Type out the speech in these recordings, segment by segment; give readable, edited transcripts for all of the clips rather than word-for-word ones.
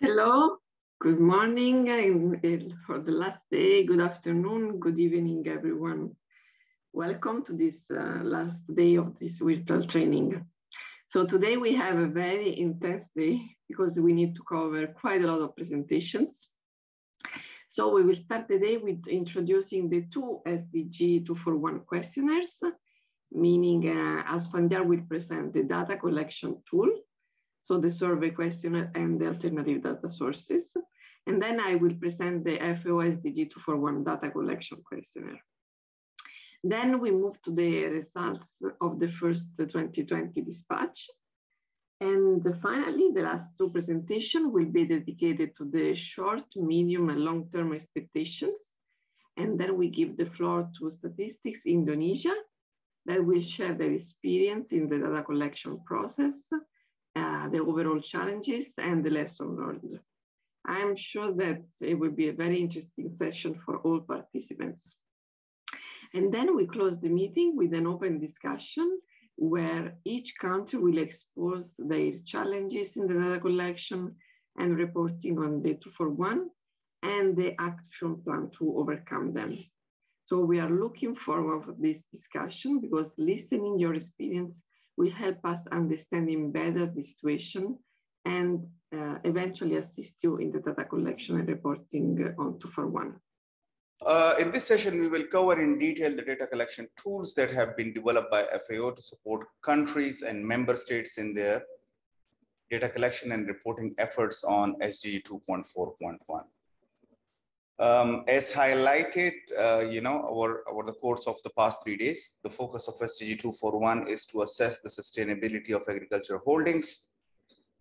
Hello, good morning, and for the last day, good afternoon, good evening, everyone. Welcome to this last day of this virtual training. So today we have a very intense day because we need to cover quite a lot of presentations. So we will start today with introducing the two SDG 2.4.1 questionnaires, meaning Asfandyar will present the data collection tool, so the survey questionnaire and the alternative data sources. And then I will present the FAO SDG 2.4.1 data collection questionnaire. Then we move to the results of the first 2020 dispatch. And finally, the last two presentations will be dedicated to the short, medium, and long-term expectations. And then we give the floor to Statistics Indonesia that will share their experience in the data collection process, the overall challenges and the lesson learned. I'm sure that it will be a very interesting session for all participants. And then we close the meeting with an open discussion where each country will expose their challenges in the data collection and reporting on the 2.4.1 and the action plan to overcome them. So we are looking forward to this discussion because listening your experience will help us understanding better the situation and eventually assist you in the data collection and reporting on 2.4.1. In this session, we will cover in detail the data collection tools that have been developed by FAO to support countries and member states in their data collection and reporting efforts on SDG 2.4.1. As highlighted, over the course of the past 3 days, the focus of SDG 2.4.1 is to assess the sustainability of agricultural holdings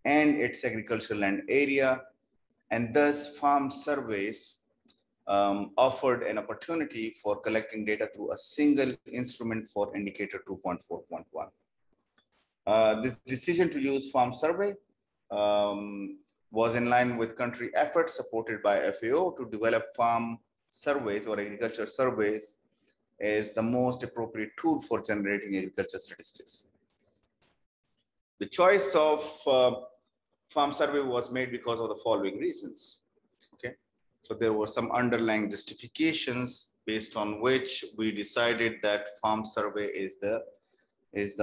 and its agricultural land area, and thus farm surveys offered an opportunity for collecting data through a single instrument for indicator 2.4.1. This decision to use farm survey was in line with country efforts supported by FAO to develop farm surveys or agriculture surveys as the most appropriate tool for generating agriculture statistics. The choice of farm survey was made because of the following reasons. Okay, so there were some underlying justifications based on which we decided that farm survey is the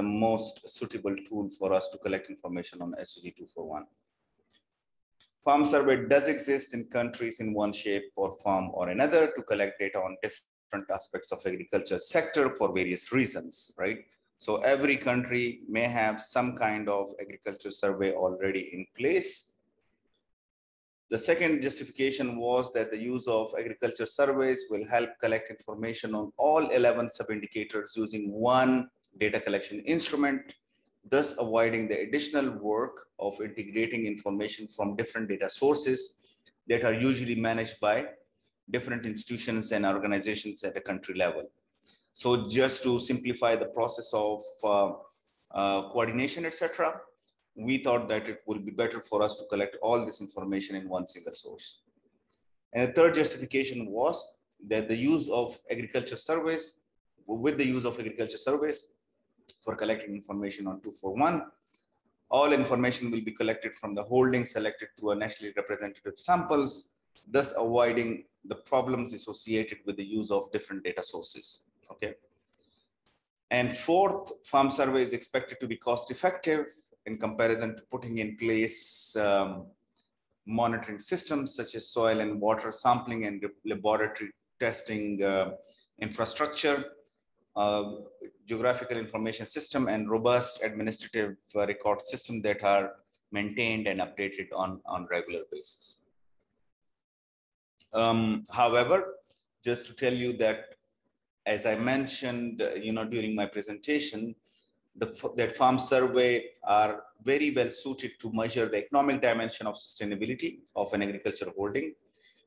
most suitable tool for us to collect information on SDG 2.4.1. Farm survey does exist in countries in one shape or form or another to collect data on different aspects of agriculture sector for various reasons, right? So every country may have some kind of agriculture survey already in place. The second justification was that the use of agriculture surveys will help collect information on all 11 sub-indicators using one data collection instrument, thus avoiding the additional work of integrating information from different data sources that are usually managed by different institutions and organizations at a country level. So just to simplify the process of coordination, etc., we thought that it would be better for us to collect all this information in one single source. And the third justification was that with the use of agriculture surveys, for collecting information on 2.4.1, all information will be collected from the holdings selected through a nationally representative samples, thus avoiding the problems associated with the use of different data sources. Okay. And fourth, farm survey is expected to be cost effective in comparison to putting in place monitoring systems such as soil and water sampling and laboratory testing infrastructure, geographical information system, and robust administrative record system that are maintained and updated on regular basis. However, just to tell you that, as I mentioned, during my presentation, that farm survey are very well suited to measure the economic dimension of sustainability of an agricultural holding.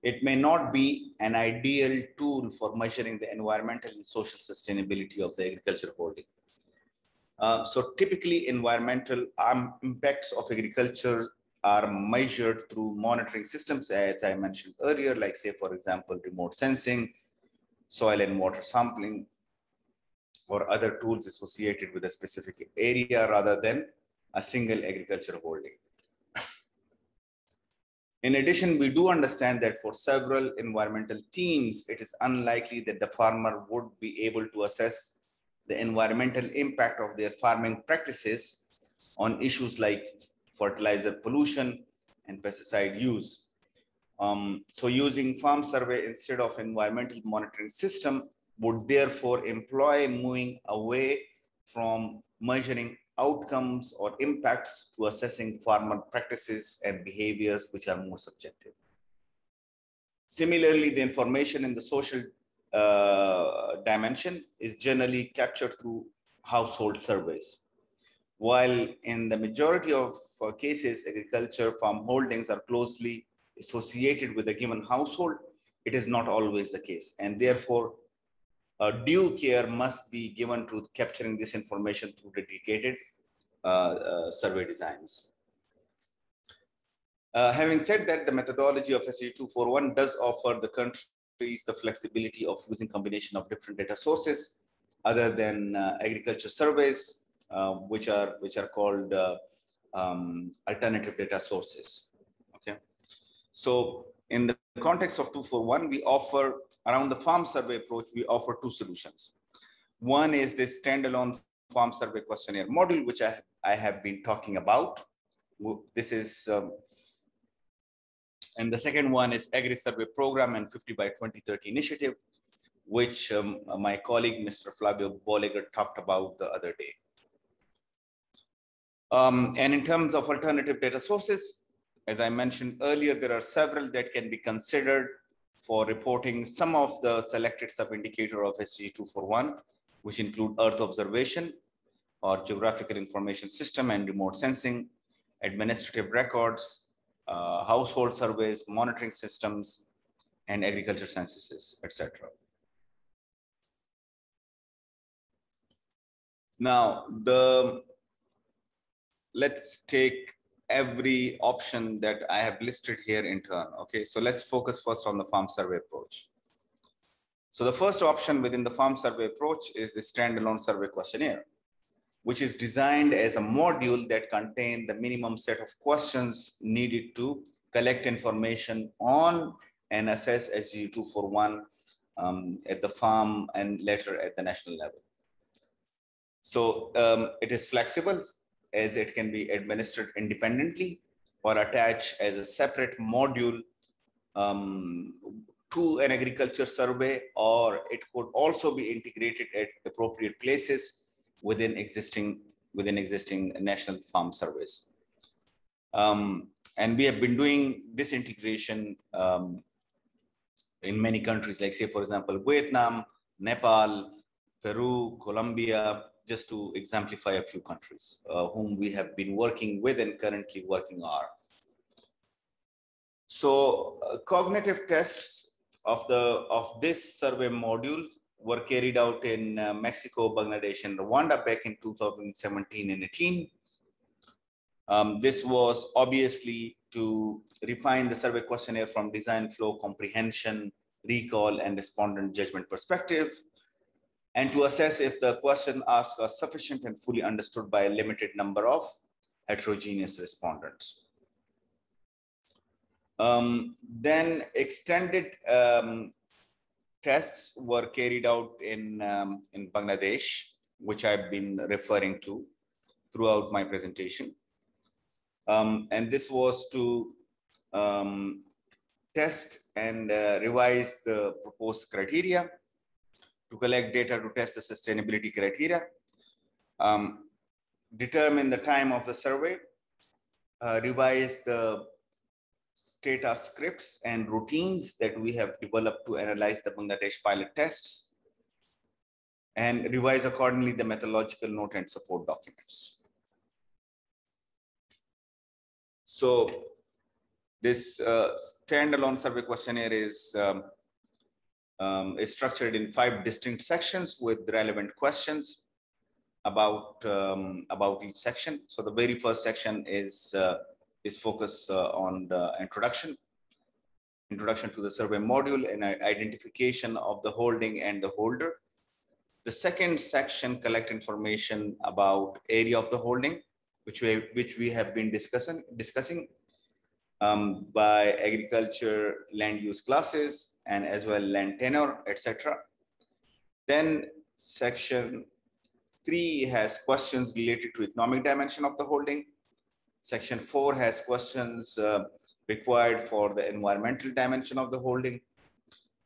It may not be an ideal tool for measuring the environmental and social sustainability of the agriculture holding. So typically environmental impacts of agriculture are measured through monitoring systems, as I mentioned earlier, like say, for example, remote sensing, soil and water sampling, or other tools associated with a specific area rather than a single agriculture holding. In addition, we do understand that for several environmental themes, it is unlikely that the farmer would be able to assess the environmental impact of their farming practices on issues like fertilizer pollution and pesticide use. So using farm survey instead of environmental monitoring system would therefore employ moving away from measuring outcomes or impacts to assessing farmer practices and behaviors, which are more subjective. Similarly, the information in the social dimension is generally captured through household surveys. While in the majority of cases, agriculture farm holdings are closely associated with a given household, it is not always the case, and therefore due care must be given to capturing this information through dedicated survey designs. Having said that, the methodology of SDG 2.4.1 does offer the countries the flexibility of using combination of different data sources other than agriculture surveys, which are called alternative data sources. Okay, so in the context of 2.4.1, we offer around the farm survey approach, we offer two solutions. One is this standalone farm survey questionnaire module, which I have been talking about. This is, and the second one is AGRIS survey program and 50 by 2030 initiative, which my colleague, Mr. Flavio Bolliger, talked about the other day. And in terms of alternative data sources, as I mentioned earlier, there are several that can be considered for reporting some of the selected sub-indicator of SDG 2.4.1, which include Earth observation or geographical information system and remote sensing, administrative records, household surveys, monitoring systems, and agriculture censuses, etc. Now, let's take every option that I have listed here in turn. Okay, so let's focus first on the farm survey approach. So the first option within the farm survey approach is the standalone survey questionnaire, which is designed as a module that contains the minimum set of questions needed to collect information on and assess SDG 2.4.1 at the farm and later at the national level. So it is flexible, as it can be administered independently or attached as a separate module to an agriculture survey, or it could also be integrated at appropriate places within existing national farm surveys. And we have been doing this integration in many countries, like say, for example, Vietnam, Nepal, Peru, Colombia, just to exemplify a few countries whom we have been working with and currently working on. So cognitive tests of this survey module were carried out in Mexico, Bangladesh, and Rwanda back in 2017 and 18. This was obviously to refine the survey questionnaire from design flow, comprehension, recall, and respondent judgment perspective, and to assess if the question asked are sufficient and fully understood by a limited number of heterogeneous respondents. Then extended tests were carried out in Bangladesh, which I've been referring to throughout my presentation. And this was to test and revise the proposed criteria, to collect data to test the sustainability criteria, determine the time of the survey, revise the data scripts and routines that we have developed to analyze the Bangladesh pilot tests, and revise accordingly the methodological note and support documents. So this standalone survey questionnaire is structured in 5 distinct sections with relevant questions about each section. So the very first section is focused on the introduction to the survey module and identification of the holding and the holder. The second section collects information about area of the holding, which we have been discussing. by agriculture land use classes and as well land tenure, etc. Then section 3 has questions related to economic dimension of the holding. Section 4 has questions required for the environmental dimension of the holding.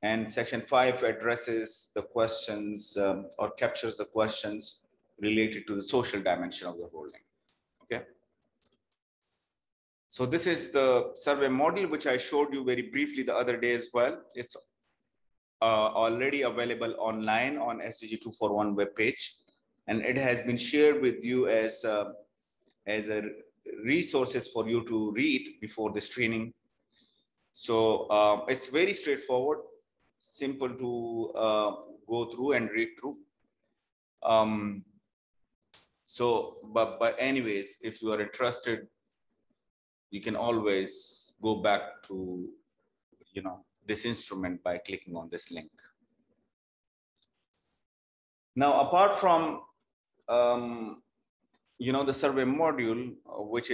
And section 5 addresses the questions or captures the questions related to the social dimension of the holding. Okay. So this is the survey model, which I showed you very briefly the other day as well. It's already available online on SDG 2.4.1 webpage. And it has been shared with you as resources for you to read before this training. So it's very straightforward, simple to go through and read through. But anyways, if you are interested, you can always go back to, you know, this instrument by clicking on this link. Now, apart from you know, the survey module, which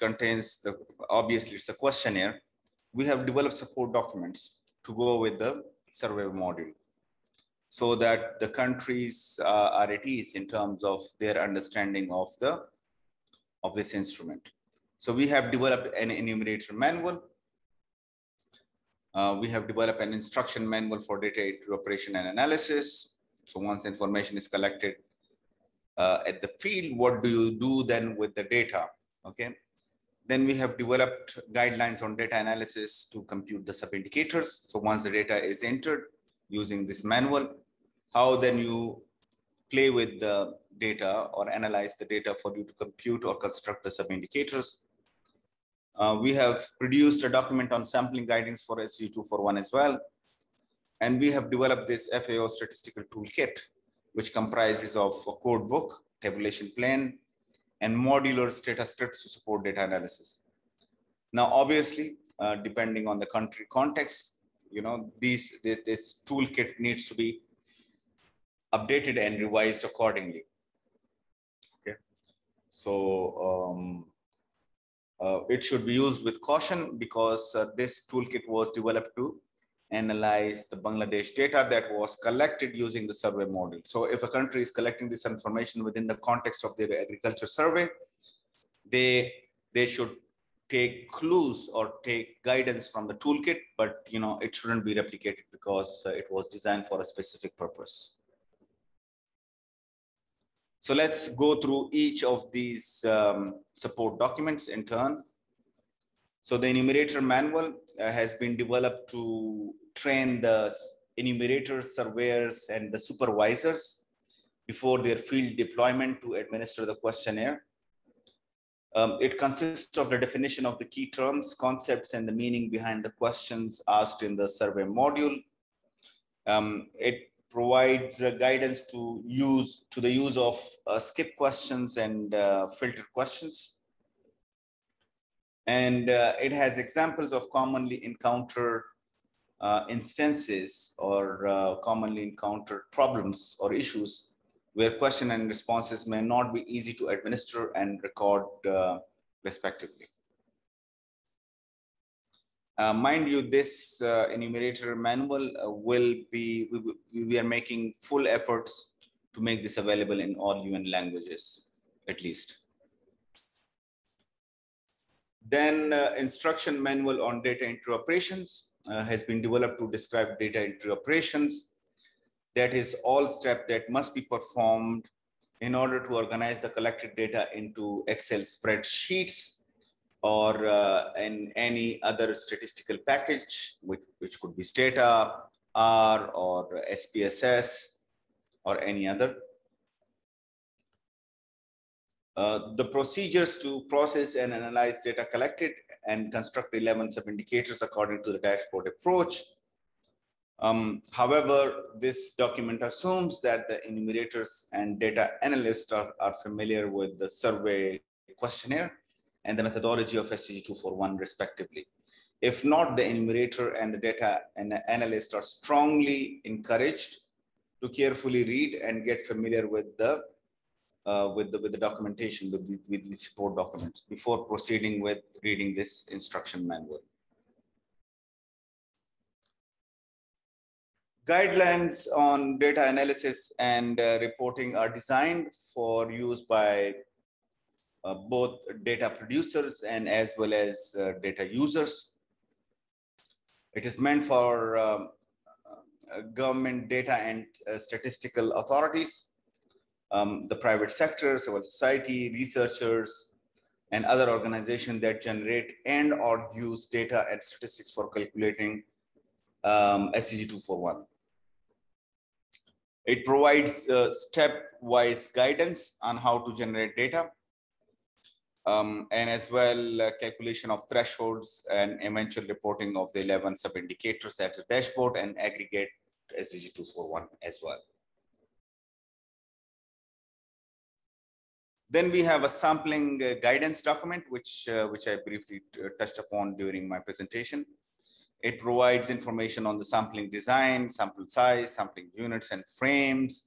contains the, obviously it's a questionnaire, we have developed support documents to go with the survey module so that the countries are at ease in terms of their understanding of this instrument. So we have developed an enumerator manual. We have developed an instruction manual for data operation and analysis. So once information is collected at the field, what do you do then with the data? Okay. Then we have developed guidelines on data analysis to compute the sub-indicators. So once the data is entered using this manual, how then you play with the data or analyze the data for you to compute or construct the sub-indicators. We have produced a document on sampling guidance for SDG 2.4.1 as well. And we have developed this FAO statistical toolkit, which comprises of a code book, tabulation plan, and modular data scripts to support data analysis. Now, obviously, depending on the country context, you know, this toolkit needs to be updated and revised accordingly. Okay, so it should be used with caution because this toolkit was developed to analyze the Bangladesh data that was collected using the survey model. So if a country is collecting this information within the context of their agriculture survey, they should take clues or take guidance from the toolkit, but you know, it shouldn't be replicated because it was designed for a specific purpose. So let's go through each of these support documents in turn. So the enumerator manual has been developed to train the enumerators, surveyors, and the supervisors before their field deployment to administer the questionnaire. It consists of the definition of the key terms, concepts, and the meaning behind the questions asked in the survey module. It provides guidance to the use of skip questions and filtered questions. And it has examples of commonly encountered instances or commonly encountered problems or issues where questions and responses may not be easy to administer and record respectively. Mind you, this enumerator manual we are making full efforts to make this available in all UN languages, at least. Then instruction manual on data entry operations has been developed to describe data entry operations. That is all steps that must be performed in order to organize the collected data into Excel spreadsheets or in any other statistical package, which could be Stata, R, or SPSS, or any other. The procedures to process and analyze data collected and construct the 11 sub-indicators according to the dashboard approach. However, this document assumes that the enumerators and data analysts are familiar with the survey questionnaire and the methodology of SDG 2.4.1 respectively. If not, the enumerator and the data analyst are strongly encouraged to carefully read and get familiar with the with the documentation, with the support documents before proceeding with reading this instruction manual. Guidelines on data analysis and reporting are designed for use by both data producers and as well as data users. It is meant for government data and statistical authorities, the private sector, civil society, researchers, and other organizations that generate and or use data and statistics for calculating SDG 2.4.1. It provides step-wise guidance on how to generate data and as well calculation of thresholds and eventual reporting of the 11 sub-indicators at the dashboard and aggregate SDG 2.4.1 as well. Then we have a sampling guidance document, which I briefly touched upon during my presentation. It provides information on the sampling design, sample size, sampling units and frames,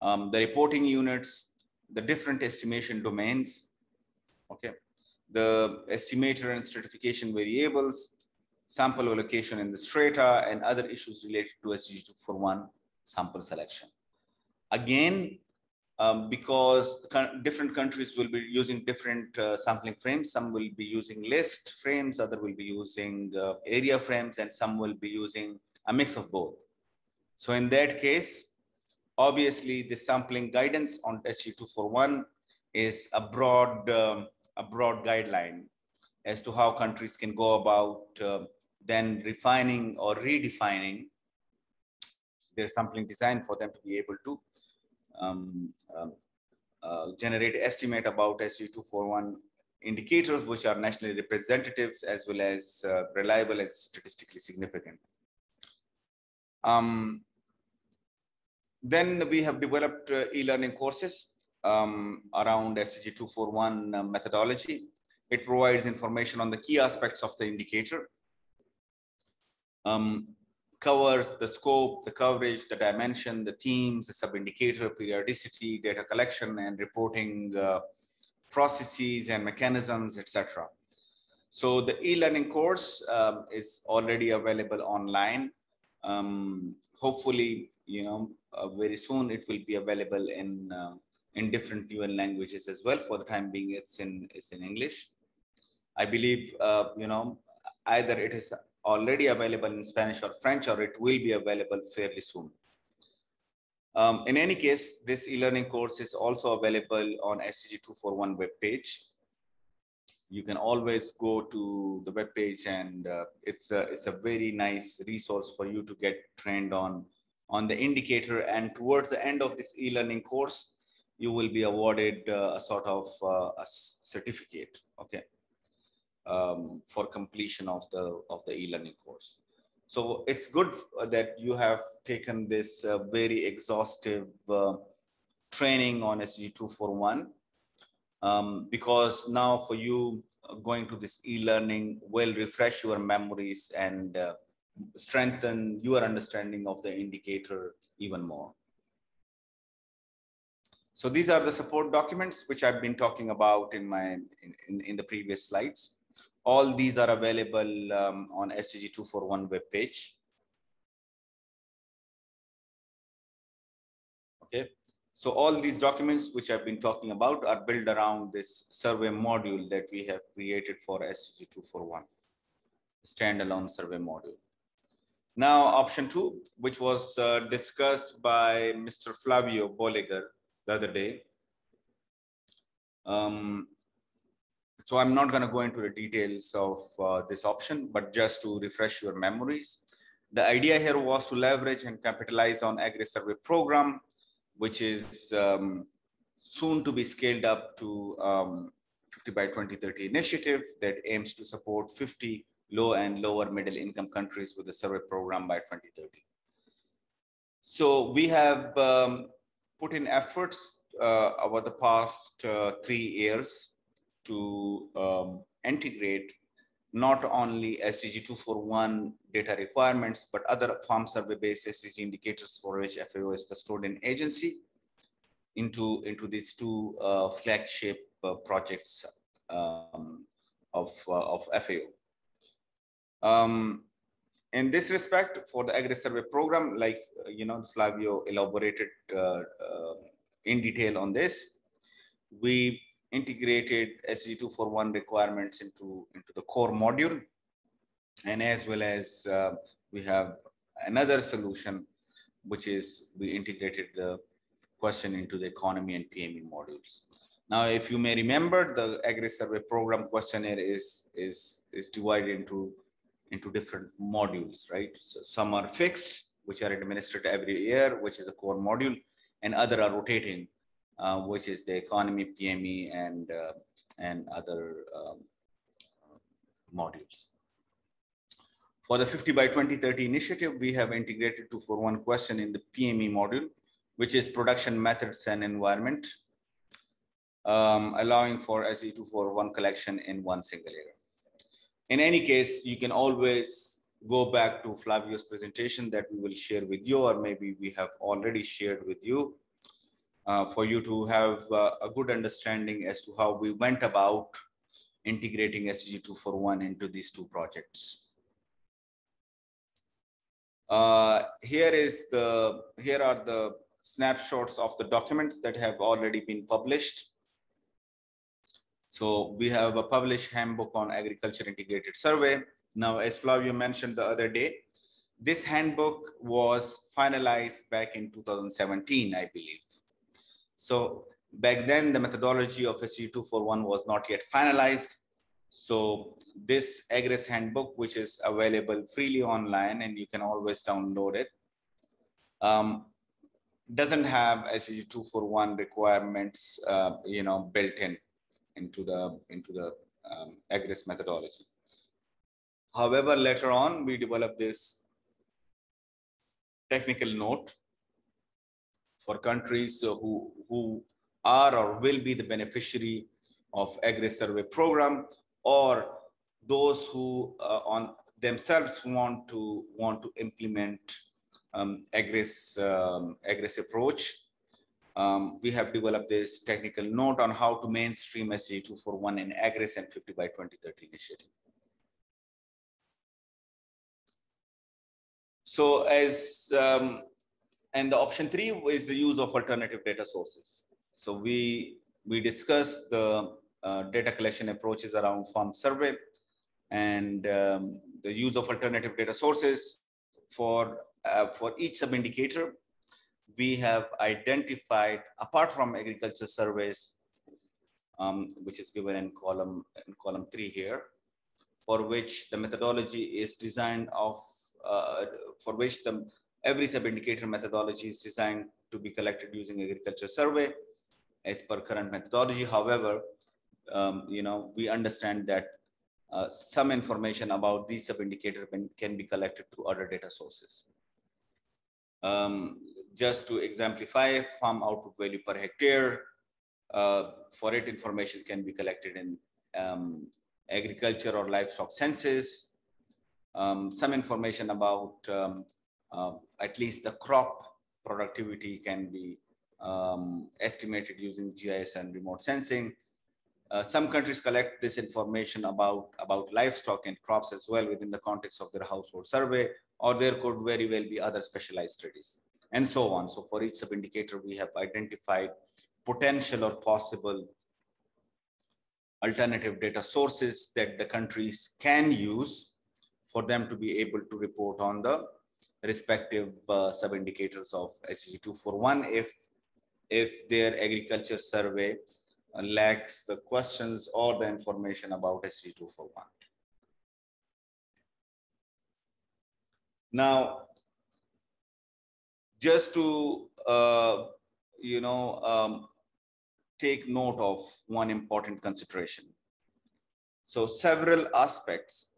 the reporting units, the different estimation domains, okay, the estimator and stratification variables, sample allocation in the strata, and other issues related to SDG 2.4.1 sample selection. Again, because different countries will be using different sampling frames. Some will be using list frames, other will be using area frames, and some will be using a mix of both. So in that case, obviously the sampling guidance on SDG 2.4.1 is a broad guideline as to how countries can go about then refining or redefining their sampling design for them to be able to generate estimate about SDG 2.4.1 indicators, which are nationally representative as well as reliable and statistically significant. Then we have developed e-learning courses around SDG 2.4.1 methodology. It provides information on the key aspects of the indicator, covers the scope, the coverage, the dimension, the themes, the sub-indicator, periodicity, data collection, and reporting processes and mechanisms, etc. So the e-learning course is already available online. Hopefully, you know, very soon it will be available in different UN languages as well. For the time being, it's in English. I believe, you know, either it is already available in Spanish or French, or it will be available fairly soon. In any case, this e-learning course is also available on SDG 2.4.1 webpage. You can always go to the webpage, and it's a very nice resource for you to get trained on the indicator. And towards the end of this e-learning course, you will be awarded a sort of a certificate, okay, for completion of the e-learning course. So it's good that you have taken this very exhaustive training on SDG 2.4.1, because now for you, going to this e-learning will refresh your memories and strengthen your understanding of the indicator even more. So these are the support documents which I've been talking about in the previous slides. All these are available on SDG 2.4.1 webpage. Okay, so all these documents which I've been talking about are built around this survey module that we have created for SDG 2.4.1, standalone survey module. Now, option 2, which was discussed by Mr. Flavio Bolliger the other day. So I'm not going to go into the details of this option, but just to refresh your memories. The idea here was to leverage and capitalize on AGRIS survey program, which is soon to be scaled up to 50 by 2030 initiative that aims to support 50 low and lower middle income countries with the survey program by 2030. So we have put in efforts over the past 3 years to integrate not only SDG 2.4.1 data requirements, but other farm survey-based SDG indicators for which FAO is custodian agency into these two flagship projects of FAO. In this respect, for the AGRIS survey program, like Flavio elaborated in detail on this, we integrated SDG 2.4.1 requirements into the core module, and as well as we have another solution, which is we integrated the question into the economy and PME modules. Now, if you may remember, the AGRIS survey program questionnaire is divided into different modules, right? So some are fixed, which are administered every year, which is the core module, and other are rotating, which is the economy, PME, and other modules. For the 50 by 2030 initiative, we have integrated 2.4.1 question in the PME module, which is production methods and environment, allowing for SDG 2.4.1 collection in one single year. In any case, you can always go back to Flavio's presentation that we will share with you, or maybe we have already shared with you, for you to have a good understanding as to how we went about integrating SDG 2.4.1 into these two projects. Here are the snapshots of the documents that have already been published. So we have a published handbook on agriculture integrated survey. Now, as Flavio mentioned the other day, this handbook was finalized back in 2017, I believe. So back then, the methodology of SDG 2.4.1 was not yet finalized. So this AGRIS handbook, which is available freely online, and you can always download it, doesn't have SDG 2.4.1 requirements, built in. Into the AGRIS methodology. However, later on we developed this technical note for countries who are or will be the beneficiary of AGRIS survey program, or those who on themselves want to implement AGRIS approach. We have developed this technical note on how to mainstream SDG 2.4.1 in AGRIS and 50 by 2030 initiative. So and the option 3 is the use of alternative data sources. So we discussed the data collection approaches around farm survey and the use of alternative data sources for each sub indicator. We have identified, apart from agriculture surveys, which is given in column 3 here, for which the methodology is designed every sub-indicator methodology is designed to be collected using agriculture survey as per current methodology. However, we understand that some information about these sub-indicators can be collected through other data sources. Just to exemplify, farm output value per hectare, for it information can be collected in agriculture or livestock census, some information about at least the crop productivity can be estimated using GIS and remote sensing. Some countries collect this information about livestock and crops as well within the context of their household survey, or there could very well be other specialized studies, and so on. So for each sub-indicator, we have identified potential or possible alternative data sources that the countries can use for them to be able to report on the respective sub-indicators of SDG 2.4.1 if their agriculture survey lacks the questions or the information about SDG 2.4.1. Now, just to take note of one important consideration. So several aspects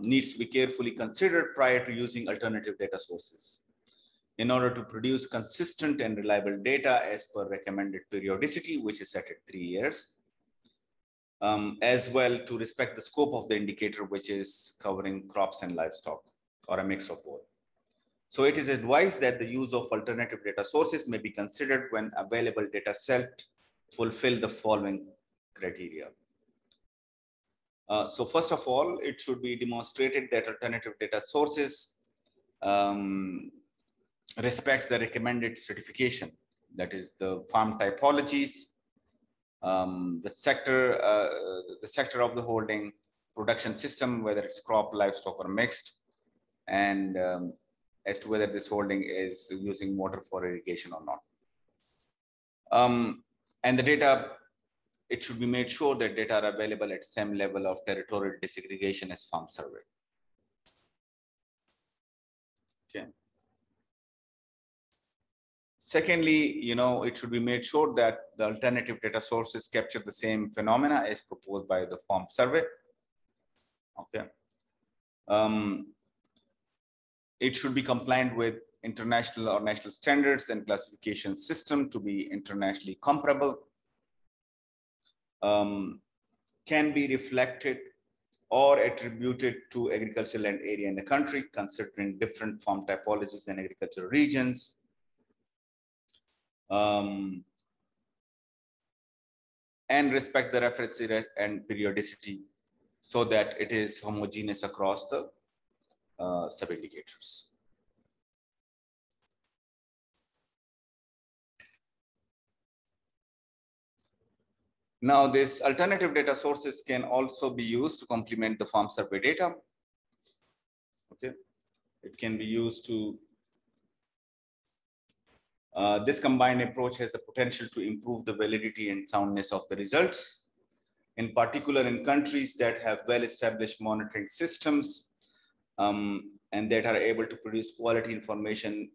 needs to be carefully considered prior to using alternative data sources in order to produce consistent and reliable data as per recommended periodicity, which is set at 3 years. As well to respect the scope of the indicator, which is covering crops and livestock or a mix of both. So it is advised that the use of alternative data sources may be considered when available data set fulfill the following criteria. So first of all, it should be demonstrated that alternative data sources respects the recommended certification, that is the farm typologies, the sector of the holding, production system, whether it's crop, livestock, or mixed, and as to whether this holding is using water for irrigation or not. And the data, it should be made sure that data are available at same level of territorial desegregation as farm survey. Okay. Secondly, it should be made sure that the alternative data sources capture the same phenomena as proposed by the farm survey. Okay. It should be compliant with international or national standards and classification system to be internationally comparable. Can be reflected or attributed to agricultural land area in the country, considering different farm typologies and agricultural regions. And respect the reference and periodicity so that it is homogeneous across the sub-indicators. Now, these alternative data sources can also be used to complement the farm survey data. Okay, it can be used to. This combined approach has the potential to improve the validity and soundness of the results, in particular in countries that have well-established monitoring systems and that are able to produce quality information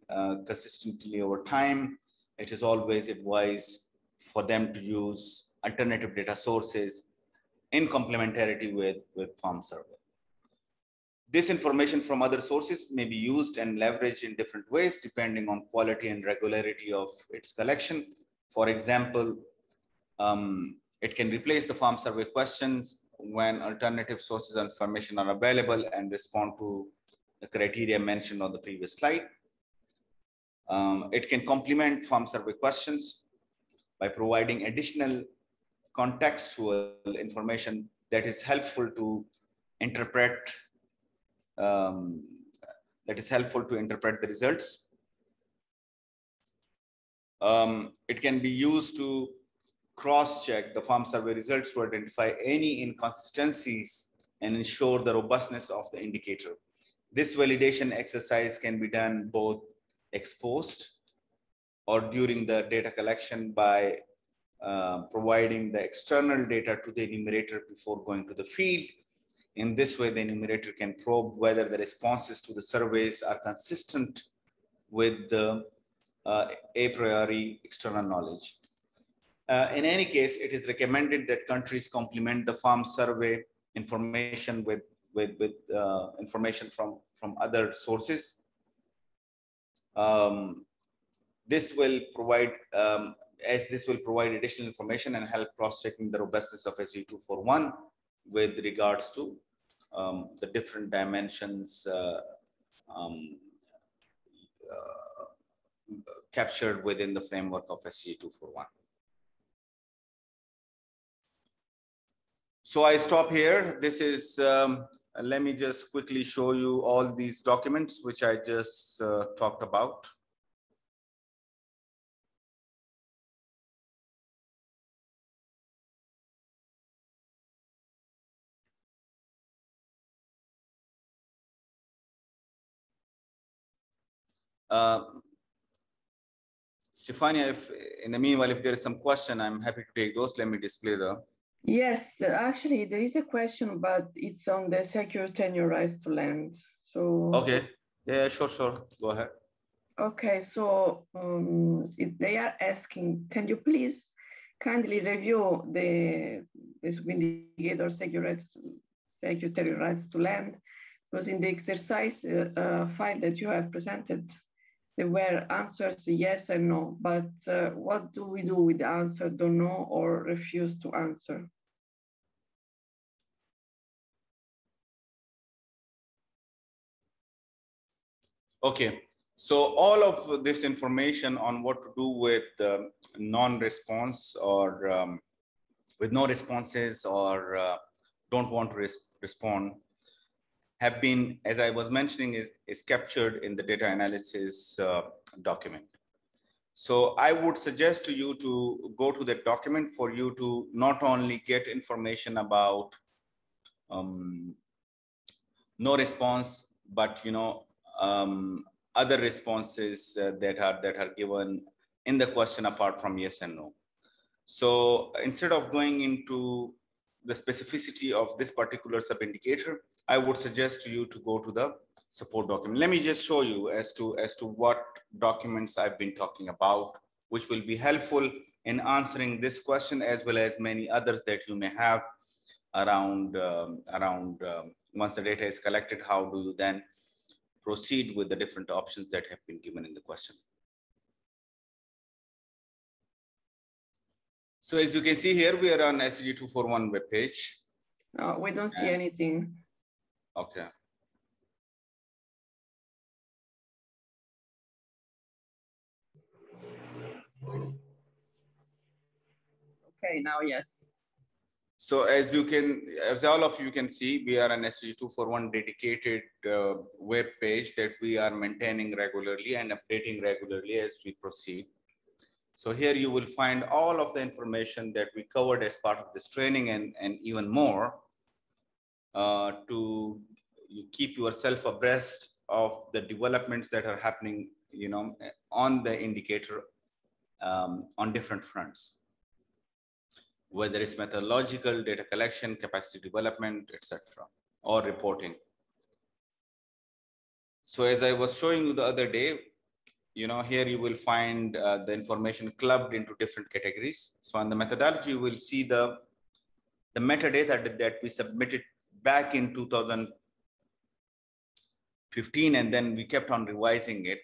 consistently over time. It is always advised for them to use alternative data sources in complementarity with farm survey. This information from other sources may be used and leveraged in different ways depending on quality and regularity of its collection. For example, it can replace the farm survey questions when alternative sources and information are available and respond to the criteria mentioned on the previous slide. It can complement farm survey questions by providing additional contextual information that is helpful to interpret the results. It can be used to cross-check the farm survey results to identify any inconsistencies and ensure the robustness of the indicator. This validation exercise can be done both ex-post or during the data collection by providing the external data to the enumerator before going to the field. In this way, the enumerator can probe whether the responses to the surveys are consistent with the a priori external knowledge. In any case, it is recommended that countries complement the farm survey information with information from other sources. This will provide additional information and help cross-checking the robustness of SDG 2.4.1 with regards to the different dimensions captured within the framework of SDG 2.4.1. So I stop here. This is, let me just quickly show you all these documents which I just talked about. Stefania, if in the meanwhile, if there is some question, I'm happy to take those. Let me display the. Yes, actually, there is a question, but it's on the secure tenure rights to land. So. Okay. Yeah, sure. Go ahead. Okay, so if they are asking, can you please kindly review the sub-indicator secure tenure rights to land? Because in the exercise file that you have presented, there were answers yes and no, but what do we do with the answer don't know or refuse to answer? Okay, So all of this information on what to do with non-response or with no responses or don't want to respond have been, as I was mentioning, is captured in the data analysis document. So I would suggest to you to go to that document for you to not only get information about no response, but you know, other responses that are given in the question apart from yes and no. So instead of going into the specificity of this particular sub-indicator, I would suggest to you to go to the support document. Let me just show you as to what documents I've been talking about, which will be helpful in answering this question as well as many others that you may have around, once the data is collected, how do you then proceed with the different options that have been given in the question. So as you can see here, we are on SDG 2.4.1 webpage. No, we don't see anything. Okay. Okay, now yes. So as you can, as all of you can see, we are an SDG 2.4.1 dedicated web page that we are maintaining regularly and updating regularly as we proceed. So here you will find all of the information that we covered as part of this training and even more to keep yourself abreast of the developments that are happening, you know, on the indicator on different fronts, whether it's methodological, data collection, capacity development, etc., or reporting. So as I was showing you the other day, you know, here you will find the information clubbed into different categories. So on the methodology, you will see the metadata that we submitted back in 2015, and then we kept on revising it.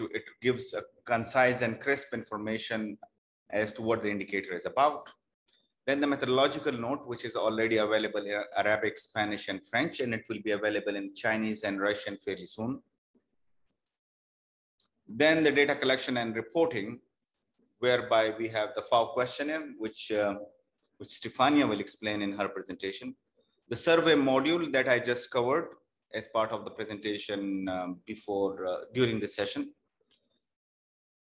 It gives a concise and crisp information as to what the indicator is about. Then the methodological note, which is already available in Arabic, Spanish, and French, and it will be available in Chinese and Russian fairly soon. Then the data collection and reporting, whereby we have the FAO questionnaire, which Stefania will explain in her presentation. The survey module that I just covered as part of the presentation during the session.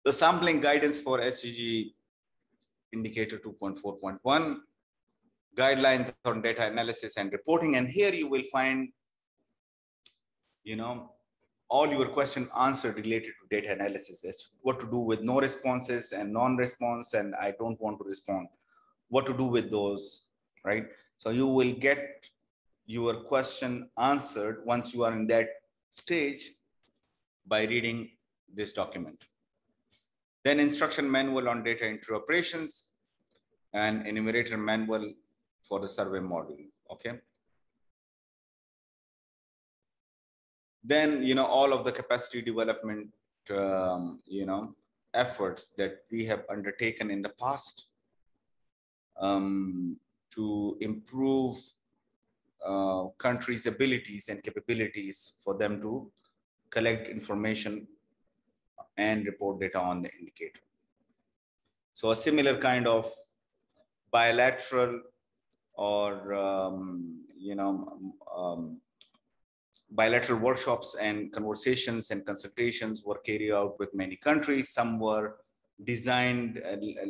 The sampling guidance for SDG indicator 2.4.1, guidelines on data analysis and reporting. And here you will find, you know, all your question answered related to data analysis as what to do with no responses and non-response and I don't want to respond, what to do with those, right? So you will get your question answered once you are in that stage by reading this document. Then instruction manual on data entry operations and enumerator manual for the survey module, okay? Then, you know, all of the capacity development, you know, efforts that we have undertaken in the past to improve countries' abilities and capabilities for them to collect information and report data on the indicator. So a similar kind of bilateral or, you know, bilateral workshops and conversations and consultations were carried out with many countries. Some were designed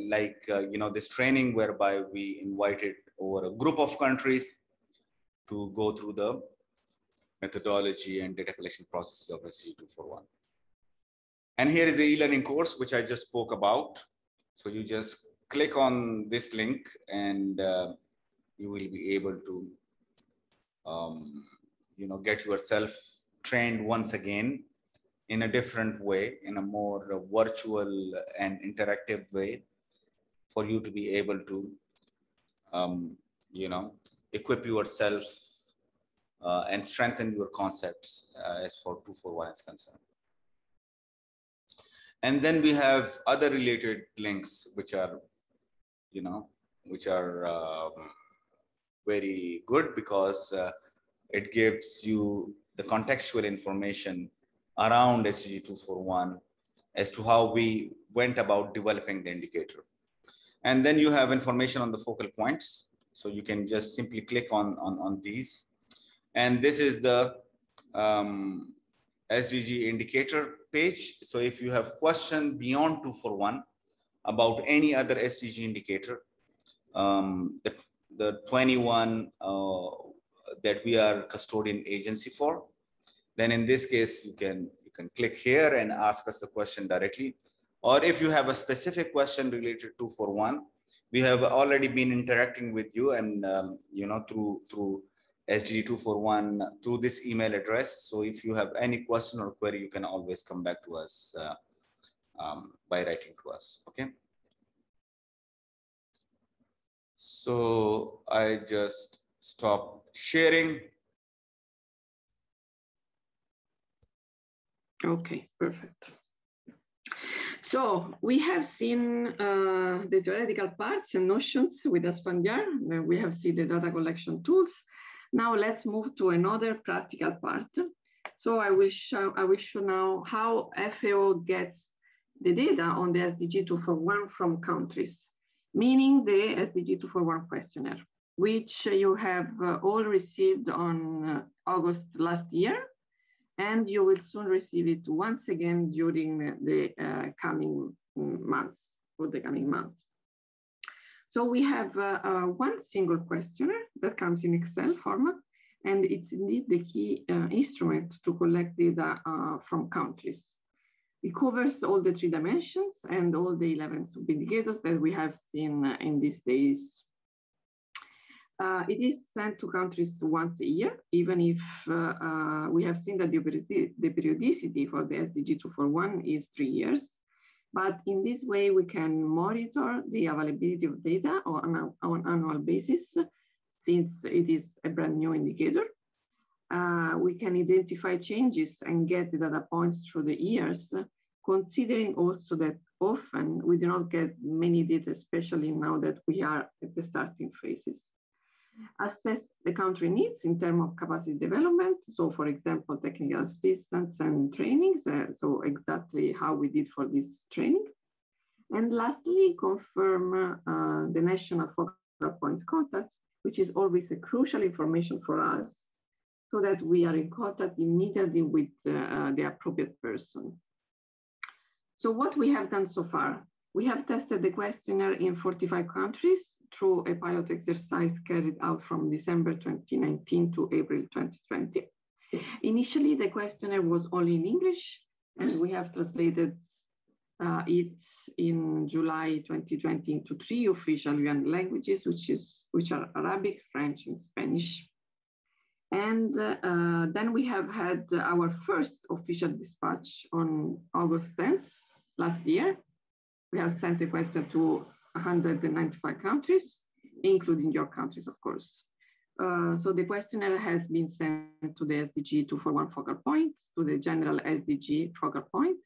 like, you know, this training whereby we invited over a group of countries to go through the methodology and data collection processes of SDG 2.4.1. And here is the e-learning course, which I just spoke about. So you just click on this link and you will be able to you know, get yourself trained once again in a different way, in a more virtual and interactive way for you to be able to, you know, equip yourself and strengthen your concepts as for 2.4.1 is concerned. And then we have other related links, which are, you know, which are very good because it gives you the contextual information around SDG 2.4.1 as to how we went about developing the indicator. And then you have information on the focal points. So you can just simply click on these. And this is the SDG indicator page. So if you have questions beyond 2.4.1 about any other SDG indicator, the 21 that we are custodian agency for, then in this case, you can click here and ask us the question directly. Or if you have a specific question related to 2.4.1, we have already been interacting with you and through SDG 2.4.1 through this email address. So if you have any question or query, you can always come back to us by writing to us. Okay. So I just stop sharing. Okay, perfect. So we have seen the theoretical parts and notions with Asfandyar. We have seen the data collection tools. Now let's move to another practical part. So I will show now how FAO gets the data on the SDG 2.4.1 from countries, meaning the SDG 2.4.1 questionnaire, which you have all received on August last year, and you will soon receive it once again during the coming months or the coming month. So we have one single questionnaire that comes in Excel format, and it's indeed the key instrument to collect data from countries. It covers all the three dimensions and all the 11 sub-indicators that we have seen in these days. It is sent to countries once a year, even if we have seen that the periodicity for the SDG 2.4.1 is 3 years. But in this way, we can monitor the availability of data on an annual basis, since it is a brand new indicator. We can identify changes and get the data points through the years, considering also that often we do not get many data, especially now that we are at the starting phases. Assess the country needs in terms of capacity development. So for example, technical assistance and trainings. So exactly how we did for this training. And lastly, confirm the national focal point contact, which is always a crucial information for us, so that we are in contact immediately with the appropriate person. So what we have done so far, we have tested the questionnaire in 45 countries through a pilot exercise carried out from December 2019 to April 2020. Initially, the questionnaire was only in English, and we have translated it in July 2020 into 3 official UN languages, which are Arabic, French, and Spanish. And then we have had our first official dispatch on August 10th last year. We have sent the question to 195 countries, including your countries, of course. So the questionnaire has been sent to the SDG 2.4.1 focal point, to the general SDG focal point,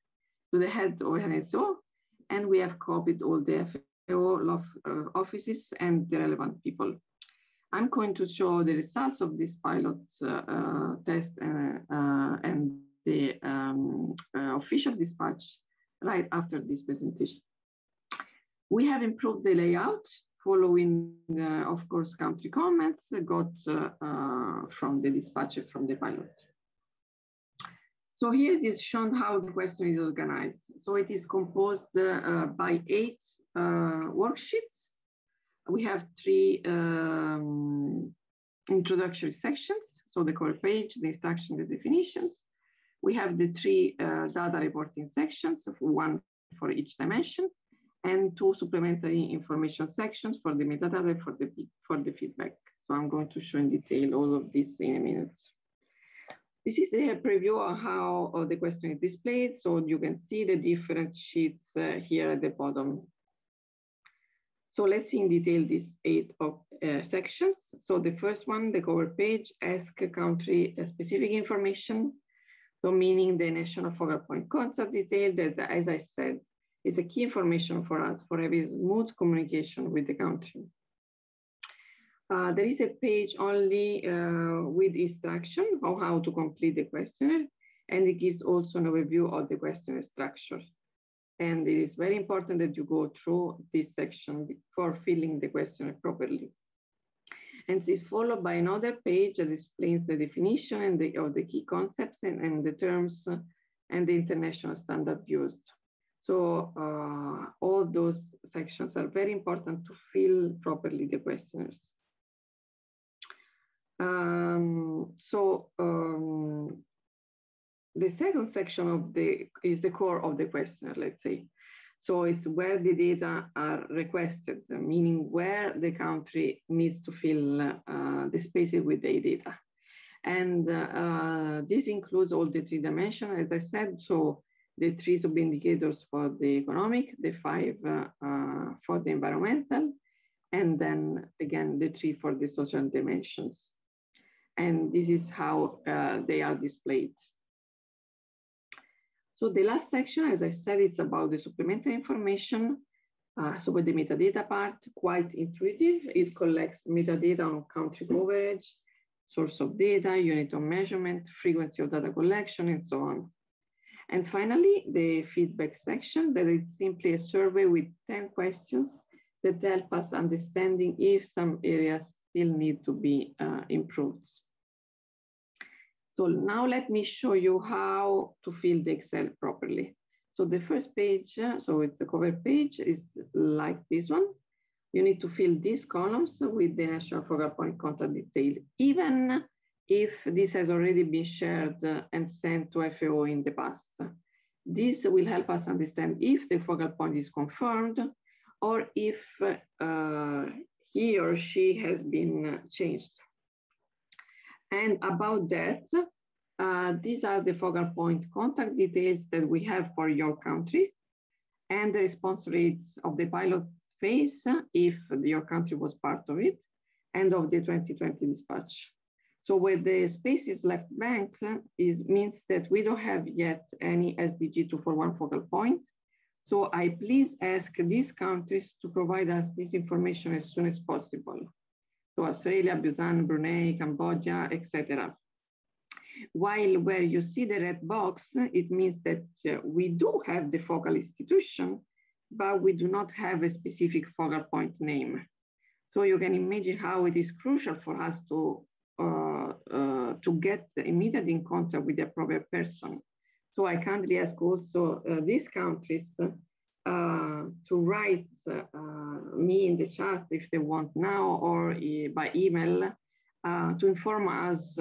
to the head of NSO, and we have copied all the FAO offices and the relevant people. I'm going to show the results of this pilot test and the official dispatch right after this presentation. We have improved the layout following, of course, country comments got from the dispatcher from the pilot. So here it is shown how the question is organized. So it is composed by 8 worksheets. We have 3 introductory sections. So the core page, the instruction, the definitions. We have the 3 data reporting sections, of 1 for each dimension, and 2 supplementary information sections for the metadata for the feedback. So I'm going to show in detail all of this in a minute. This is a preview of how the question is displayed. So you can see the different sheets here at the bottom. So let's see in detail these 8 sections. So the first one, the cover page, asks country-specific information. So meaning the national focal point concept detail that, as I said, is a key information for us for having smooth communication with the country. There is a page only with instruction on how to complete the questionnaire, and it gives also an overview of the questionnaire structure. And it is very important that you go through this section before filling the questionnaire properly. And it's followed by another page that explains the definition and of the key concepts and the terms and the international standard used. So all those sections are very important to fill properly the questionnaires. The second section is the core of the questionnaire, let's say. So it's where the data are requested, meaning where the country needs to fill the spaces with the data. And this includes all the three dimensions, as I said. So the three sub-indicators for the economic, the five for the environmental, and then again, the three for the social dimensions. And this is how they are displayed. So the last section, as I said, it's about the supplementary information. So with the metadata part, quite intuitive. It collects metadata on country coverage, source of data, unit of measurement, frequency of data collection, and so on. And finally, the feedback section, that is simply a survey with 10 questions that help us understanding if some areas still need to be improved. So now let me show you how to fill the Excel properly. So the first page, so it's a cover page, is like this one. You need to fill these columns with the national focal point contact detail, even if this has already been shared and sent to FAO in the past. This will help us understand if the focal point is confirmed or if he or she has been changed. And about that, these are the focal point contact details that we have for your country and the response rates of the pilot phase, if your country was part of it, and of the 2020 dispatch. So where the space is left blank means that we don't have yet any SDG 2.4.1 focal point. So I please ask these countries to provide us this information as soon as possible. So Australia, Bhutan, Brunei, Cambodia, etc. While where you see the red box, it means that we do have the focal institution, but we do not have a specific focal point name. So you can imagine how it is crucial for us to get immediately in contact with the appropriate person. So I kindly ask also these countries to write me in the chat if they want now or by email to inform us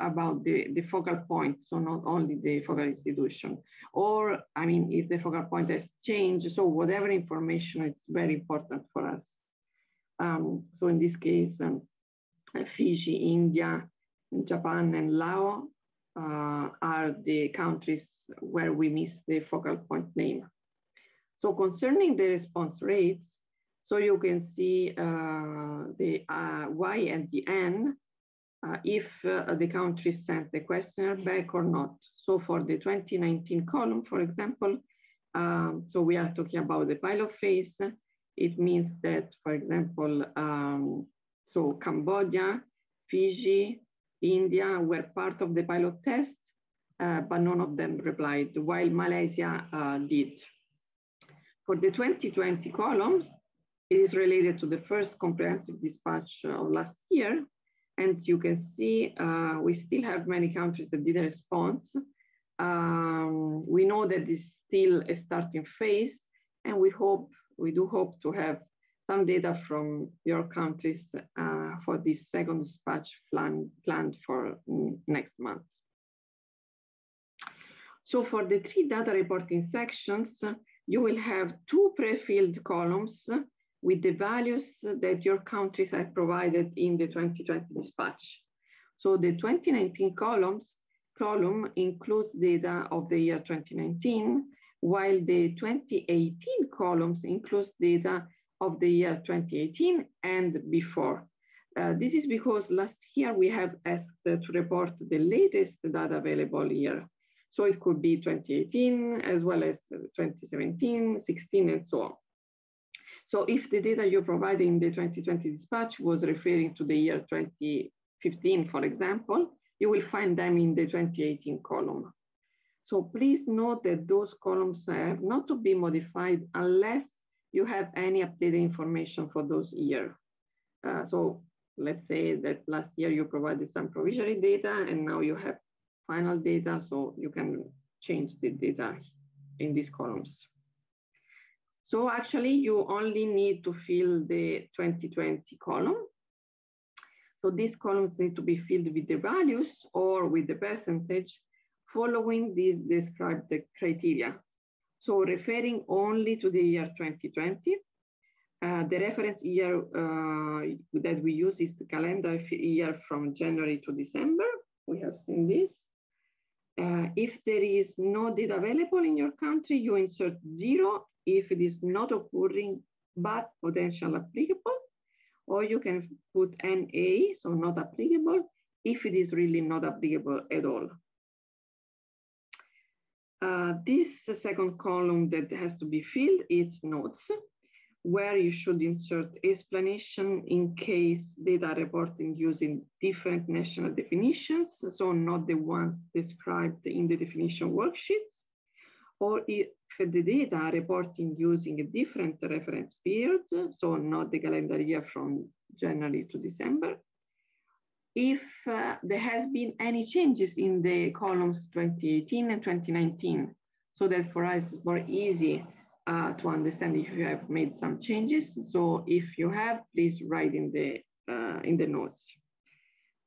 about the focal point, so not only the focal institution. Or, I mean, if the focal point has changed, so whatever information is very important for us. So in this case, Fiji, India, Japan, and Laos are the countries where we miss the focal point name. So concerning the response rates, so you can see the Y and the N, if the country sent the questionnaire back or not. So for the 2019 column, for example, so we are talking about the pilot phase. It means that, for example, so Cambodia, Fiji, India were part of the pilot test, but none of them replied, while Malaysia did. For the 2020 column, it is related to the first comprehensive dispatch of last year. And you can see we still have many countries that didn't respond. We know that it's still a starting phase, and we do hope to have some data from your countries for this second dispatch planned for next month. So for the three data reporting sections, you will have two pre-filled columns with the values that your countries have provided in the 2020 dispatch. So the 2019 column includes data of the year 2019, while the 2018 columns includes data of the year 2018 and before. This is because last year we have asked to report the latest data available here. So it could be 2018, as well as 2017, 16, and so on. So if the data you provided in the 2020 dispatch was referring to the year 2015, for example, You will find them in the 2018 column. So please note that those columns are not to be modified unless you have any updated information for those years. So let's say that last year you provided some provisionary data and now you have final data, so you can change the data in these columns. So actually you only need to fill the 2020 column. So these columns need to be filled with the values or with the percentage following these described criteria. So referring only to the year 2020, the reference year that we use is the calendar year from January to December. We have seen this. If there is no data available in your country, you insert 0 if it is not occurring but potential applicable, or you can put NA, so not applicable, if it is really not applicable at all. This second column that has to be filled is notes, where you should insert explanation in case data reporting using different national definitions, so not the ones described in the definition worksheets, or if the data reporting using a different reference period, so not the calendar year from January to December, if there has been any changes in the columns 2018 and 2019, so that for us it's more easy to understand if you have made some changes. So if you have, please write in the notes.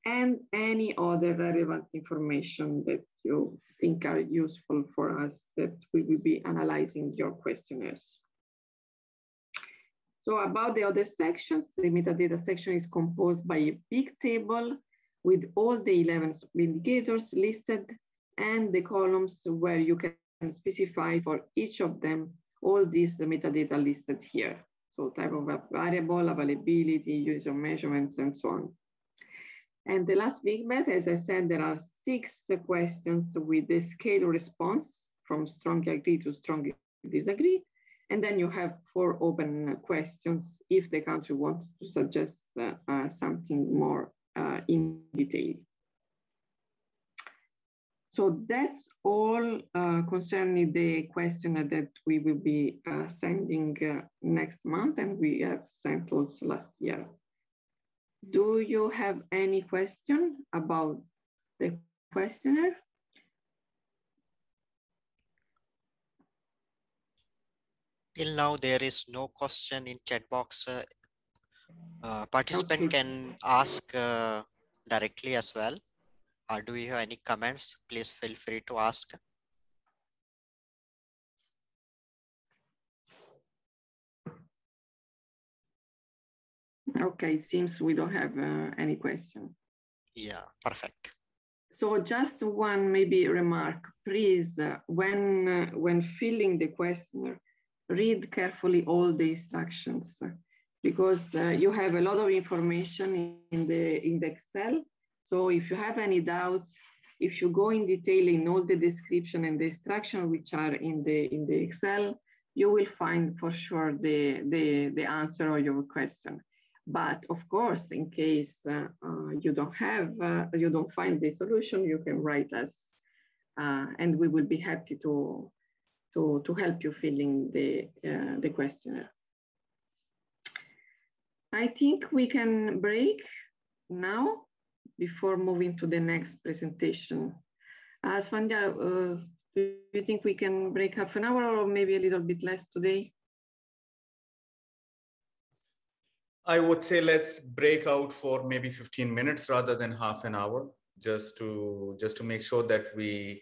And any other relevant information that you think are useful for us that we will be analyzing your questionnaires. So about the other sections, the metadata section is composed by a big table with all the 11 indicators listed and the columns where you can specify for each of them all these metadata listed here. So type of variable, availability, user measurements, and so on. And the last big bet, as I said, there are 6 questions with the scale response from strongly agree to strongly disagree. And then you have 4 open questions if the country wants to suggest something more in detail. So that's all concerning the questionnaire that we will be sending next month, and we have sent also last year. Do you have any question about the questionnaire? Till now, there is no question in chat box. Participant can ask directly as well. Or do you have any comments? Please feel free to ask. Okay, it seems we don't have any question. Yeah, perfect. So just one maybe remark, please, when filling the questionnaire, read carefully all the instructions, because you have a lot of information in the Excel. So if you have any doubts, if you go in detail in all the description and the instruction which are in the Excel, you will find for sure the answer or your question. But of course, in case you don't find the solution, you can write us, and we will be happy to help you filling the questionnaire. I think we can break now before moving to the next presentation. Asfandyar, do you think we can break half an hour or maybe a little bit less today? I would say let's break out for maybe 15 minutes rather than half an hour, just to make sure that we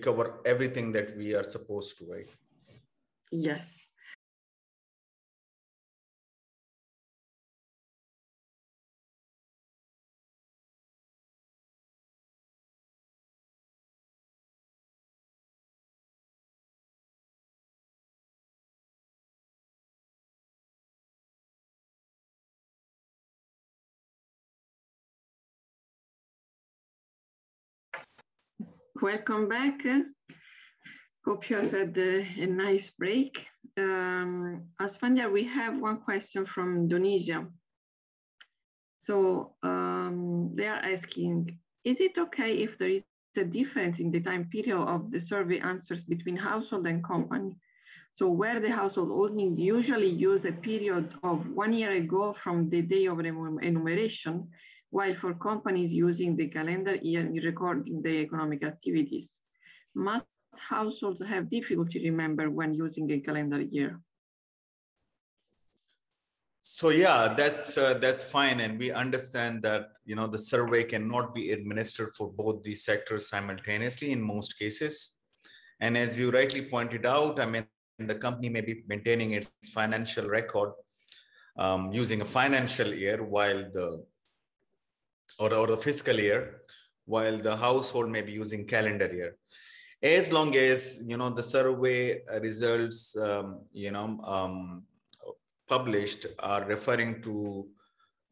cover everything that we are supposed to, right? Yes. Welcome back. Hope you have had a nice break. Asfandyar, we have one question from Indonesia. So they are asking, Is it okay if there is a difference in the time period of the survey answers between household and company? So where the household holding usually use a period of 1 year ago from the day of enumeration, while for companies using the calendar year in recording the economic activities. Must households have difficulty remember when using a calendar year? So yeah, that's fine, and we understand that the survey cannot be administered for both these sectors simultaneously in most cases. And as you rightly pointed out, I mean, the company may be maintaining its financial record using a financial year, while or a fiscal year, while the household may be using calendar year. As long as the survey results published are referring to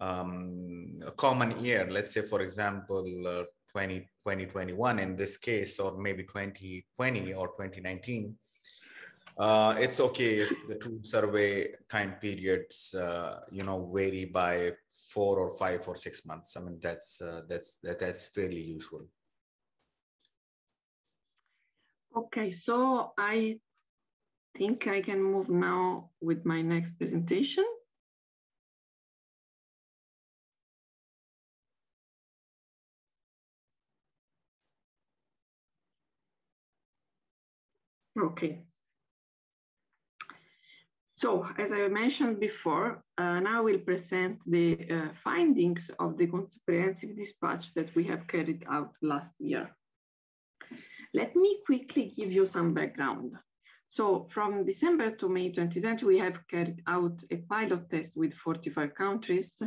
a common year, let's say, for example, 2021 in this case, or maybe 2020 or 2019, it's okay if the two survey time periods, vary by 4 or 5 or 6 months. I mean, that's fairly usual. Okay, so I think I can move now with my next presentation. Okay. So, as I mentioned before, now we'll present the findings of the comprehensive dispatch that we have carried out last year. Let me quickly give you some background. So from December to May 2020, we have carried out a pilot test with 45 countries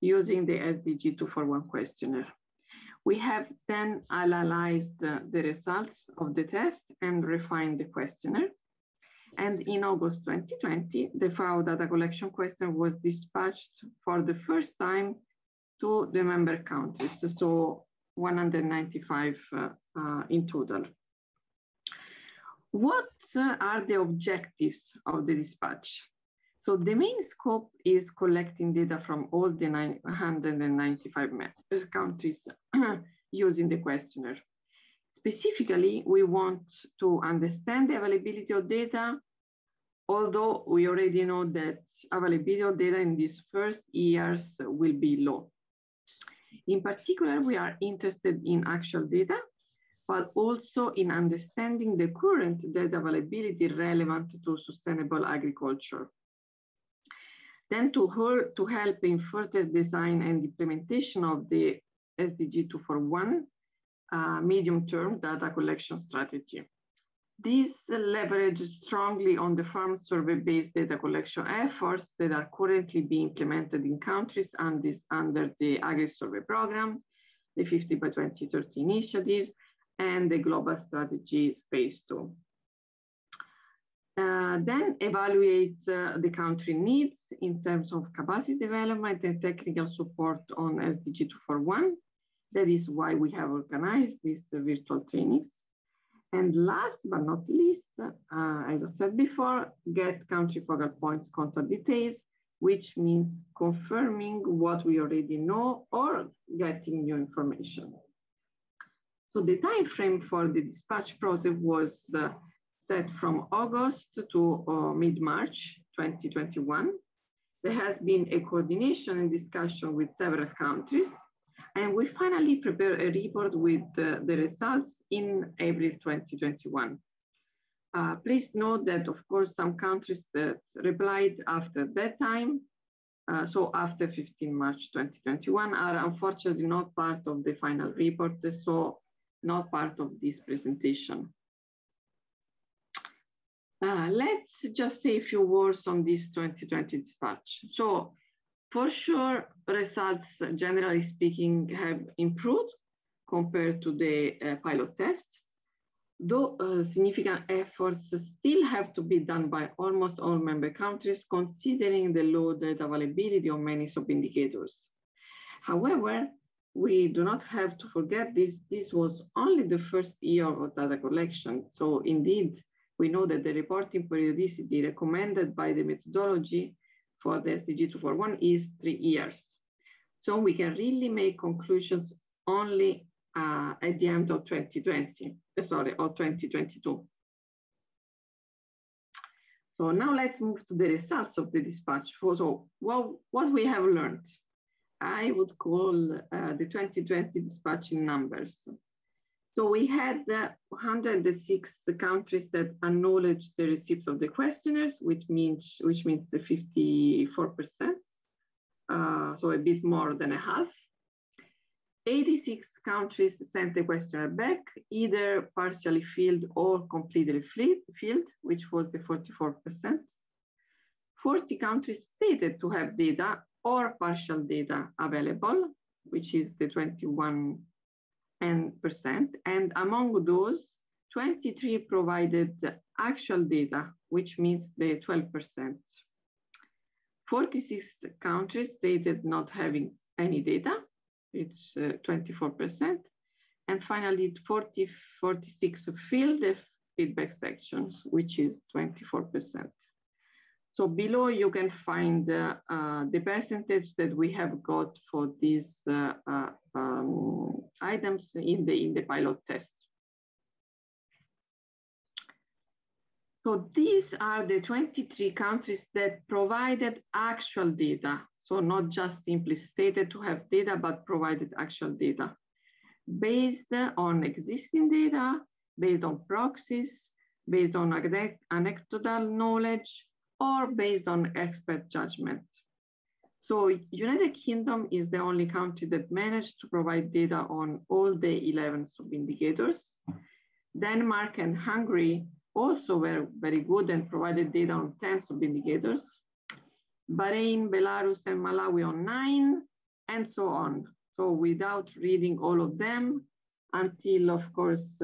using the SDG 2.4.1 questionnaire. We have then analyzed the results of the test and refined the questionnaire. And in August 2020, the FAO data collection questionnaire was dispatched for the first time to the member countries, so 195 in total. What are the objectives of the dispatch? So the main scope is collecting data from all the 195 countries using the questionnaire. Specifically, we want to understand the availability of data, although we already know that availability of data in these first years will be low. In particular, we are interested in actual data, but also in understanding the current data availability relevant to sustainable agriculture. Then to help in further design and implementation of the SDG 2.4.1 medium-term data collection strategy. This leverages strongly on the farm survey-based data collection efforts that are currently being implemented in countries and is under the AGRIS survey program, the 50 by 2030 initiatives, and the global strategies phase 2. Then evaluate the country needs in terms of capacity development and technical support on SDG 2.4.1. That is why we have organized these virtual trainings. And last but not least, as I said before, get country focal points contact details, which means confirming what we already know or getting new information. So the time frame for the dispatch process was set from August to mid-March 2021. There has been a coordination and discussion with several countries, and we finally prepared a report with the results in April 2021. Please note that, of course, some countries that replied after that time, so after 15 March 2021, are unfortunately not part of the final report, so not part of this presentation. Let's just say a few words on this 2020 dispatch. So, for sure, results, generally speaking, have improved compared to the pilot test, though significant efforts still have to be done by almost all member countries, considering the low data availability of many sub-indicators. However, we do not have to forget this was only the first year of data collection. So indeed, we know that the reporting periodicity recommended by the methodology for the SDG 2.4.1 is 3 years. So we can really make conclusions only at the end of 2020, sorry, of 2022. So now let's move to the results of the dispatch. So what we have learned, I would call the 2020 dispatch in numbers. So we had 106 countries that acknowledged the receipt of the questionnaires, which means 54%, so a bit more than a half. 86 countries sent the questionnaire back, either partially filled or completely filled, which was the 44%. 40 countries stated to have data or partial data available, which is the 21%. And among those, 23 provided actual data, which means the 12%. 46 countries stated not having any data, it's 24%. And finally, 46 filled the feedback sections, which is 24%. So below you can find the percentage that we have got for these items in the pilot test. So these are the 23 countries that provided actual data. So not just simply stated to have data, but provided actual data based on existing data, based on proxies, based on anecdotal knowledge, or based on expert judgment. So United Kingdom is the only country that managed to provide data on all the 11 sub-indicators. Denmark and Hungary also were very good and provided data on 10 sub-indicators. Bahrain, Belarus, and Malawi on 9, and so on. So without reading all of them, until of course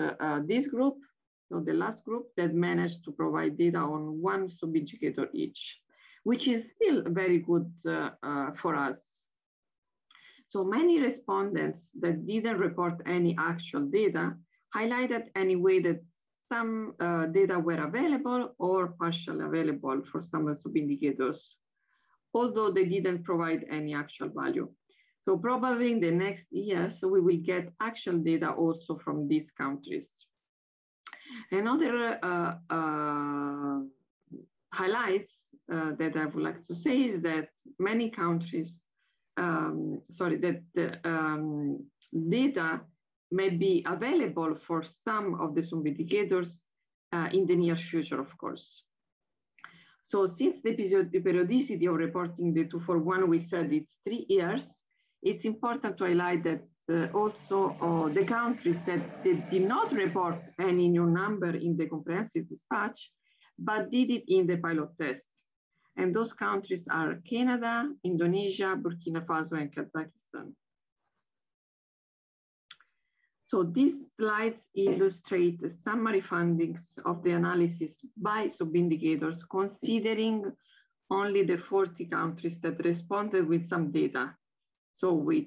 this group, so the last group that managed to provide data on one sub-indicator each, which is still very good for us. So many respondents that didn't report any actual data highlighted anyway that some data were available or partially available for some sub-indicators, although they didn't provide any actual value. So probably in the next years, we will get actual data also from these countries. Another highlights that I would like to say is that many countries, that the data may be available for some of the sub-indicators in the near future, of course. So since the periodicity of reporting the 2.4.1, we said it's 3 years, it's important to highlight that also the countries that did not report any new number in the comprehensive dispatch, but did it in the pilot test. And those countries are Canada, Indonesia, Burkina Faso, and Kazakhstan. So these slides illustrate the summary findings of the analysis by sub-indicators, considering only the 40 countries that responded with some data. So with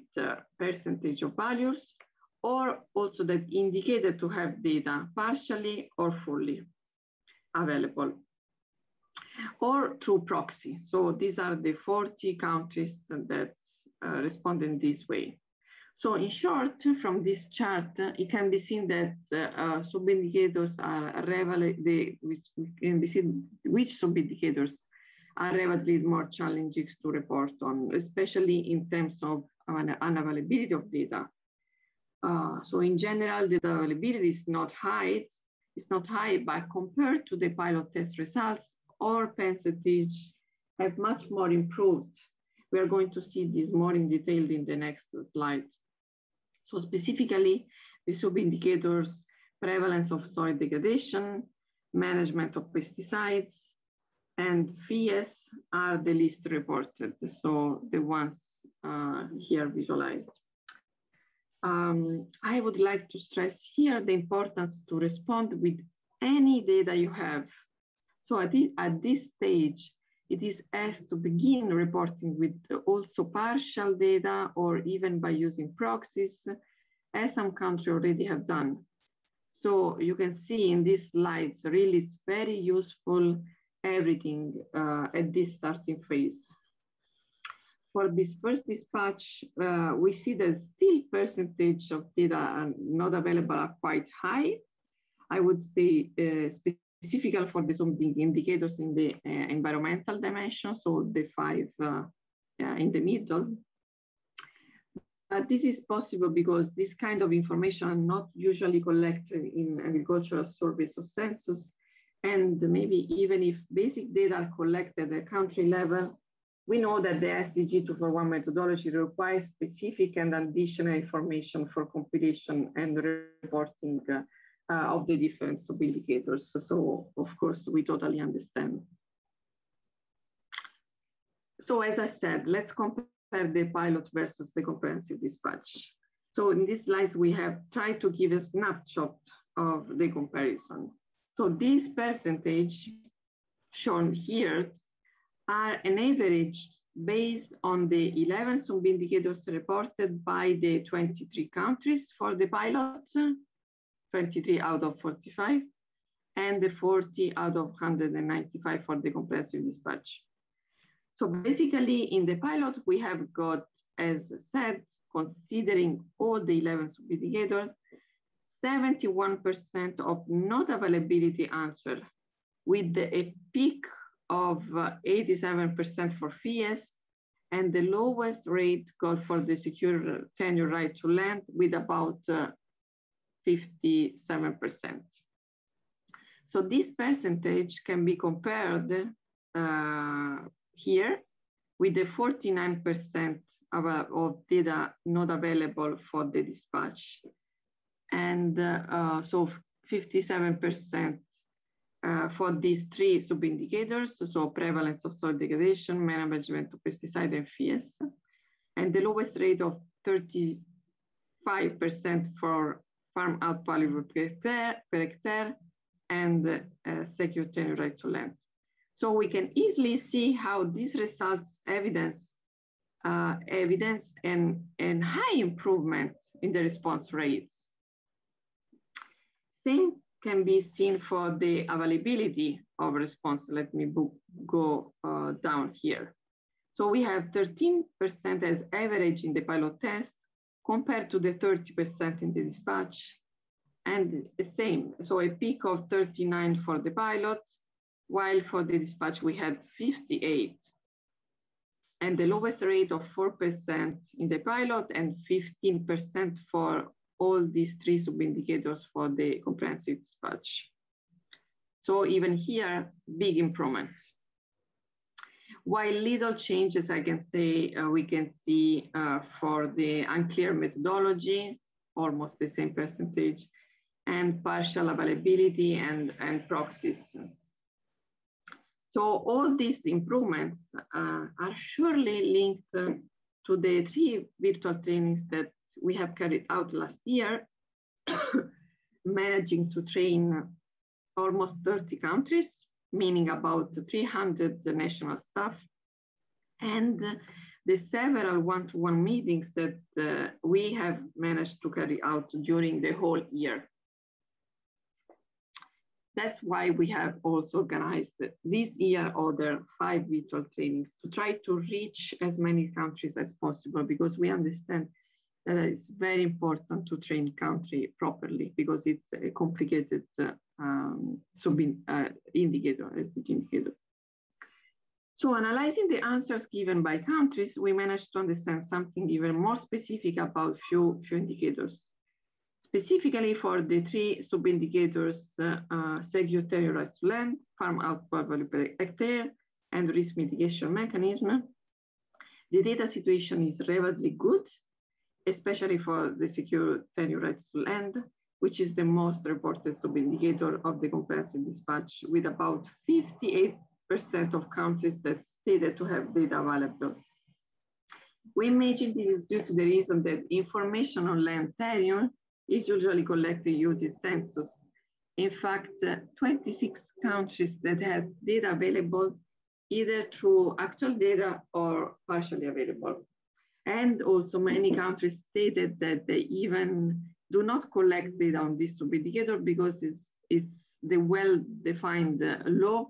percentage of values, or also that indicated to have data partially or fully available, or through proxy. So these are the 40 countries that respond in this way. So in short, from this chart, it can be seen that sub-indicators are which sub-indicators are relatively more challenging to report on, especially in terms of unavailability of data. So in general, the availability is not high. It's not high, but compared to the pilot test results, our percentages have much more improved. We are going to see this more in detail in the next slide. So specifically, the sub-indicators, prevalence of soil degradation, management of pesticides, and FIES are the least reported, so the ones here visualized. I would like to stress here the importance to respond with any data you have. So at this stage, it is asked to begin reporting with also partial data or even by using proxies, as some countries already have done. So you can see in these slides, really it's very useful everything at this starting phase. for this first dispatch, we see that still percentage of data are not available are quite high. I would say specifically for the some indicators in the environmental dimension, so the five in the middle. But this is possible because this kind of information are not usually collected in agricultural surveys or census, and maybe even if basic data are collected at country level, we know that the SDG 2.4.1 methodology requires specific and additional information for compilation and reporting of the different sub-indicators. So, of course, we totally understand. So, as I said, let's compare the pilot versus the comprehensive dispatch. So, in these slides, we have tried to give a snapshot of the comparison. So, this percentage shown here are an average based on the 11 sub-indicators reported by the 23 countries for the pilot, 23 out of 45, and the 40 out of 195 for the comprehensive dispatch. So basically, in the pilot, we have got, as said, considering all the 11 sub-indicators, 71% of not availability answer, with a peak of 87% for FIES, and the lowest rate got for the secure tenure right to land with about 57%. So this percentage can be compared here with the 49% of data not available for the dispatch. And so 57% for these three sub-indicators, so prevalence of soil degradation, management of pesticide, and FIES, and the lowest rate of 35% for farm out value per hectare, and secure tenure right to land. So we can easily see how these results evidence and high improvement in the response rates. Same can be seen for the availability of response. Let me go down here. So we have 13% as average in the pilot test compared to the 30% in the dispatch, and the same. So a peak of 39 for the pilot, while for the dispatch we had 58, and the lowest rate of 4% in the pilot and 15% for all these three sub-indicators for the comprehensive dispatch. So even here, big improvement. While little changes, I can say, we can see for the unclear methodology, almost the same percentage, and partial availability and proxies. So all these improvements are surely linked to the three virtual trainings that we have carried out last year, managing to train almost 30 countries, meaning about 300 national staff, and the several one-to-one meetings that we have managed to carry out during the whole year. That's why we have also organized this year other 5 virtual trainings to try to reach as many countries as possible, because we understand that it's very important to train country properly, because it's a complicated SDG indicator. So analyzing the answers given by countries, we managed to understand something even more specific about few indicators. Specifically for the three sub-indicators, secure tenure rights to land, farm output value per hectare, and risk mitigation mechanism, the data situation is relatively good, especially for the secure tenure rights to land, which is the most reported sub-indicator of the comprehensive dispatch, with about 58% of countries that stated to have data available. We imagine this is due to the reason that information on land tenure is usually collected using census. In fact, 26 countries that had data available, either through actual data or partially available. And also many countries stated that they even do not collect data on this sub-indicator because it's the well-defined law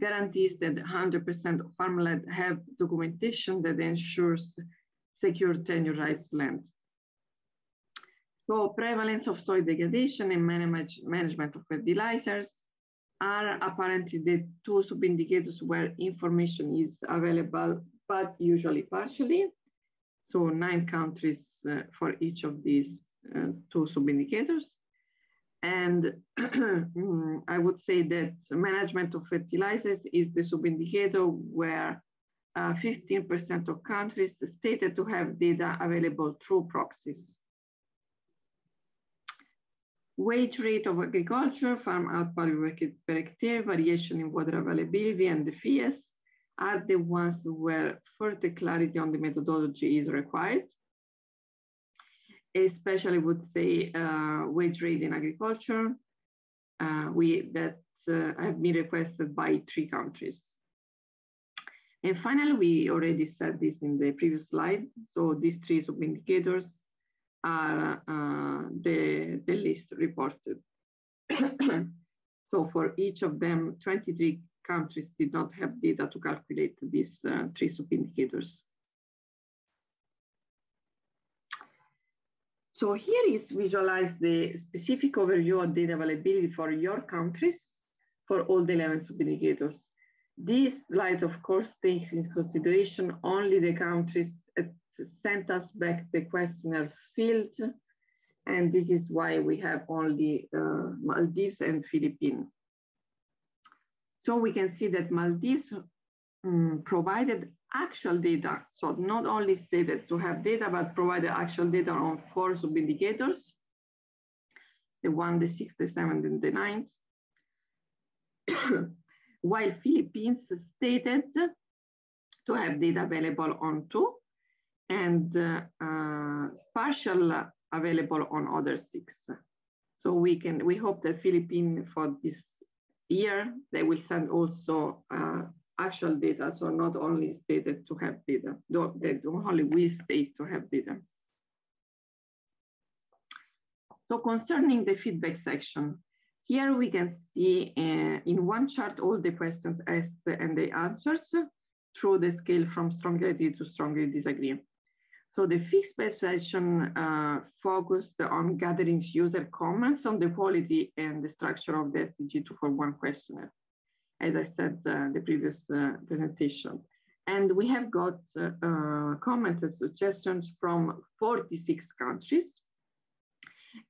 guarantees that 100% of farmland have documentation that ensures secure tenurized land. So prevalence of soil degradation and management of fertilizers are apparently the two sub-indicators where information is available, but usually partially. So 9 countries for each of these two sub-indicators. And I would say that management of fertilizers is the sub-indicator where 15% of countries stated to have data available through proxies. Wage rate of agriculture, farm output per hectare, variation in water availability, and the FIES are the ones where further clarity on the methodology is required. Especially would say wage rate in agriculture, that have been requested by 3 countries. And finally, we already said this in the previous slide. So these 3 sub-indicators are the least reported. So for each of them, 23 countries did not have data to calculate these 3 sub-indicators. So here is visualized the specific overview of data availability for your countries for all the 11 sub-indicators. This slide, of course, takes into consideration only the countries that sent us back the questionnaire field, and this is why we have only Maldives and Philippines. So we can see that Maldives provided actual data, so not only stated to have data, but provided actual data on 4 sub-indicators, the 1, the 6, the 7, and the 9th, while Philippines stated to have data available on 2, and partial available on other 6. So we hope that Philippines for this year, they will send also actual data, so not only stated to have data, though they don't only will state to have data. So concerning the feedback section, here we can see in one chart all the questions asked and the answers through the scale from strongly agree to strongly disagree. So the feedback section focused on gathering user comments on the quality and the structure of the SDG 2.4.1 questionnaire, as I said in the previous presentation. And we have got comments and suggestions from 46 countries,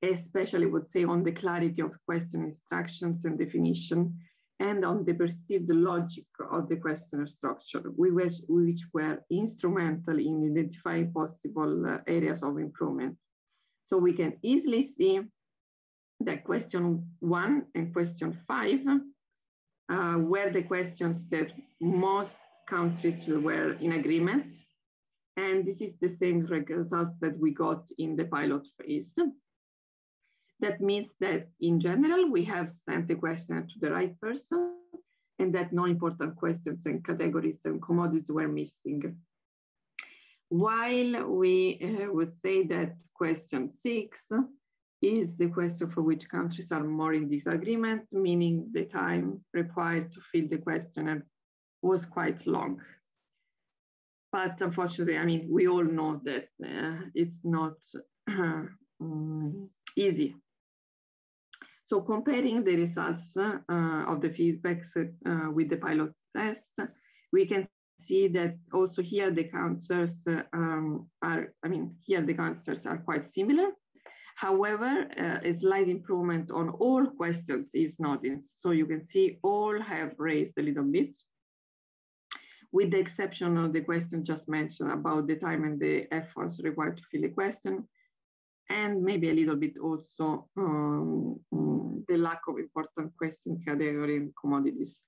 especially would say on the clarity of question instructions and definition, and on the perceived logic of the questionnaire structure, which were instrumental in identifying possible areas of improvement. So we can easily see that question 1 and question 5 were the questions that most countries were in agreement. And this is the same results that we got in the pilot phase. That means that in general, we have sent the questionnaire to the right person and that no important questions and categories and commodities were missing. While we would say that question 6 is the question for which countries are more in disagreement, meaning the time required to fill the questionnaire was quite long. But unfortunately, I mean, we all know that it's not easy. So comparing the results of the feedbacks with the pilot test, we can see that also here the answers are quite similar. However, a slight improvement on all questions is noticed. So you can see all have raised a little bit, with the exception of the question just mentioned about the time and the efforts required to fill the question, and maybe a little bit also the lack of important question category and commodities.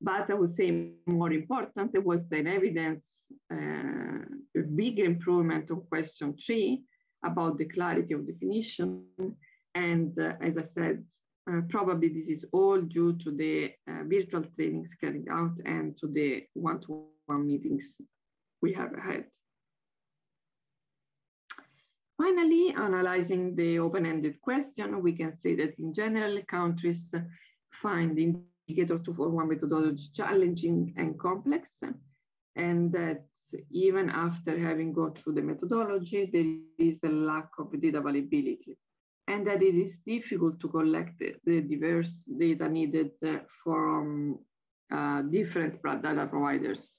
But I would say more important, there was an evidence, a big improvement on question 3, about the clarity of definition. And as I said, probably this is all due to the virtual trainings carried out and to the one-to-one meetings we have had. Finally, analyzing the open-ended question, we can say that in general, countries find Indicator 2.4.1 methodology challenging and complex, and that even after having gone through the methodology, there is a lack of data availability, and that it is difficult to collect the diverse data needed from different data providers.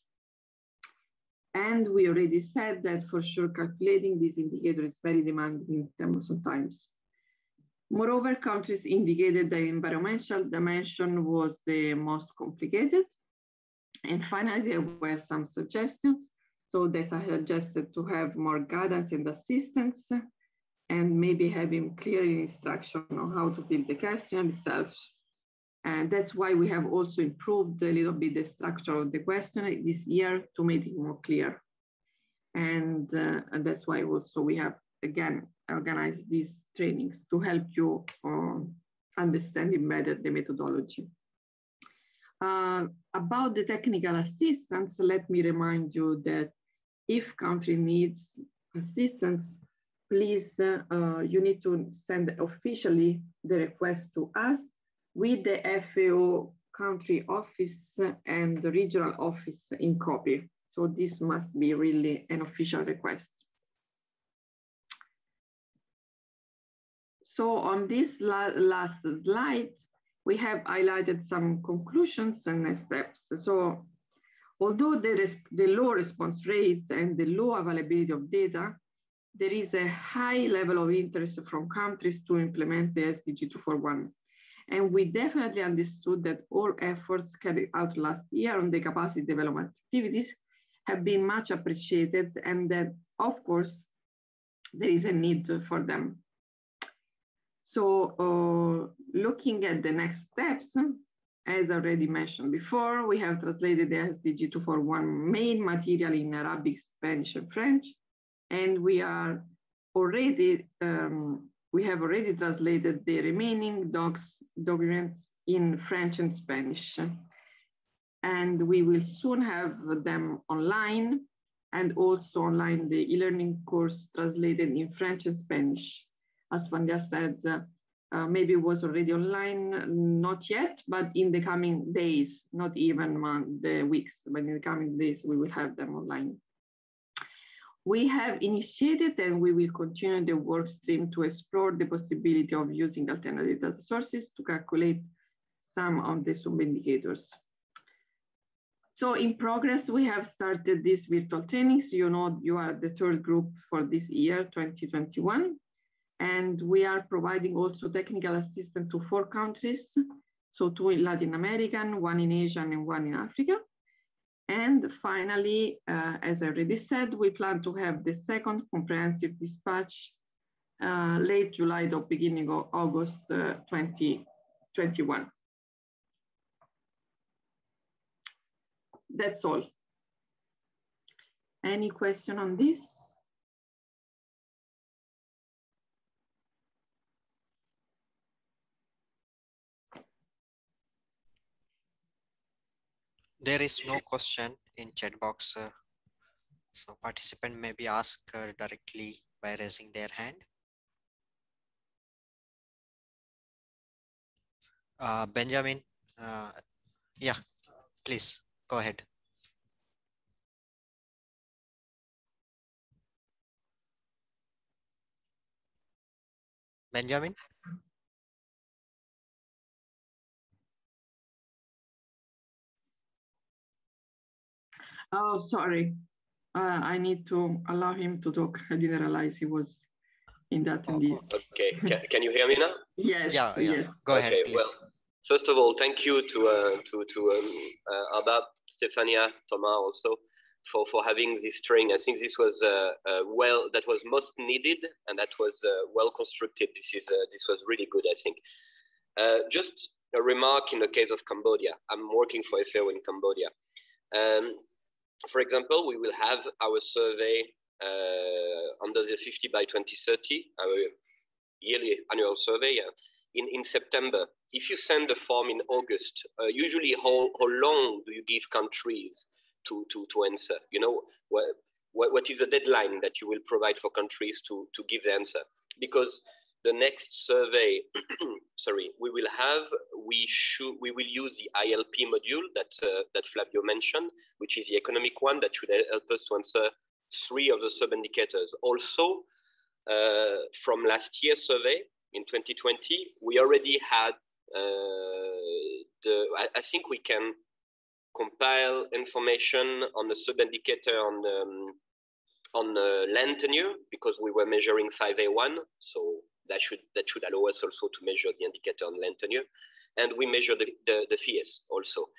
And we already said that for sure calculating this indicator is very demanding in terms of times. Moreover, countries indicated the environmental dimension was the most complicated. And finally, there were some suggestions. So they suggested to have more guidance and assistance, and maybe having clear instruction on how to fill the question itself. And that's why we have also improved a little bit the structure of the question this year to make it more clear. And that's why also we have, again, organized these trainings to help you understand better the methodology. About the technical assistance, let me remind you that if country needs assistance, please, you need to send officially the request to us with the FAO country office and the regional office in CAPI. So this must be really an official request. So on this last slide, we have highlighted some conclusions and next steps. So although there is the low response rate and the low availability of data, there is a high level of interest from countries to implement the SDG 2.4.1. And we definitely understood that all efforts carried out last year on the capacity development activities have been much appreciated, and that, of course, there is a need for them. So looking at the next steps, as already mentioned before, we have translated the SDG 2.4.1 main material in Arabic, Spanish, and French. And we are already, we have already translated the remaining documents in French and Spanish. And we will soon have them online, and also online the e-learning course translated in French and Spanish. Asfandyar said maybe it was already online, not yet, but in the coming days, not even the weeks, but in the coming days, we will have them online. We have initiated and we will continue the work stream to explore the possibility of using alternative data sources to calculate some of the sub-indicators. So in progress, we have started these virtual trainings. You know, you are the third group for this year, 2021. And we are providing also technical assistance to 4 countries. So 2 in Latin America, 1 in Asia, and 1 in Africa. And finally, as I already said, we plan to have the second comprehensive dispatch late July or beginning of August 2021. That's all. Any question on this? There is no question in chat box, so participant may be asked directly by raising their hand. Benjamin, yeah, please go ahead. Benjamin? Oh, sorry. I need to allow him to talk. I didn't realize he was in that. Okay. Can you hear me now? Yes. Yeah, yeah. Yes. Go ahead, please. Well, first of all, thank you to Abab, Stefania, Tomar also for having this training. I think this was that was most needed, and that was well constructed. This was really good, I think. Just a remark in the case of Cambodia. I'm working for FAO in Cambodia. For example, we will have our survey under the 50 by 2030, our yearly annual survey in September. If you send the form in August, usually how long do you give countries to answer? You know, what is the deadline that you will provide for countries to give the answer? Because the next survey, sorry, we will have, we will use the ILP module that, that Flavio mentioned, which is the economic one that should help us to answer 3 of the sub-indicators. Also, from last year's survey in 2020, we already had I think we can compile information on the sub-indicator on land tenure, because we were measuring 5A1, so that should allow us also to measure the indicator on land tenure, and we measure the FIES also.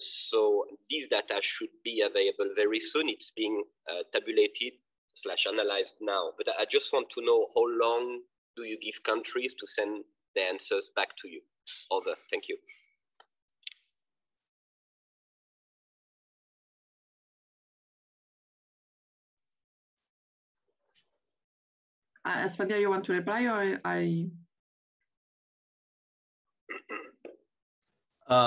So these data should be available very soon. It's being tabulated / analyzed now, but I just want to know how long do you give countries to send the answers back to you? Over. Thank you. Asfandyar, you want to reply, or I?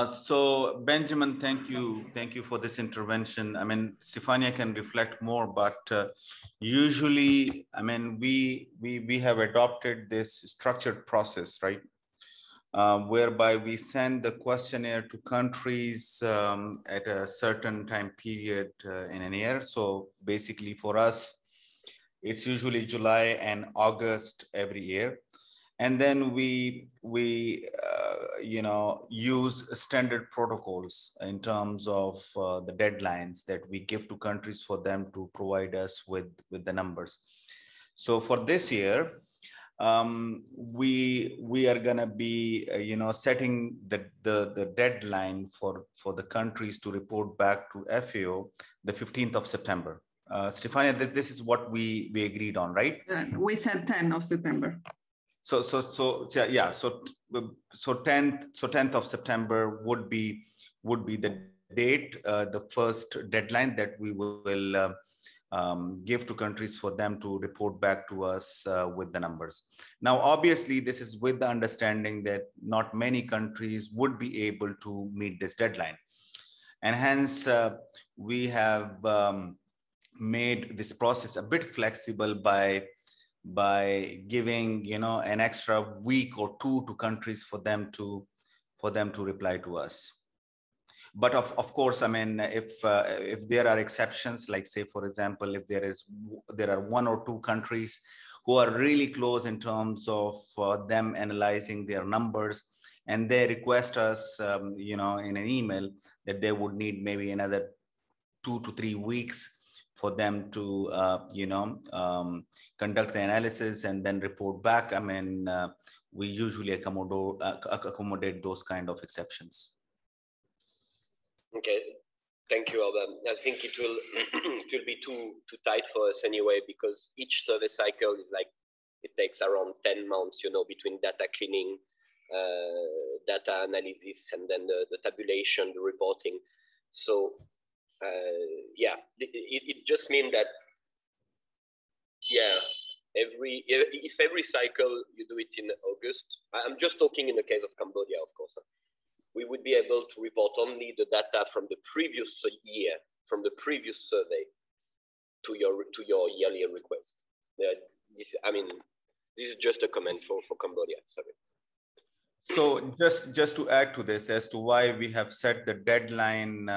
So Benjamin, thank you for this intervention. I mean, Stefania can reflect more, but usually, I mean, we have adopted this structured process, right? Whereby we send the questionnaire to countries at a certain time period in a year. So basically, for us, it's usually July and August every year. And then we you know, use standard protocols in terms of the deadlines that we give to countries for them to provide us with the numbers. So for this year, we are gonna be you know, setting the deadline for the countries to report back to FAO the 15th of September. Stefania, this is what we agreed on, right? We said 10th of September. So 10th of September would be the date, the first deadline that we will give to countries for them to report back to us with the numbers. Now, obviously, this is with the understanding that not many countries would be able to meet this deadline, and hence we have made this process a bit flexible by giving, you know, an extra week or 2 to countries for them to reply to us. But of course, I mean, if there are exceptions, like say, for example, if there are 1 or 2 countries who are really close in terms of them analyzing their numbers, and they request us, you know, in an email that they would need maybe another 2 to 3 weeks for them to, you know, conduct the analysis and then report back. I mean, we usually accommodate those kind of exceptions. Okay, thank you, Alba. I think it will it will be too tight for us anyway, because each survey cycle is like, it takes around 10 months, you know, between data cleaning, data analysis, and then the tabulation, the reporting. So. Yeah, it just means that, yeah, if every cycle you do it in August, I'm just talking in the case of Cambodia, of course, we would be able to report only the data from the previous year, from the previous survey to your yearly request. I mean, this is just a comment for Cambodia, sorry. So just to add to this, as to why we have set the deadline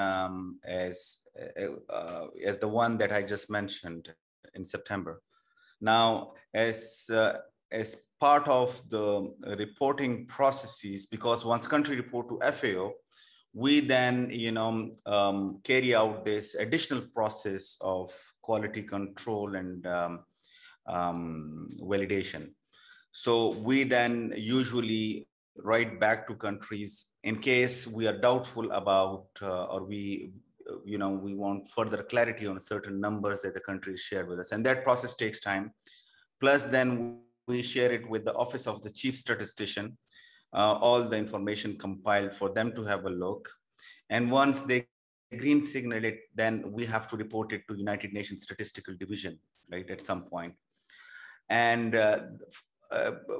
as the one that I just mentioned in September. Now, as part of the reporting processes, because once country report to FAO, we then, you know, carry out this additional process of quality control and validation. So we then usually right back to countries in case we are doubtful about or we, you know, we want further clarity on certain numbers that the countries share with us, and that process takes time. Plus, then we share it with the Office of the Chief Statistician, all the information compiled for them to have a look, and once they green signal it, then we have to report it to United Nations Statistical Division, right, at some point. And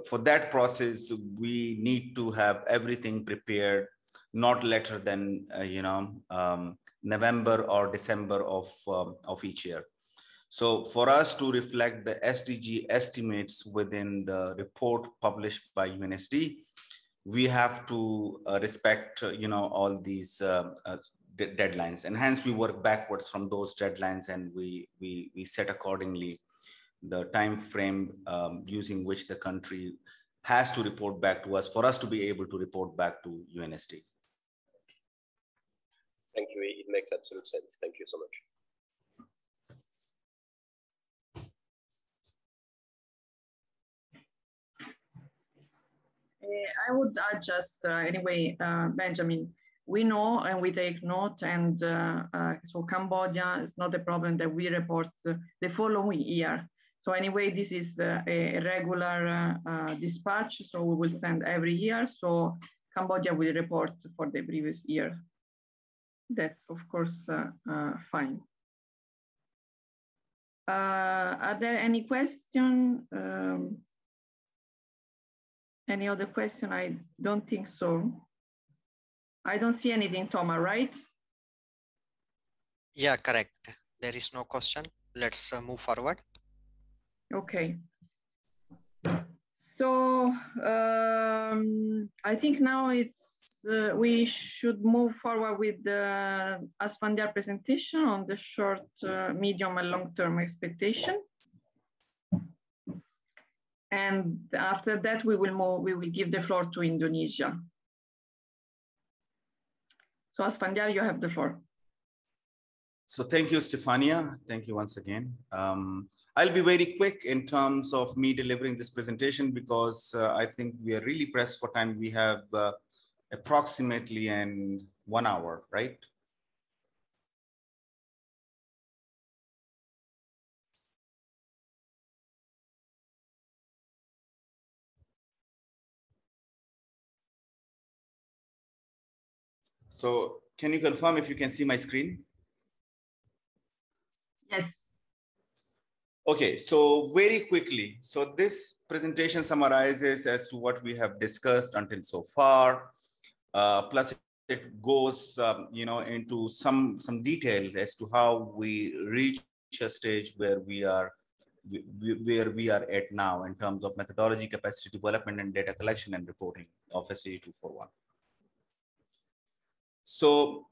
for that process, we need to have everything prepared not later than November or December of each year. So for us to reflect the SDG estimates within the report published by UNSD, we have to respect, all these deadlines, and hence we work backwards from those deadlines, and we set accordingly the time frame using which the country has to report back to us for us to be able to report back to UNSD. Thank you. It makes absolute sense. Thank you so much. I would add just, Benjamin, we know and we take note, and so Cambodia is not a problem that we report the following year. So anyway, this is a regular dispatch, so we will send every year. So Cambodia will report for the previous year. That's of course fine. Are there any questions? Any other question? I don't think so. I don't see anything, Tomar, right? Yeah, correct. There is no question. Let's move forward. Okay. So I think now it's we should move forward with the Asfandyar presentation on the short, medium, and long-term expectation. And after that, we will move, we will give the floor to Indonesia. So Asfandyar, you have the floor. So thank you, Stefania. Thank you once again. I'll be very quick in terms of me delivering this presentation because I think we are really pressed for time. We have approximately 1 hour, right? So can you confirm if you can see my screen? Yes. Okay, so very quickly. So this presentation summarizes as to what we have discussed until so far. Plus it goes into some details as to how we reach a stage where we are at now in terms of methodology, capacity development, and data collection and reporting of SDG 2.4.1. So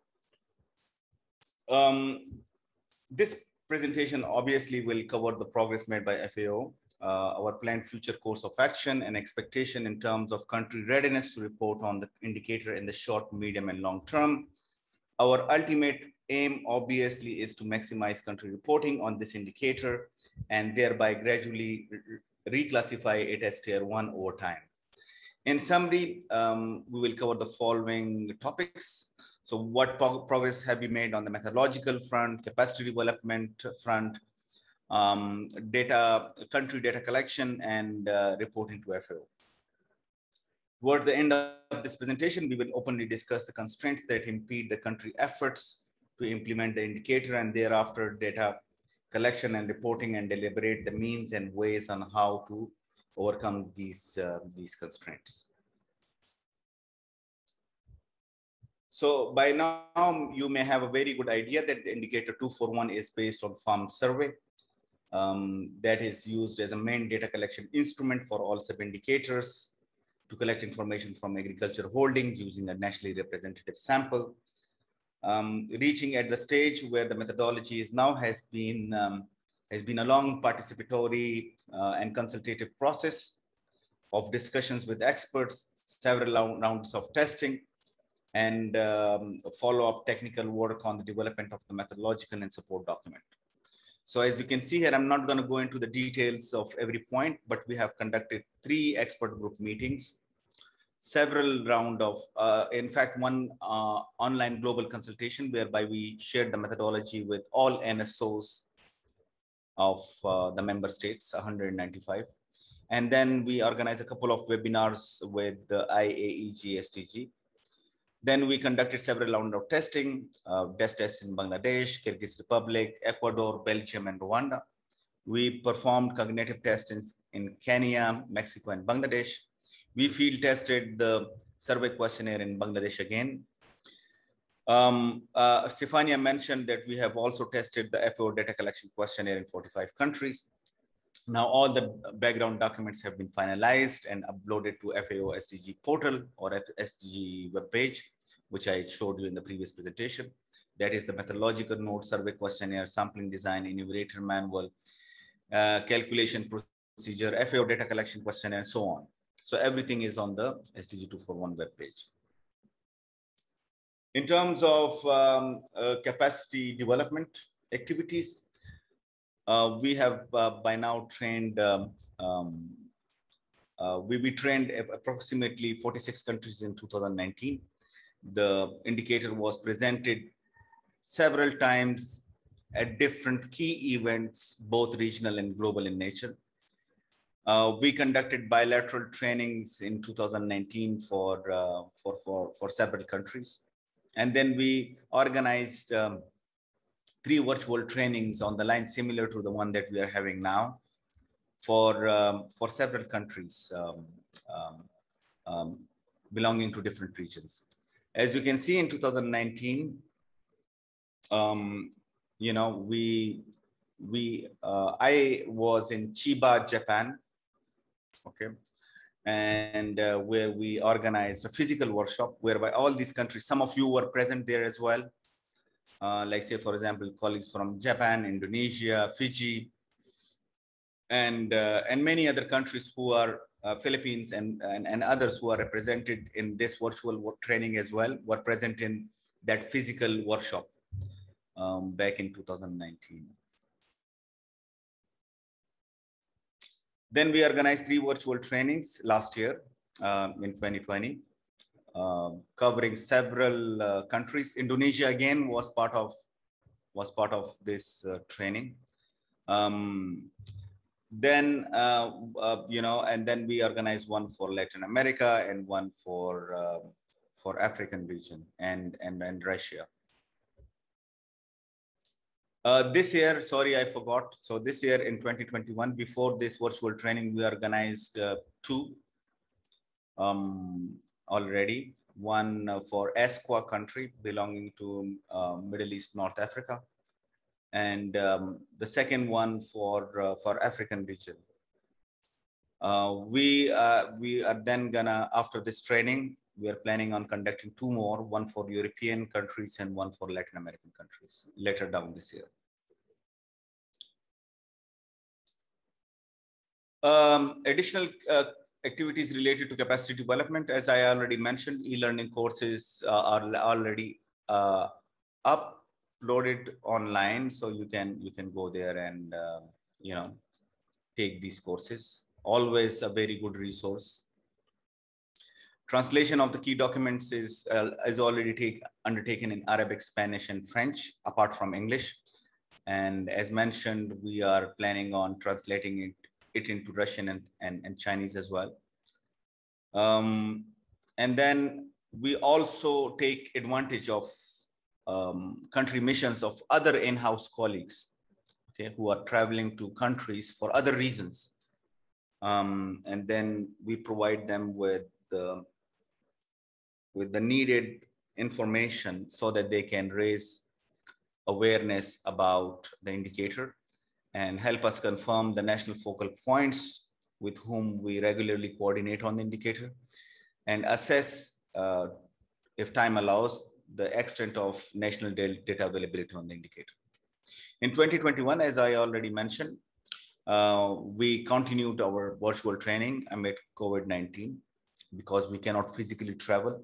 this presentation obviously will cover the progress made by FAO, our planned future course of action and expectation in terms of country readiness to report on the indicator in the short, medium, and long term. Our ultimate aim obviously is to maximize country reporting on this indicator and thereby gradually reclassify it as tier one over time. In summary, we will cover the following topics. So what progress have we made on the methodological front, capacity development front, country data collection, and reporting to FAO. Toward the end of this presentation, we will openly discuss the constraints that impede the country efforts to implement the indicator, and thereafter data collection and reporting, and deliberate the means and ways on how to overcome these constraints. So by now, you may have a very good idea that the indicator 2.4.1 is based on farm survey that is used as a main data collection instrument for all sub-indicators to collect information from agriculture holdings using a nationally representative sample, reaching at the stage where the methodology is now has been a long participatory and consultative process of discussions with experts, several rounds of testing, and follow-up technical work on the development of the methodological and support document. So as you can see here, I'm not going to go into the details of every point, but we have conducted 3 expert group meetings, several round of, in fact, one online global consultation whereby we shared the methodology with all NSOs of the member states, 195. And then we organized a couple of webinars with the IAEG SDG. Then we conducted several rounds of testing, tests in Bangladesh, Kyrgyz Republic, Ecuador, Belgium, and Rwanda. We performed cognitive tests in Kenya, Mexico, and Bangladesh. We field tested the survey questionnaire in Bangladesh again. Stefania mentioned that we have also tested the FAO data collection questionnaire in 45 countries. Now, all the background documents have been finalized and uploaded to FAO SDG portal or SDG webpage, which I showed you in the previous presentation. That is the methodological note, survey questionnaire, sampling design, enumerator manual, calculation procedure, FAO data collection questionnaire, and so on. So everything is on the SDG 2.4.1 webpage. In terms of capacity development activities, we have by now trained, we trained approximately 46 countries in 2019. The indicator was presented several times at different key events, both regional and global in nature. We conducted bilateral trainings in 2019 for several countries. And then we organized 3 virtual trainings on the line, similar to the one that we are having now, for several countries belonging to different regions. As you can see, in 2019, you know, I was in Chiba, Japan, okay, and where we organized a physical workshop whereby all these countries, some of you were present there as well. Like say, for example, colleagues from Japan, Indonesia, Fiji, and many other countries who are Philippines and others who are represented in this virtual work training as well were present in that physical workshop back in 2019. Then we organized 3 virtual trainings last year in 2020. Covering several countries. Indonesia again was part of this training. Then we organized one for Latin America and one for African region and Russia. This year, sorry, I forgot. So this year in 2021, before this virtual training, we organized 2. Already, one for ESQA country belonging to Middle East, North Africa, and the second one for African region. We are then gonna, after this training, we are planning on conducting 2 more, one for European countries and one for Latin American countries later down this year. Additional activities related to capacity development, as I already mentioned, e-learning courses are already uploaded online, so you can go there and you know, take these courses. Always a very good resource. Translation of the key documents is already undertaken in Arabic, Spanish, and French, apart from English. And as mentioned, we are planning on translating it into Russian and Chinese as well. And then we also take advantage of country missions of other in-house colleagues, okay, who are traveling to countries for other reasons. And then we provide them with the needed information so that they can raise awareness about the indicator and help us confirm the national focal points with whom we regularly coordinate on the indicator and assess, if time allows, the extent of national data availability on the indicator. In 2021, as I already mentioned, we continued our virtual training amid COVID-19 because we cannot physically travel,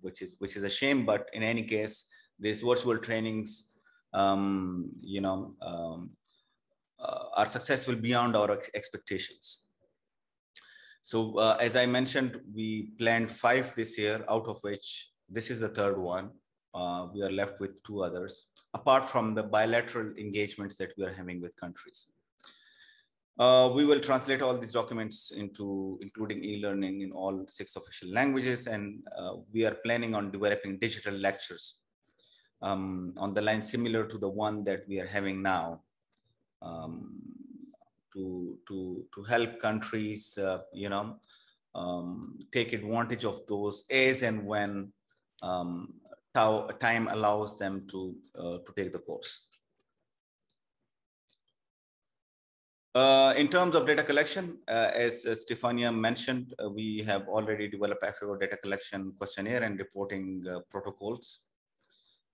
which is a shame, but in any case, these virtual trainings, are successful beyond our expectations. So as I mentioned, we planned 5 this year, out of which this is the 3rd one. We are left with 2 others, apart from the bilateral engagements that we are having with countries. We will translate all these documents into, including e-learning, in all 6 official languages, and we are planning on developing digital lectures on the line similar to the one that we are having now. To help countries, take advantage of those as and when time allows them to take the course. In terms of data collection, as Stefania mentioned, we have already developed FAO data collection questionnaire and reporting protocols.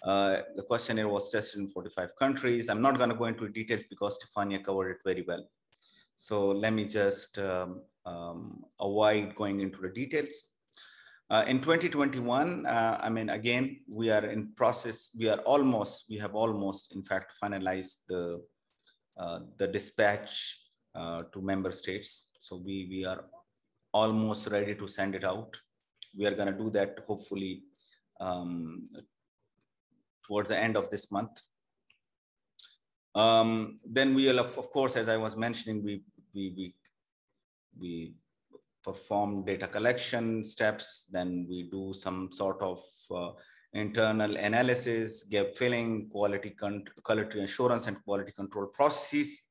The questionnaire was tested in 45 countries. I'm not going to go into details because Stefania covered it very well. So let me just avoid going into the details. In 2021, I mean, again, we are in process. We have almost, in fact, finalized the dispatch to member states. So we are almost ready to send it out. We are gonna do that hopefully towards the end of this month. Then we will, of course, as I was mentioning, we perform data collection steps, then we do some sort of internal analysis, gap filling, quality assurance and quality control processes.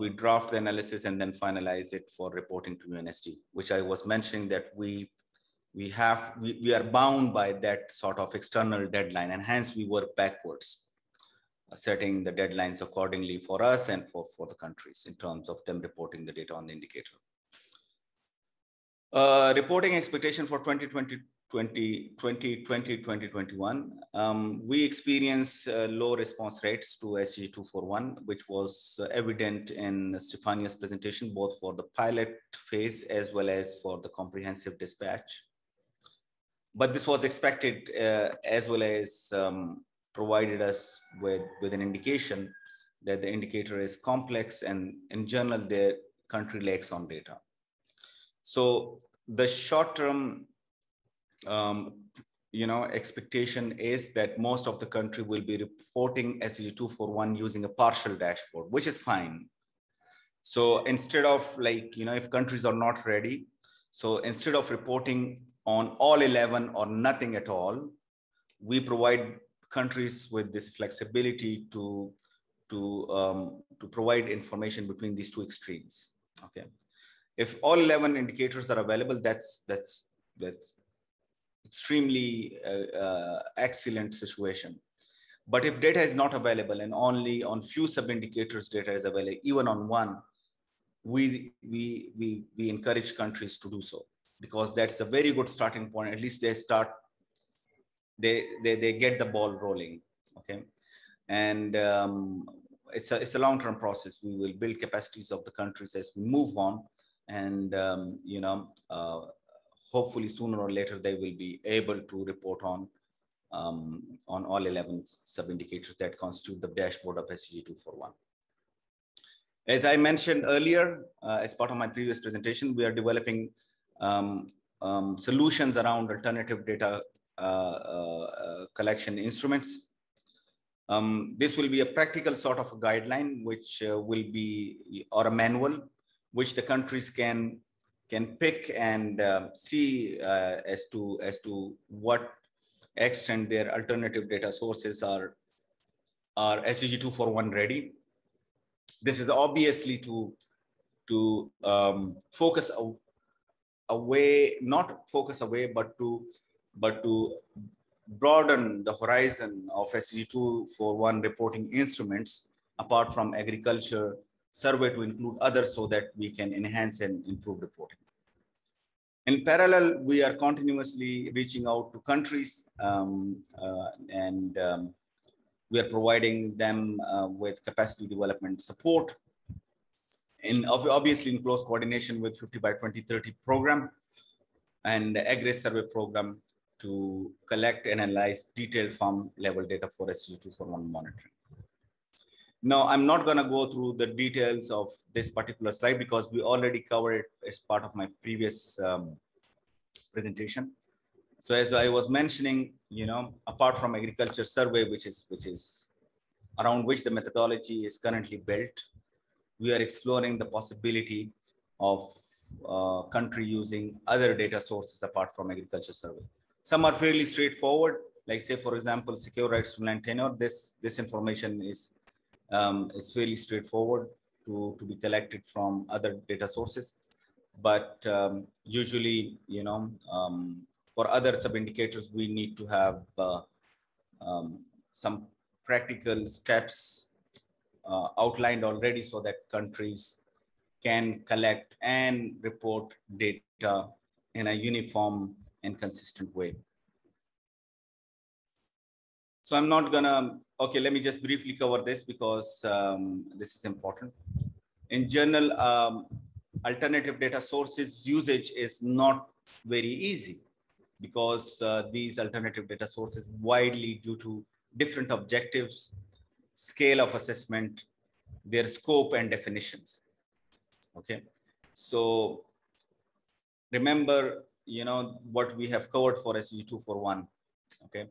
We draft the analysis and then finalize it for reporting to UNSD, which I was mentioning that we are bound by that sort of external deadline, and hence we work backwards, setting the deadlines accordingly for us and for the countries in terms of them reporting the data on the indicator. Reporting expectation for 2020-2021, we experienced low response rates to SDG 2.4.1, which was evident in Stefania's presentation, both for the pilot phase as well as for the comprehensive dispatch. But this was expected as well as provided us with an indication that the indicator is complex and in general, the country lacks on data. So the short-term expectation is that most of the country will be reporting SDG 2.4.1 using a partial dashboard, which is fine. So instead of if countries are not ready, so instead of reporting on all 11 or nothing at all, we provide countries with this flexibility to provide information between these two extremes. Okay, if all 11 indicators are available, that's extremely excellent situation. But if data is not available and only on few sub-indicators data is available, even on one, we encourage countries to do so, because that's a very good starting point. At least they start, they get the ball rolling, okay? And it's a long-term process. We will build capacities of the countries as we move on, and hopefully sooner or later, they will be able to report on all 11 sub-indicators that constitute the dashboard of SDG 2.4.1. As I mentioned earlier, as part of my previous presentation, we are developing solutions around alternative data collection instruments. This will be a practical sort of a guideline, which or a manual, which the countries can pick and see as to what extent their alternative data sources are SDG 2.4.1 ready. This is obviously to focus away, not focus away, but to broaden the horizon of SDG 2.4.1 reporting instruments apart from agriculture survey to include others, so that we can enhance and improve reporting. In parallel, we are continuously reaching out to countries and we are providing them with capacity development support, in obviously in close coordination with 50 by 2030 program and the AGRIS survey program to collect and analyze detailed farm level data for SDG 2.4.1 monitoring. Now, I'm not going to go through the details of this particular slide because we already covered it as part of my previous presentation. So as I was mentioning, apart from agriculture survey, which is around which the methodology is currently built, we are exploring the possibility of country using other data sources apart from agriculture survey. Some are fairly straightforward, like say, for example, secure rights to land tenure. This information is fairly straightforward to be collected from other data sources, but usually for other sub-indicators, we need to have some practical steps outlined already so that countries can collect and report data in a uniform and consistent way. So I'm not gonna, okay, let me just briefly cover this because this is important. In general, alternative data sources usage is not very easy because these alternative data sources widely due to different objectives, scale of assessment, their scope and definitions. Okay, so remember, you know, what we have covered for SDG 2.4.1, okay?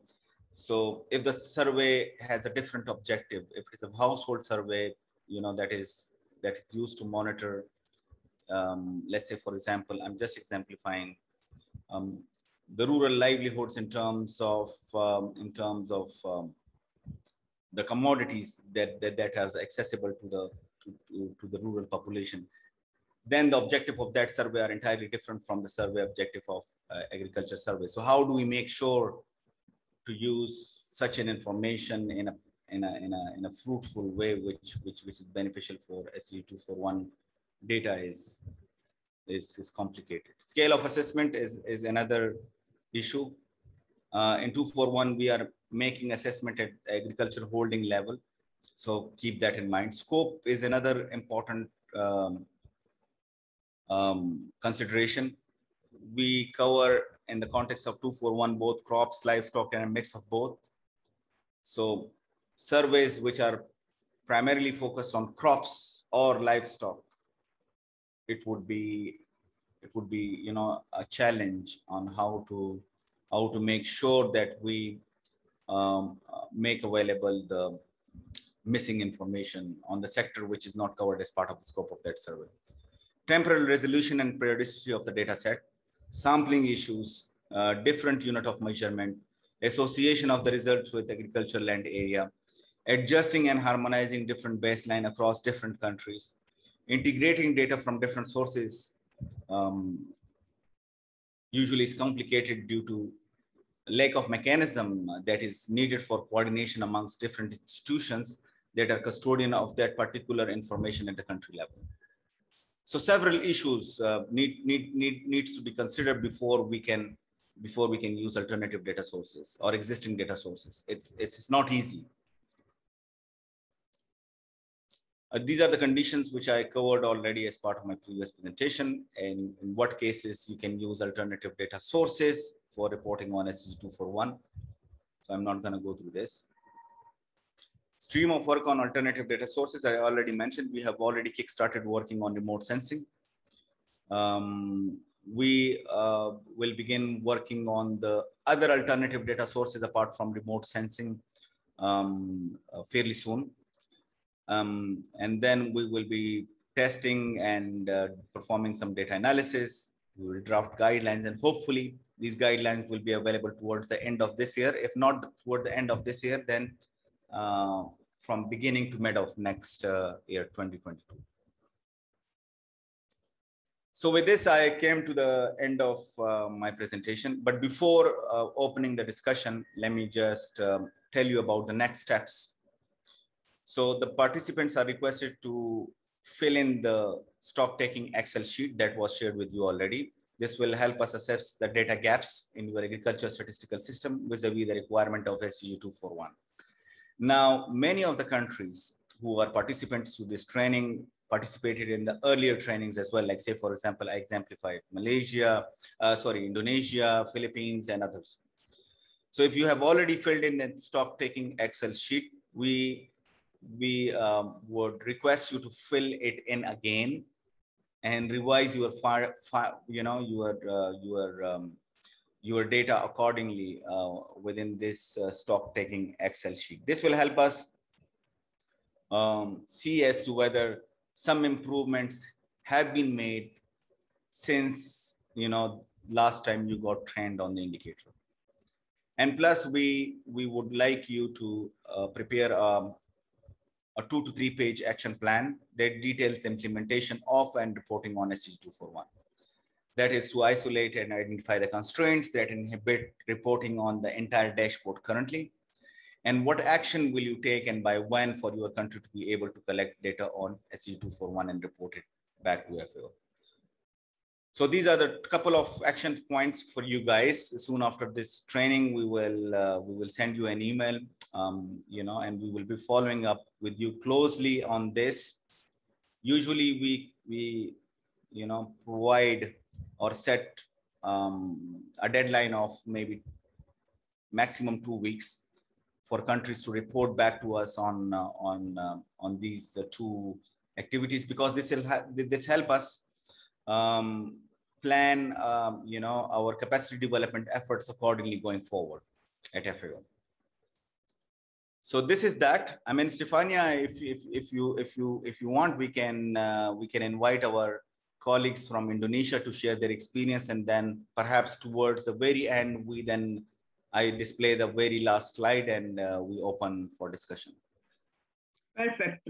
So if the survey has a different objective, if it's a household survey, you know, that is used to monitor, let's say, for example, I'm just exemplifying the rural livelihoods in terms of the commodities that are accessible to the rural population, then the objective of that survey are entirely different from the survey objective of agriculture survey. So how do we make sure to use such an information in a fruitful way, which is beneficial for SDG 2.4.1 data is complicated. Scale of assessment is another issue. In 2.4.1, we are making assessment at agriculture holding level, so keep that in mind. Scope is another important consideration. We cover in the context of 2.4.1 both crops, livestock, and a mix of both. So surveys which are primarily focused on crops or livestock, it would be, you know, a challenge on how to make sure that we make available the missing information on the sector which is not covered as part of the scope of that survey. Temporal resolution and periodicity of the data set, sampling issues, different unit of measurement, association of the results with agricultural land area, adjusting and harmonizing different baseline across different countries, integrating data from different sources usually is complicated due to lack of mechanism that is needed for coordination amongst different institutions that are custodian of that particular information at the country level. So several issues needs to be considered before we can use alternative data sources or existing data sources. It's not easy. These are the conditions which I covered already as part of my previous presentation, and in what cases you can use alternative data sources for reporting on SDG 2.4.1. So I'm not going to go through this. Stream of work on alternative data sources, I already mentioned, we have already kickstarted working on remote sensing. We will begin working on the other alternative data sources apart from remote sensing fairly soon. And then we will be testing and performing some data analysis. We will draft guidelines, and hopefully these guidelines will be available towards the end of this year. If not toward the end of this year, then from beginning to mid of next year, 2022. So with this, I came to the end of my presentation, but before opening the discussion, let me just tell you about the next steps. So the participants are requested to fill in the stock taking Excel sheet that was shared with you already. This will help us assess the data gaps in your agriculture statistical system vis-a-vis the requirement of SDG 2.4.1. Now, many of the countries who are participants to this training participated in the earlier trainings as well. Like, say, for example, I exemplified Malaysia, Indonesia, Philippines, and others. So if you have already filled in the stock taking Excel sheet, we would request you to fill it in again and revise your data accordingly within this stock taking Excel sheet. This will help us see as to whether some improvements have been made since, you know, last time you got trained on the indicator. And plus, we would like you to prepare a 2- to 3-page action plan that details the implementation of and reporting on SDG 2.4.1. That is to isolate and identify the constraints that inhibit reporting on the entire dashboard currently. And what action will you take and by when for your country to be able to collect data on SDG 2.4.1 and report it back to FAO? So these are the couple of action points for you guys. Soon after this training, we will send you an email, and we will be following up with you closely on this. Usually we provide or set a deadline of maybe maximum 2 weeks for countries to report back to us on these two activities, because this help us plan our capacity development efforts accordingly going forward at FAO. So this is that. I mean, Stefania, if you want, we can invite our colleagues from Indonesia to share their experience, and then perhaps towards the very end I display the very last slide and we open for discussion. Perfect.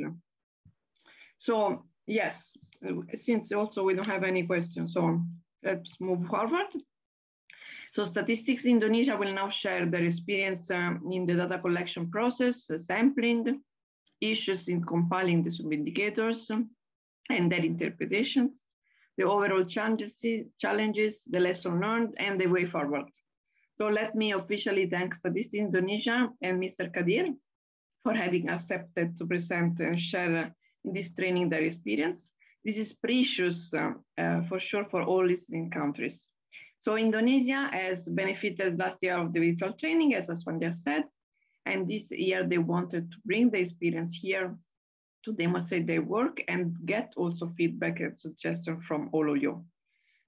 So yes, since also we don't have any questions, so let's move forward. So Statistics Indonesia will now share their experience in the data collection process, sampling, issues in compiling the sub-indicators and their interpretations, the overall challenges, the lesson learned, and the way forward. So let me officially thank Statistics Indonesia and Mr. Kadir for having accepted to present and share in this training their experience. This is precious for sure for all listening countries. So Indonesia has benefited last year of the virtual training, as Asfandyar said, and this year they wanted to bring the experience here to demonstrate their work and get also feedback and suggestions from all of you.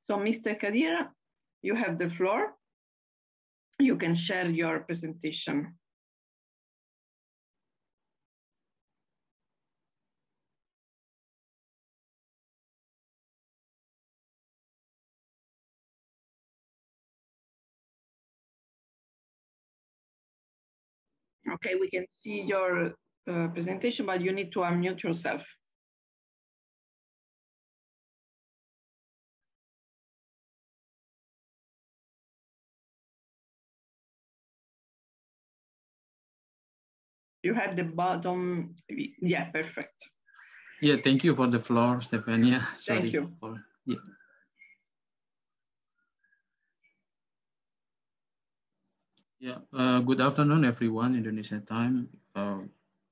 So Mr. Kadir, you have the floor. You can share your presentation. Okay, we can see your presentation, but you need to unmute yourself. You had the bottom, yeah, perfect. Yeah, thank you for the floor, Stefania. Sorry. Thank you. Yeah. Yeah. Good afternoon, everyone, Indonesia time.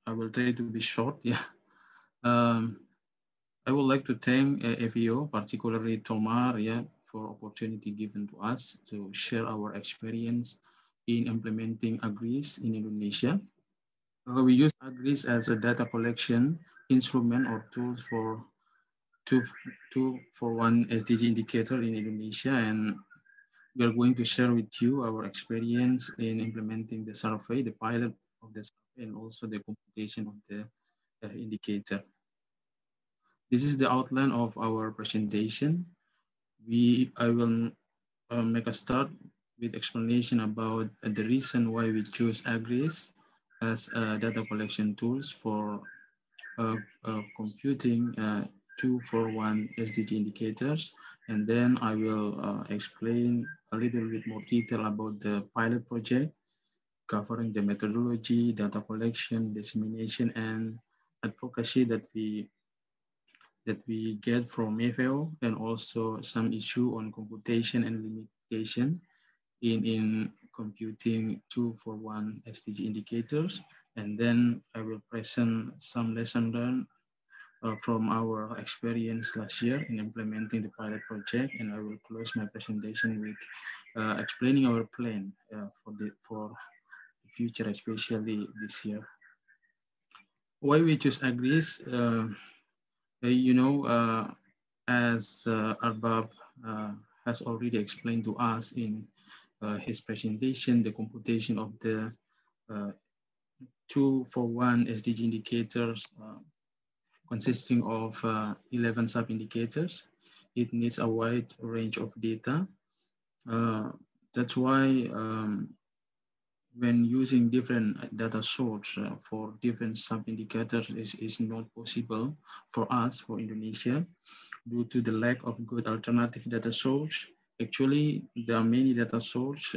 I will try to be short, yeah. I would like to thank FAO, particularly Tomar, yeah, for opportunity given to us to share our experience in implementing AGRIS in Indonesia. We use AGRIS as a data collection instrument or tools for 2.4.1 SDG indicator in Indonesia, and we are going to share with you our experience in implementing the survey, the pilot of the survey, and also the computation of the indicator. This is the outline of our presentation. I will make a start with explanation about the reason why we choose AGRIS as data collection tools for computing 2.4.1 SDG indicators. And then I will explain a little bit more detail about the pilot project covering the methodology, data collection, dissemination, and advocacy that we get from FAO, and also some issue on computation and limitation in computing 2.4.1 SDG indicators. And then I will present some lesson learned from our experience last year in implementing the pilot project. And I will close my presentation with explaining our plan for the future, especially this year. Why we choose AGRIS, as Arbab has already explained to us in his presentation, the computation of the 2.4.1 SDG indicators consisting of 11 sub-indicators. It needs a wide range of data. That's why when using different data sources for different sub-indicators is not possible for us, for Indonesia. due to the lack of good alternative data source. Actually, there are many data sources,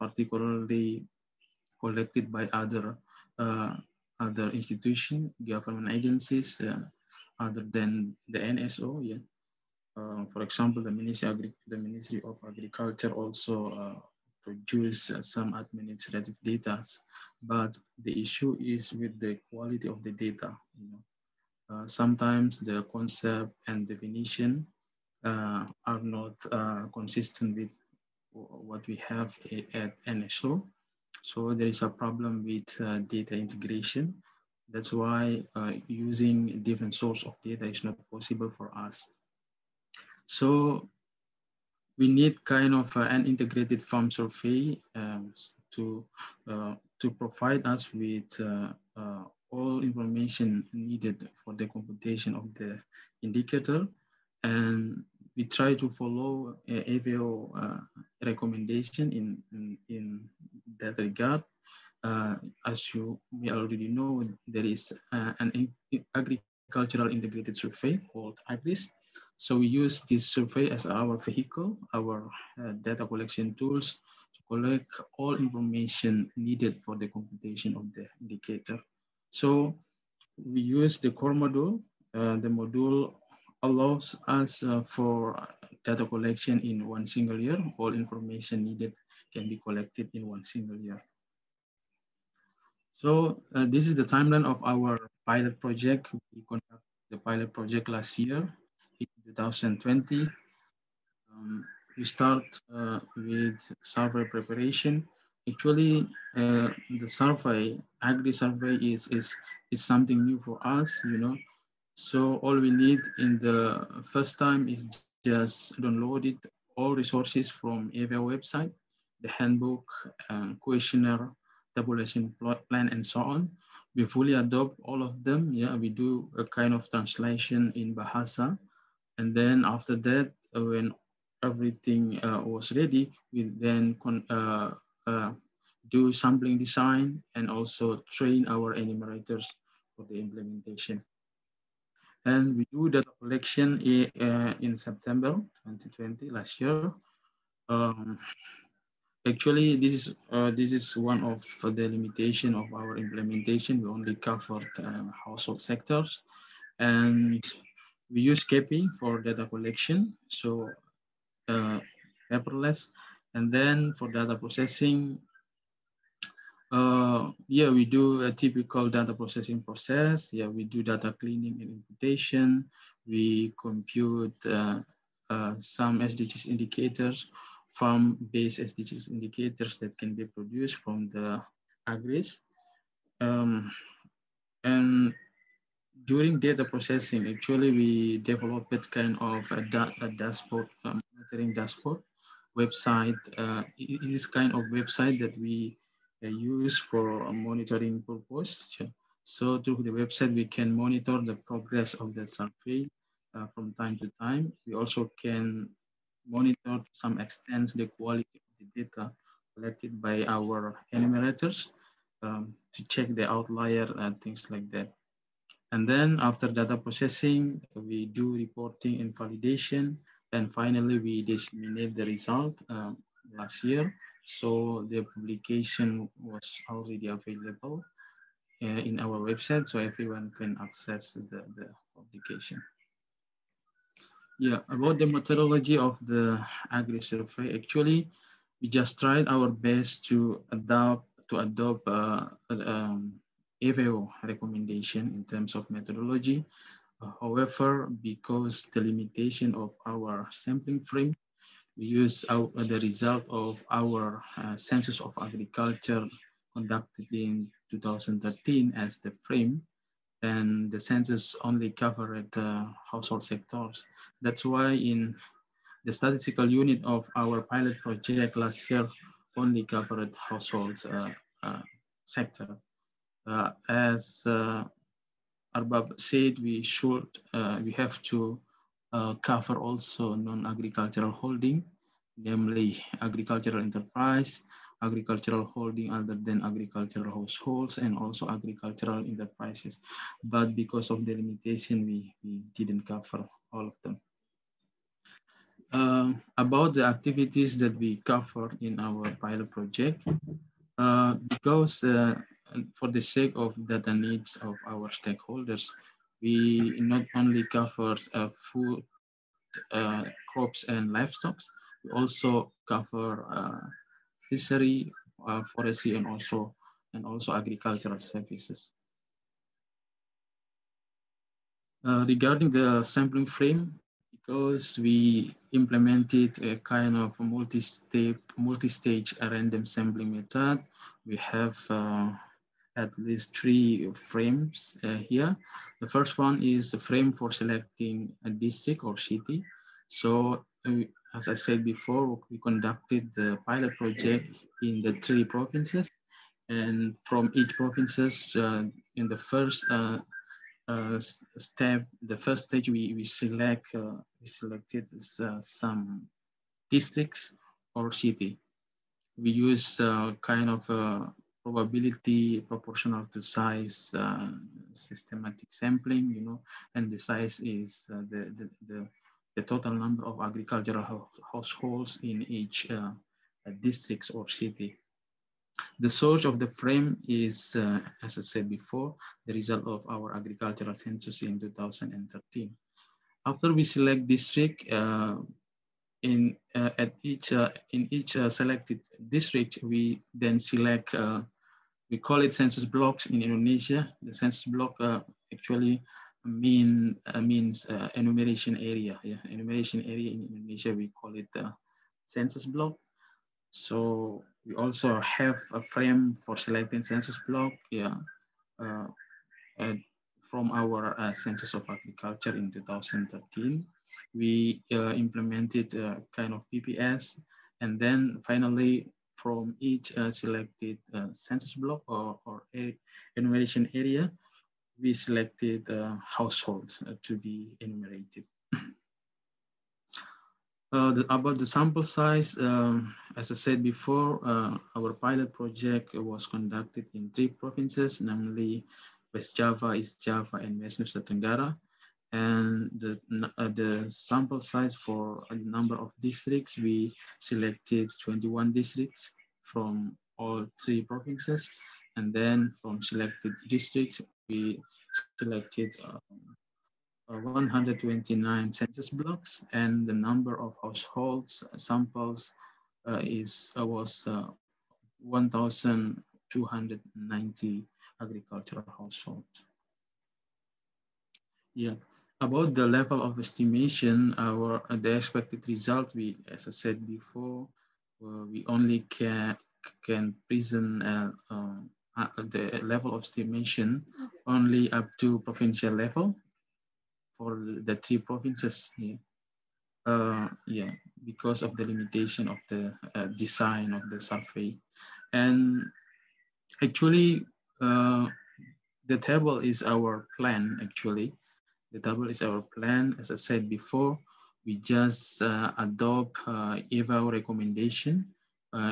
particularly collected by other institutions, government agencies, other than the NSO. Yeah. For example, the Ministry of Agriculture also produce some administrative data, but the issue is with the quality of the data. You know, sometimes the concept and definition are not consistent with what we have at NSO. So there is a problem with data integration. That's why using different source of data is not possible for us. So we need kind of an integrated farm survey to provide us with all information needed for the computation of the indicator. And we try to follow FAO recommendation in that regard. As we already know, there is an agricultural integrated survey called AGRIS. So we use this survey as our vehicle, our data collection tools to collect all information needed for the computation of the indicator. So we use the core module. The module allows us for data collection in one single year. All information needed can be collected in one single year. So this is the timeline of our pilot project. We conducted the pilot project last year, in 2020. We start with survey preparation. Actually, the survey, agri survey is something new for us, you know. So all we need in the first time is just downloaded all resources from FAO website, the handbook, questionnaire, tabulation plan, and so on. We fully adopt all of them. Yeah, we do a kind of translation in Bahasa. And then after that, when everything was ready, we then do sampling design and also train our enumerators for the implementation. And we do data collection in September 2020 last year. Actually, this is one of the limitation of our implementation. We only covered household sectors, and we use CAPI for data collection, so paperless. And then for data processing, we do a typical data processing process. Yeah, we do data cleaning and imputation. We compute some SDGs indicators, farm-based SDGs indicators that can be produced from the AGRIS. And during data processing, actually, we developed kind of a dashboard, monitoring dashboard website. It is kind of website that we use for monitoring purpose. So through the website, we can monitor the progress of the survey from time to time. We also can monitor to some extent the quality of the data collected by our enumerators to check the outlier and things like that. And then after data processing, we do reporting and validation. And finally, we disseminate the result last year. So the publication was already available in our website, so everyone can access the publication. Yeah, about the methodology of the agri survey, actually, we just tried our best to adopt FAO recommendation in terms of methodology. However, because the limitation of our sampling frame, we use the result of our census of agriculture conducted in 2013 as the frame, and the census only covered household sectors. That's why in the statistical unit of our pilot project last year only covered household sector. As Arbab said, we have to cover also non-agricultural holding, namely agricultural enterprise, agricultural holding other than agricultural households, and also agricultural enterprises. But because of the limitation, we didn't cover all of them. about the activities that we cover in our pilot project, because for the sake of data needs of our stakeholders, we not only cover food, crops and livestock, we also cover fishery, forestry, and also agricultural services. Regarding the sampling frame, because we implemented a kind of multi-stage random sampling method, we have at least three frames here. The first one is the frame for selecting a district or city. So as I said before, we conducted the pilot project in the three provinces, and from each provinces in the first step, the first stage, we selected some districts or city. We use kind of a probability proportional to size systematic sampling, you know, and the size is the total number of agricultural households in each district or city. The source of the frame is, as I said before, the result of our agricultural census in 2013. After we select district, in each selected district, we then select, we call it census blocks in Indonesia. The census block actually means enumeration area. Yeah, enumeration area in Indonesia, we call it census block. So we also have a frame for selecting census block, yeah, from our census of agriculture in 2013. We implemented a kind of PPS, and then finally from each selected census block or enumeration area, we selected households to be enumerated. About the sample size, as I said before, our pilot project was conducted in three provinces, namely West Java, East Java, and West Nusa Tenggara. And the sample size for a number of districts, we selected 21 districts from all three provinces. And then from selected districts, we selected 129 census blocks, and the number of households samples was 1,290 agricultural households. Yeah, about the level of estimation, the expected result, we, as I said before, we only can present the level of estimation only up to provincial level. For the three provinces, yeah. Because of the limitation of the design of the survey. And actually, the table is our plan, actually. The table is our plan. As I said before, we just adopt FAO recommendation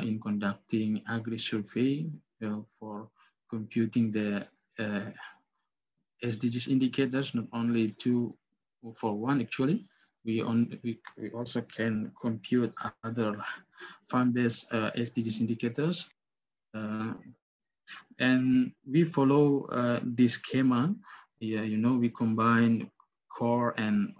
in conducting agri-survey for computing the SDGs indicators, not only 2.4.1 actually, we also can compute other farm-based SDGs indicators. And we follow this schema. Yeah, you know, we combine core and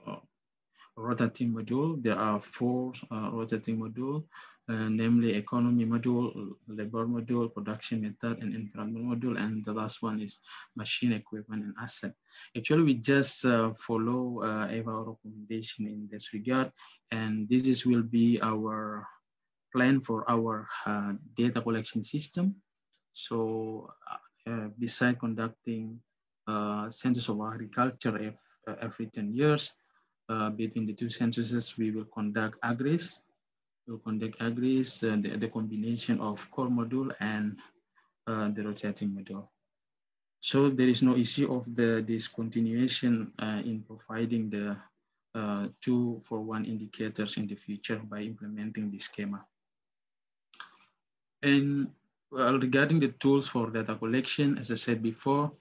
rotating module. There are four rotating modules, namely economy module, labor module, production method, and environment module, and the last one is machine, equipment, and asset. Actually, we just follow FAO recommendation in this regard, and this will be our plan for our data collection system. So besides conducting census of agriculture every 10 years, between the two censuses, we will conduct AGRIS. We'll conduct AGRIS, the combination of core module and the rotating module. So there is no issue of the discontinuation in providing the 2.4.1 indicators in the future by implementing this schema. And regarding the tools for data collection, as I said before,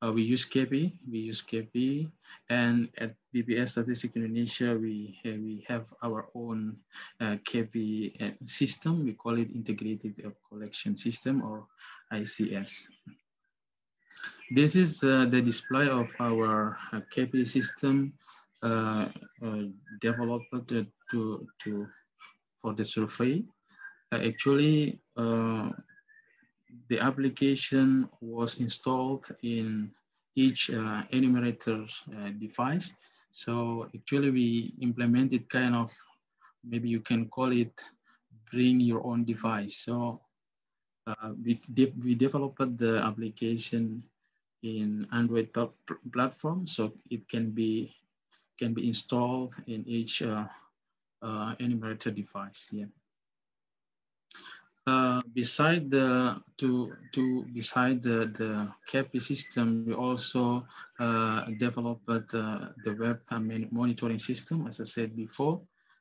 We use CAPI, and at BPS Statistics Indonesia, we have our own CAPI system. We call it Integrated Collection System, or ICS. This is the display of our CAPI system developed for the survey. The application was installed in each enumerator device. So actually we implemented kind of, maybe you can call it, bring your own device. So we developed the application in Android platform, so it can be installed in each enumerator device. Yeah. Beside the CAPI system, we also developed the web monitoring system, as I said before.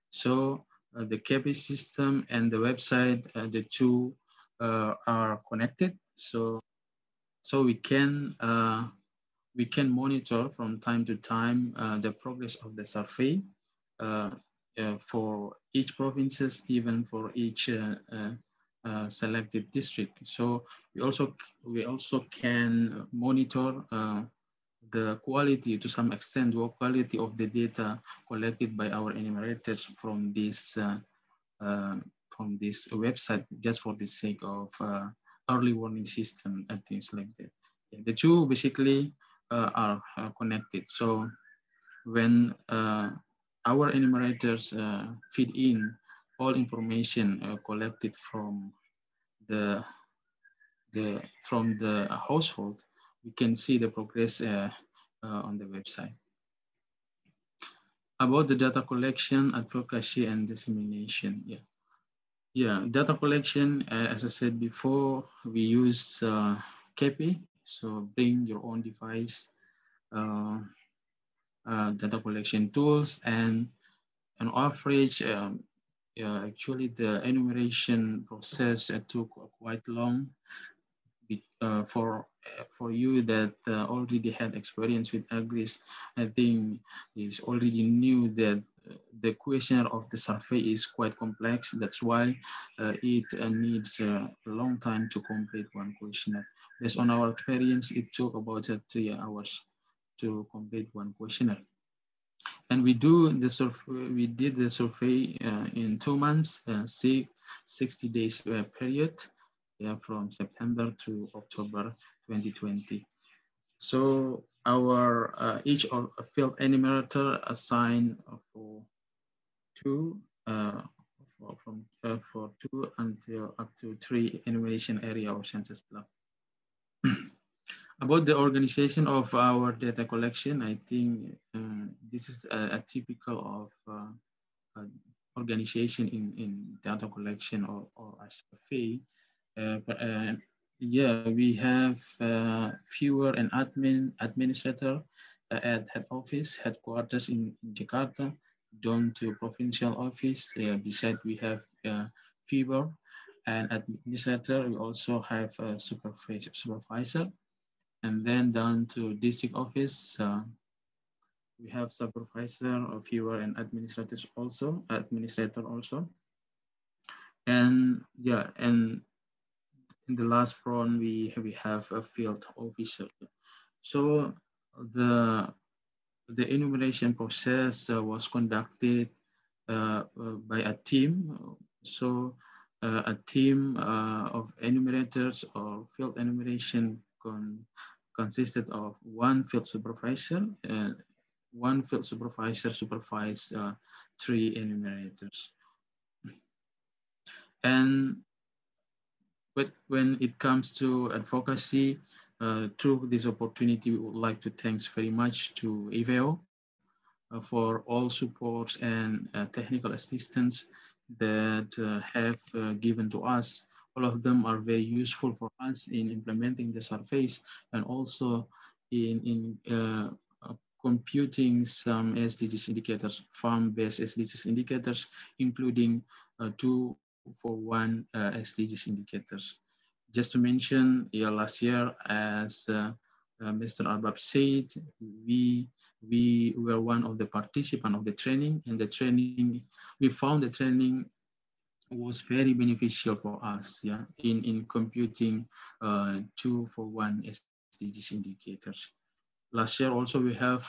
So the CAPI system and the website, the two are connected. So we can monitor from time to time the progress of the survey for each provinces, even for each selected district. So we also can monitor the quality, to some extent, the quality of the data collected by our enumerators from this website, just for the sake of early warning system and things like that. Yeah, the two basically are connected. So when our enumerators feed in all information collected from the household, we can see the progress on the website. About the data collection, advocacy, and dissemination. Yeah. Data collection, as I said before, we use CAPI, so bring your own device data collection tools, and on average. Actually, the enumeration process took quite long. For you that already had experience with AGRIS, I think you already knew that the questionnaire of the survey is quite complex. That's why it needs a long time to complete one questionnaire. Based on our experience, it took about 3 hours to complete one questionnaire. And we did the survey in 2 months, 60 days period, yeah, from September to October 2020. So our each field enumerator assigned for two until up to 3 enumeration area or census block. About the organization of our data collection, I think this is a typical of organization in data collection or a survey. We have viewer and administrator at head office, headquarters in Jakarta, down to provincial office. Besides, we have viewer and administrator. We also have a supervisor. And then down to district office, we have supervisor, viewer, and administrator also. And yeah, and in the last front, we have a field officer. So the enumeration process was conducted by a team. So a team of enumerators or field enumeration consisted of one field supervisor, and one field supervisor supervised 3 enumerators. And when it comes to advocacy, through this opportunity, we would like to thanks very much to FAO for all supports and technical assistance that have given to us. All of them are very useful for us in implementing the surveys, and also in computing some SDGs indicators, farm-based SDGs indicators, including 2.4.1 SDGs indicators. Just to mention, last year, as Mr. Arbab said, we were one of the participants of the training, and the training, we found the training was very beneficial for us, yeah, in computing 2.4.1 SDGs indicators. Last year also we had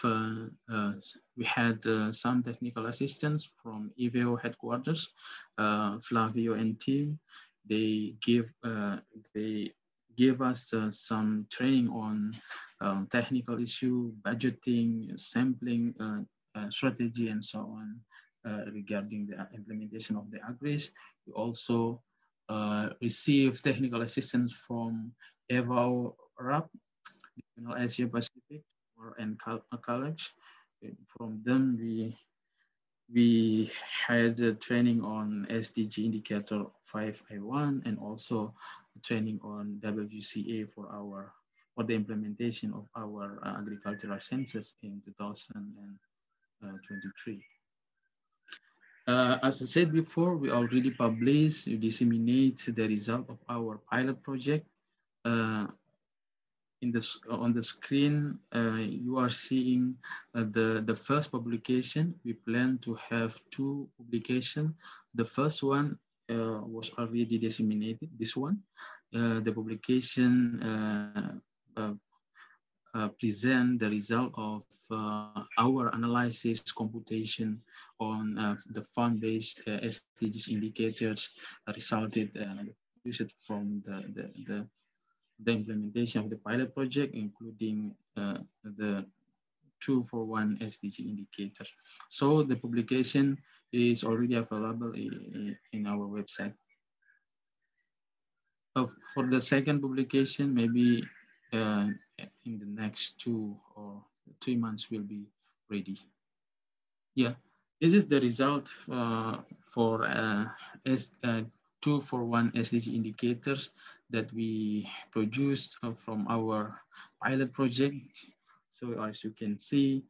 some technical assistance from FAO headquarters, Flavio and team. They gave us some training on technical issue, budgeting, sampling strategy, and so on regarding the implementation of the AGRIS. We also received technical assistance from FAO RAP, Regional Asia Pacific, and College. From them, we had a training on SDG indicator 5A1, and also training on WCA for the implementation of our agricultural census in 2023. As I said before, we already published, we disseminate the result of our pilot project. On the screen, you are seeing the first publication. We plan to have two publications. The first one was already disseminated. This one, the publication present the result of our analysis computation on the fund-based SDGs indicators resulted from the implementation of the pilot project, including the 2.4.1 SDG indicator. So the publication is already available in our website. For the second publication, maybe in the next 2 or 3 months will be ready. Yeah, this is the result for 2.4.1 SDG indicators that we produced from our pilot project. So as you can see,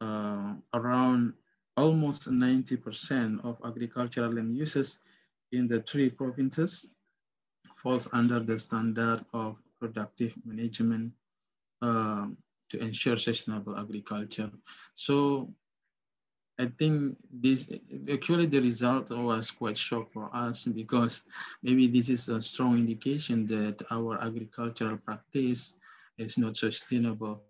around almost 90% of agricultural land uses in the 3 provinces falls under the standard of productive management to ensure sustainable agriculture. So I think this, actually the result was quite short for us, because maybe this is a strong indication that our agricultural practice is not sustainable.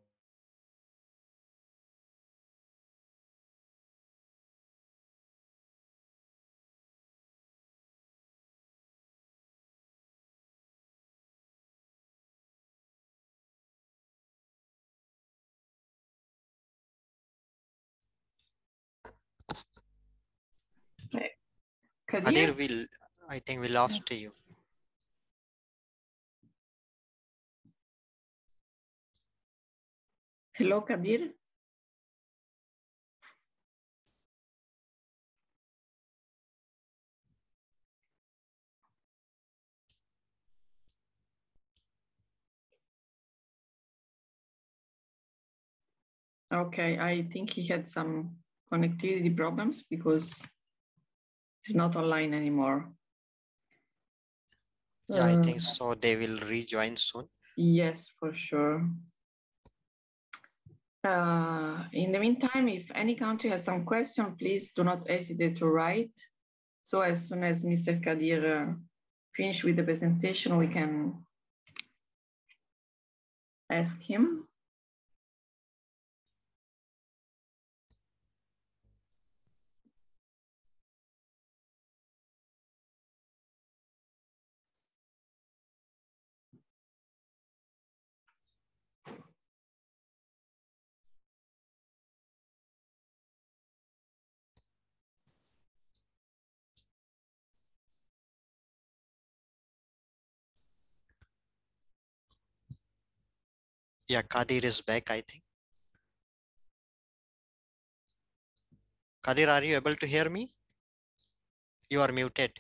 Kadir, I think we lost you. Hello, Kadir. Okay, I think he had some connectivity problems because it's not online anymore. Yeah, I think so. They will rejoin soon. Yes, for sure. In the meantime, if any country has some question, please do not hesitate to write. So as soon as Mr. Kadir finishes with the presentation, we can ask him. Yeah, Kadir is back, I think. Kadir, are you able to hear me? You are muted.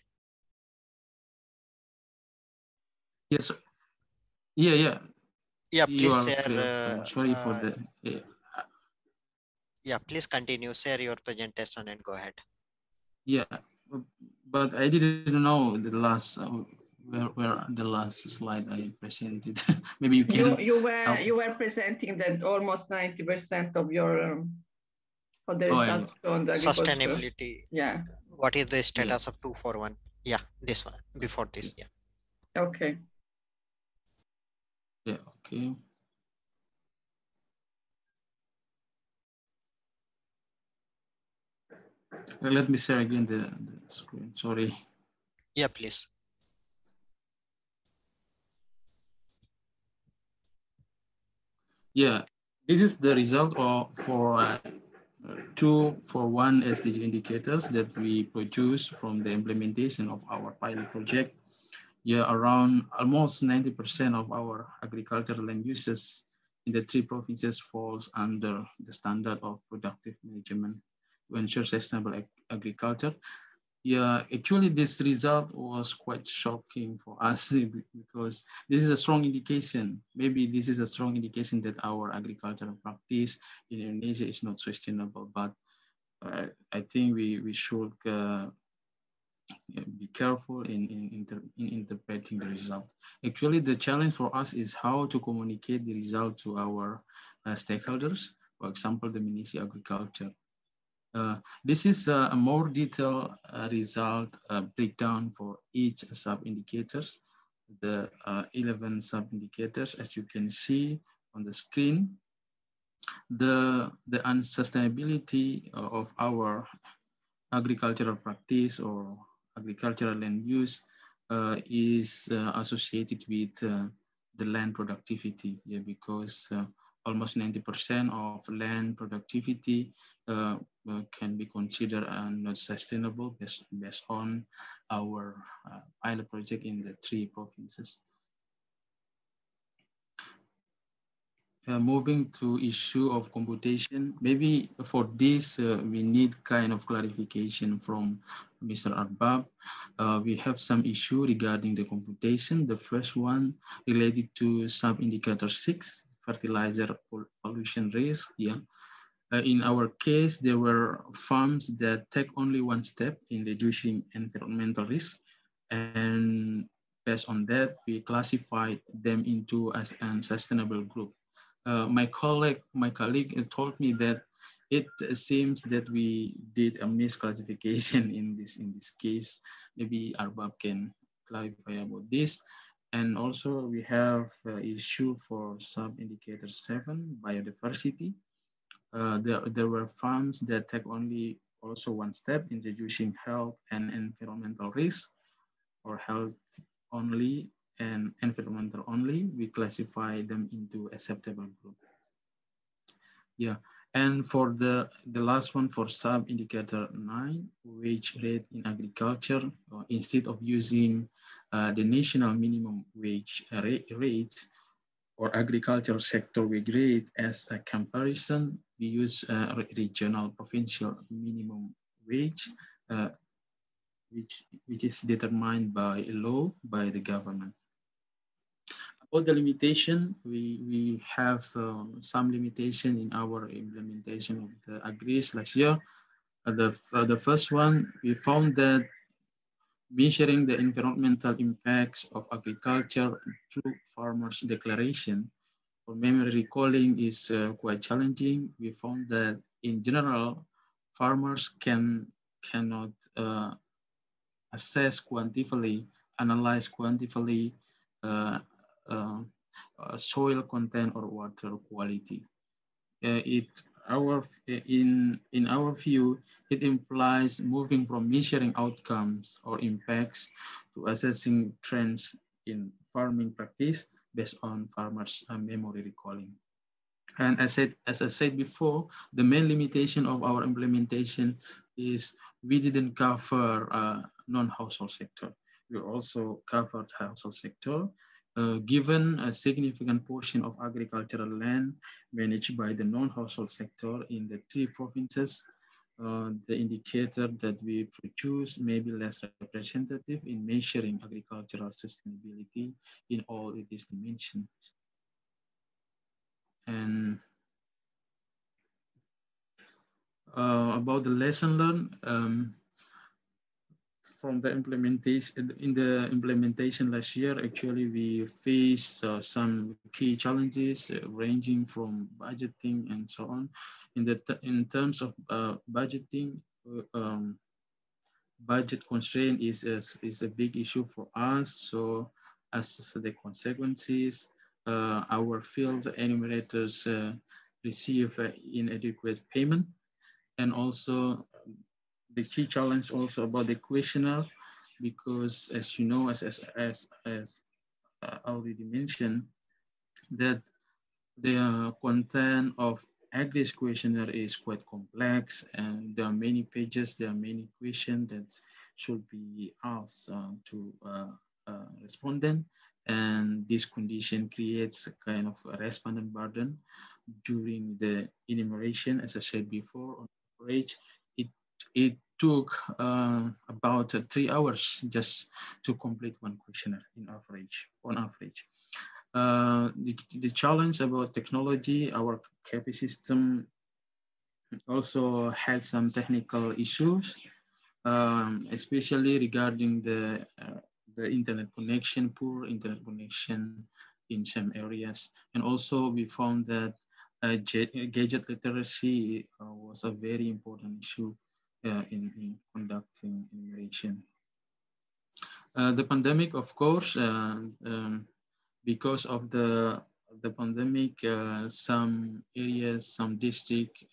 Yes, sir. Yeah, yeah. Yeah, please share. Sorry for the. Yeah. Yeah, please continue. Share your presentation and go ahead. Yeah, but I didn't know the last where the last slide I presented. Maybe you can. You were presenting that almost 90% of your of the results on the sustainability. Yeah. What is the status of 2.4.1? Yeah, this one before this. Yeah. Okay. Yeah. Okay. Let me share again the screen. Sorry. Yeah, please. Yeah, this is the result for 2.4.1 SDG indicators that we produce from the implementation of our pilot project. Yeah, around almost 90% of our agricultural land uses in the 3 provinces falls under the standard of productive management to ensure sustainable agriculture. Yeah, actually this result was quite shocking for us because this is a strong indication. Maybe this is a strong indication that our agricultural practice in Indonesia is not sustainable, but I think we should be careful in interpreting the result. Actually, the challenge for us is how to communicate the result to our stakeholders, for example, the Ministry of Agriculture. This is a more detailed result breakdown for each sub-indicators, the 11 sub-indicators, as you can see on the screen. The unsustainability of our agricultural practice or agricultural land use is associated with the land productivity, yeah, because almost 90% of land productivity can be considered not sustainable based on our pilot project in the 3 provinces. Moving to issue of computation, maybe for this we need kind of clarification from Mr. Arbab. We have some issue regarding the computation. The first one related to sub-indicator 6, fertilizer pollution risk. Yeah. In our case, there were farms that take only one step in reducing environmental risk, and based on that, we classified them into as an sustainable group. My colleague told me that it seems that we did a misclassification in this case. Maybe Arbab can clarify about this. And also, we have issue for sub-indicator 7, biodiversity. There were farms that take only also one step in reducing health and environmental risk, or health only and environmental only. We classify them into acceptable group. Yeah, and for the last one for sub-indicator 9, wage rate in agriculture, instead of using the national minimum wage rate or agricultural sector wage rate as a comparison, we use regional provincial minimum wage, which is determined by law by the government. About the limitation, we have some limitation in our implementation of the AGRIS last year. The first one, we found that measuring the environmental impacts of agriculture through farmers' declaration for memory recalling is quite challenging. We found that in general, farmers cannot assess quantitatively, analyze quantitatively soil content or water quality. In our view, it implies moving from measuring outcomes or impacts to assessing trends in farming practice based on farmers' memory recalling. And as I said before, the main limitation of our implementation is we didn't cover non-household sector. We also covered household sector. Given a significant portion of agricultural land managed by the non-household sector in the 3 provinces, the indicator that we produce may be less representative in measuring agricultural sustainability in all its dimensions. And about the lesson learned, from the implementation last year, actually we faced some key challenges ranging from budgeting and so on. In terms of budgeting, budget constraint is a big issue for us. So as the consequences, our field enumerators receive inadequate payment, and also the key challenge also about the questionnaire, because as you know, as already mentioned, that the content of AGRIS questionnaire is quite complex, and there are many pages, there are many questions that should be asked to respondent, and this condition creates a kind of a respondent burden during the enumeration. As I said before, on average, it took about 3 hours just to complete one questionnaire on average. The challenge about technology, our CAPI system also had some technical issues, especially regarding the internet connection, poor internet connection in some areas. And also we found that gadget literacy was a very important issue in conducting enumeration. The pandemic, of course, because of the pandemic, some areas, some districts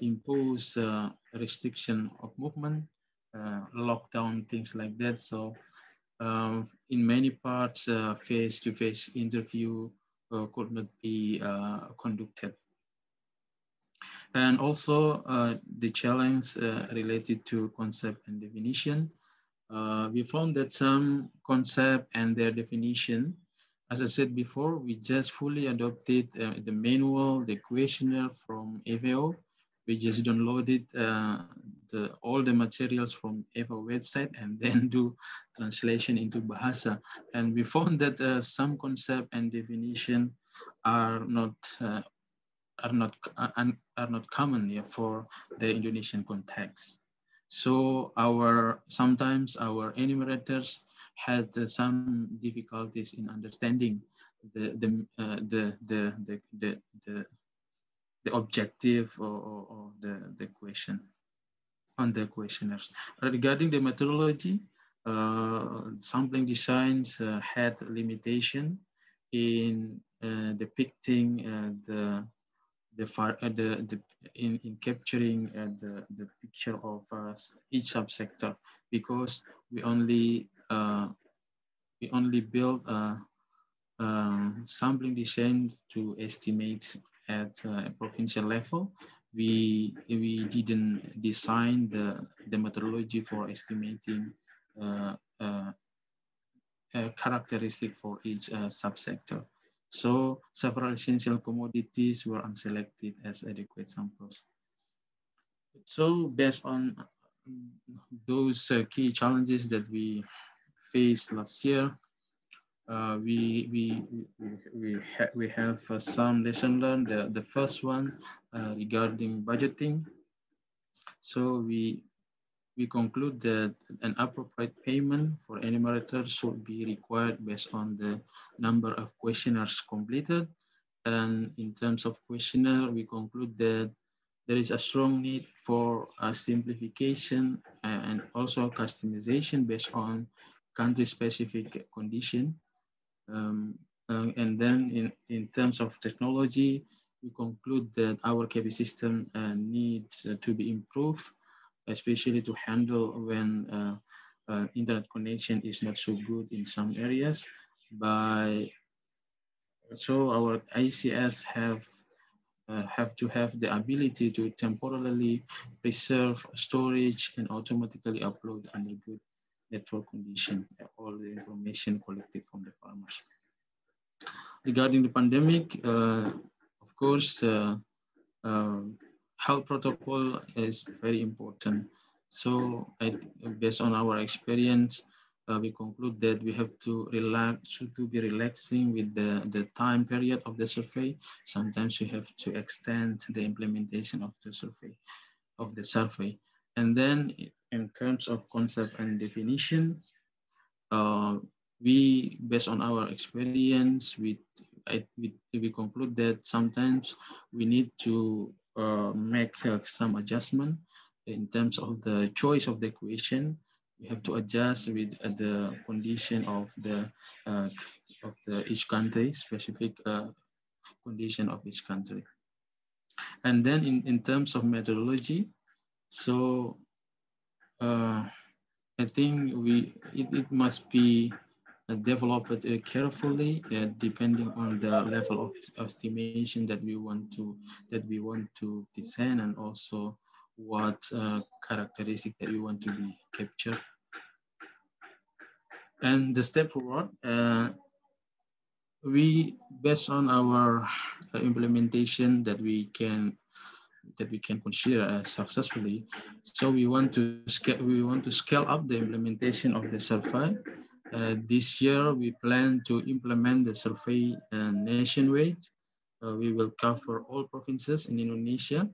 impose restriction of movement, lockdown, things like that. So in many parts, face-to-face interview could not be conducted. And also the challenge related to concept and definition. We found that some concept and their definition, as I said before, we just fully adopted the manual, the questionnaire from FAO. We just downloaded all the materials from FAO website and then do translation into Bahasa. And we found that some concept and definition are not common for the Indonesian context. So sometimes our enumerators had some difficulties in understanding the objective or the question on the questionnaires. Regarding the methodology, sampling designs had limitation in depicting in capturing the picture of each subsector, because we only build sampling design to estimate at a provincial level. We didn't design the methodology for estimating characteristic for each subsector. So several essential commodities were unselected as adequate samples. So based on those key challenges that we faced last year, we have some lesson learned. The first one regarding budgeting. So we conclude that an appropriate payment for enumerators should be required based on the number of questionnaires completed. And in terms of questionnaire, we conclude that there is a strong need for a simplification and also customization based on country-specific condition. And then in terms of technology, we conclude that our CAPI system needs to be improved, especially to handle when internet connection is not so good in some areas. So our ICS have to have the ability to temporarily preserve storage and automatically upload under good network condition all the information collected from the farmers. Regarding the pandemic, of course, health protocol is very important. So based on our experience, we conclude that we have to be relaxing with the time period of the survey. Sometimes we have to extend the implementation of the survey. And then in terms of concept and definition. We, based on our experience, we conclude that sometimes we need to make some adjustment in terms of the choice of the equation. We have to adjust with the condition of each country, specific condition of each country. And then in terms of methodology, so I think it must be developed carefully depending on the level of estimation that we want to design, and also what characteristic that we want to be captured. And the step forward, we, based on our implementation that we can consider successfully, so we want to scale up the implementation of the survey. This year we plan to implement the survey nationwide. We will cover all provinces in Indonesia.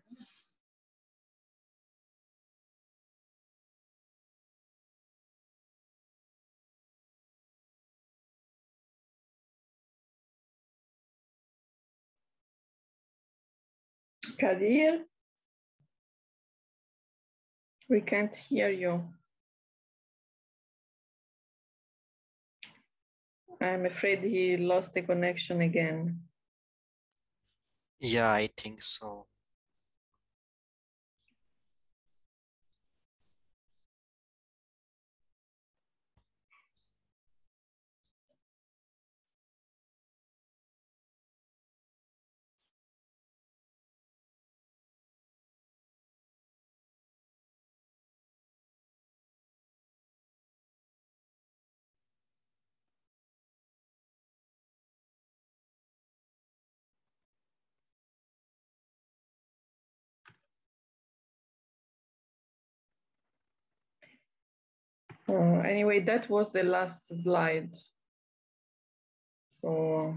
Kadir, we can't hear you. I'm afraid he lost the connection again. Yeah, I think so. Anyway, that was the last slide. So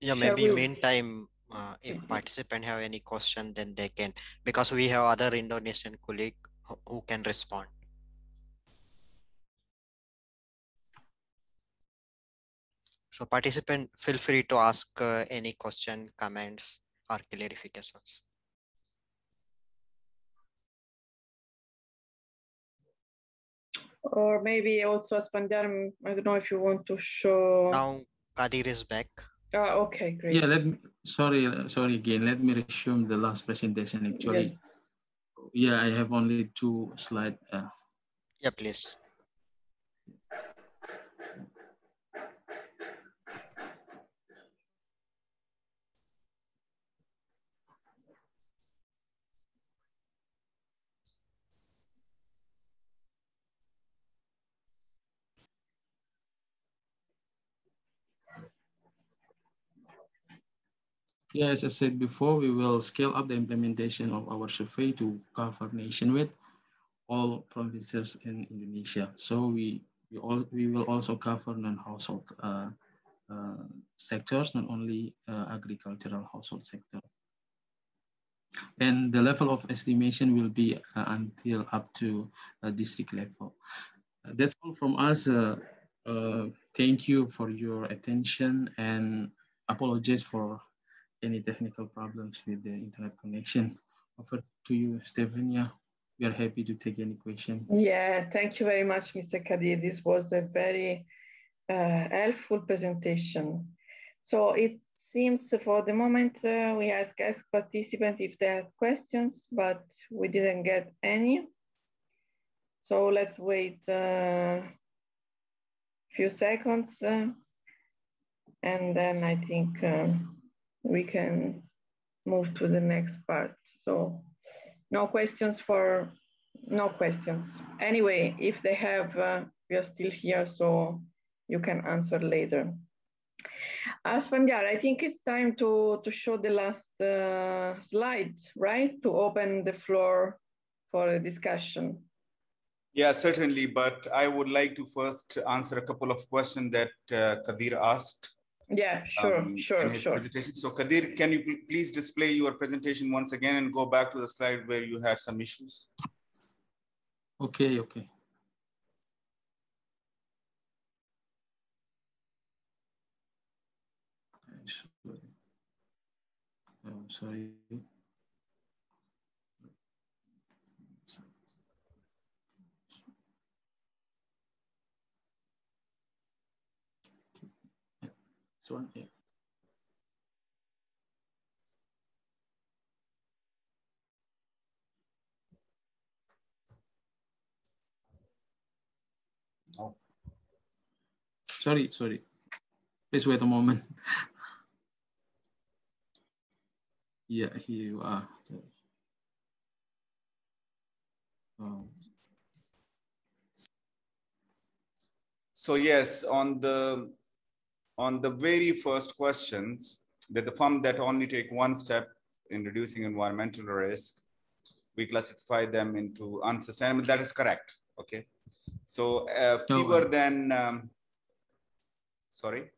yeah, maybe meantime, if participants have any question, then they can, because we have other Indonesian colleague who can respond. So participant, feel free to ask any question, comments, or clarifications. Or maybe also Asfandyar, I don't know if you want to show. Now Kadir is back. Okay, great. Yeah, sorry again. Let me resume the last presentation actually. Yes. Yeah, I have only 2 slides. Yeah, please. Yeah, as I said before, we will scale up the implementation of our survey to cover nationwide all provinces in Indonesia. So we will also cover non-household sectors, not only agricultural household sector. And the level of estimation will be until up to district level. That's all from us. Thank you for your attention, and apologies for any technical problems with the internet connection. Over to you, Stefania. We are happy to take any question. Yeah, thank you very much, Mr. Kadir. This was a very helpful presentation. So it seems for the moment we asked participants if they have questions, but we didn't get any. So let's wait a few seconds and then I think we can move to the next part. So no questions. Anyway, if they have, we are still here, so you can answer later. Asfandyar, I think it's time to show the last slide, right? To open the floor for a discussion. Yeah, certainly, but I would like to first answer a couple of questions that Kadir asked. Yeah, sure, sure. Presentation. So Kadir, can you please display your presentation once again and go back to the slide where you had some issues? Okay, okay. I'm sorry. This one here. No. Sorry, sorry. Please wait a moment. Yeah, here you are. So yes, on the very first questions, that the firm that only take one step in reducing environmental risk, we classify them into unsustainable. That is correct. Okay. So fewer than, sorry.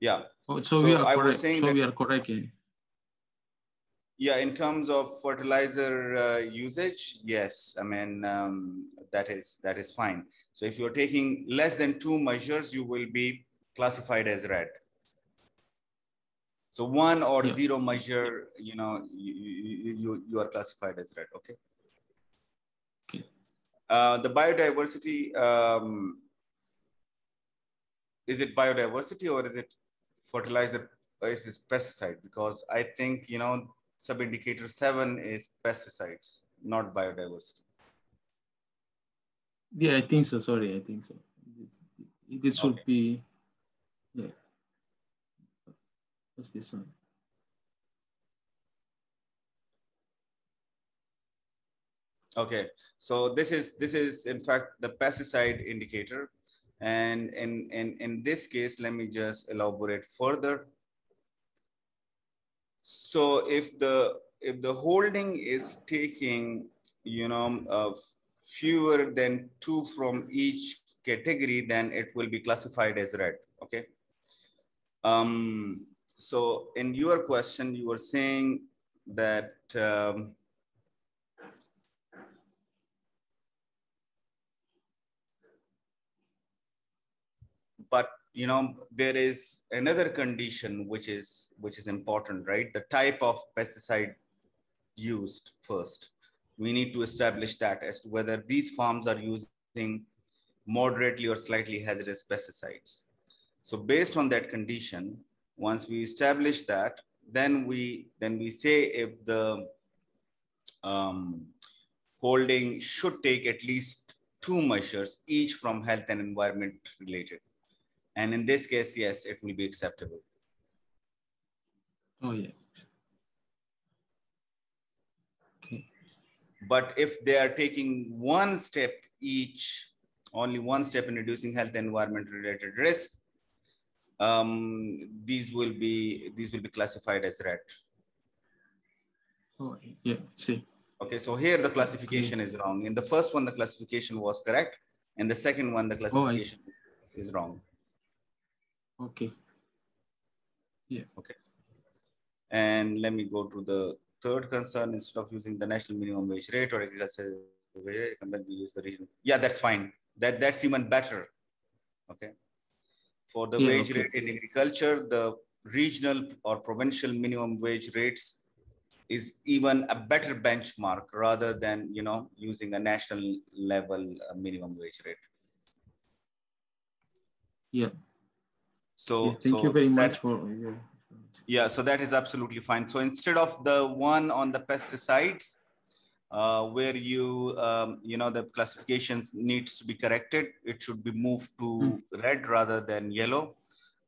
Yeah. Oh, so we are I correct. Was saying so that, we are correct. Yeah, in terms of fertilizer usage, yes. I mean, that is fine. So if you're taking less than two measures, you will be classified as red. So one or zero measure, you know, you are classified as red, okay? Okay. The biodiversity, is it biodiversity or is it fertilizer, or is it pesticide? Because I think, you know, sub-indicator 7 is pesticides, not biodiversity. Yeah, I think so. Sorry, I think so. This should be, yeah. What's this one? Okay, so this is in fact the pesticide indicator, and in this case, let me just elaborate further. So if the holding is taking, you know, fewer than two from each category, then it will be classified as red. Okay. So in your question, you were saying that but you know, there is another condition which is important, right? The type of pesticide used first. We need to establish that as to whether these farms are using moderately or slightly hazardous pesticides. So based on that condition, once we establish that, then we say if the holding should take at least two measures, each from health and environment related. And in this case, yes, it will be acceptable. Oh, yeah. Okay. But if they are taking one step each, only one step in reducing health and environment-related risk, these will be classified as red. Oh, yeah. See. Okay. So here the classification is wrong. In the first one, the classification was correct, and the second one, the classification is wrong. Okay. Yeah. Okay. And let me go to the third concern. Instead of using the national minimum wage rate or agriculture wage rate, we use the region. Yeah, that's fine. That's even better. Okay. For the wage rate in agriculture, the regional or provincial minimum wage rates is even a better benchmark rather than, you know, using a national level minimum wage rate. Yeah. So, yeah, so that is absolutely fine. So instead of the one on the pesticides, where you, you know, the classifications needs to be corrected, it should be moved to red rather than yellow.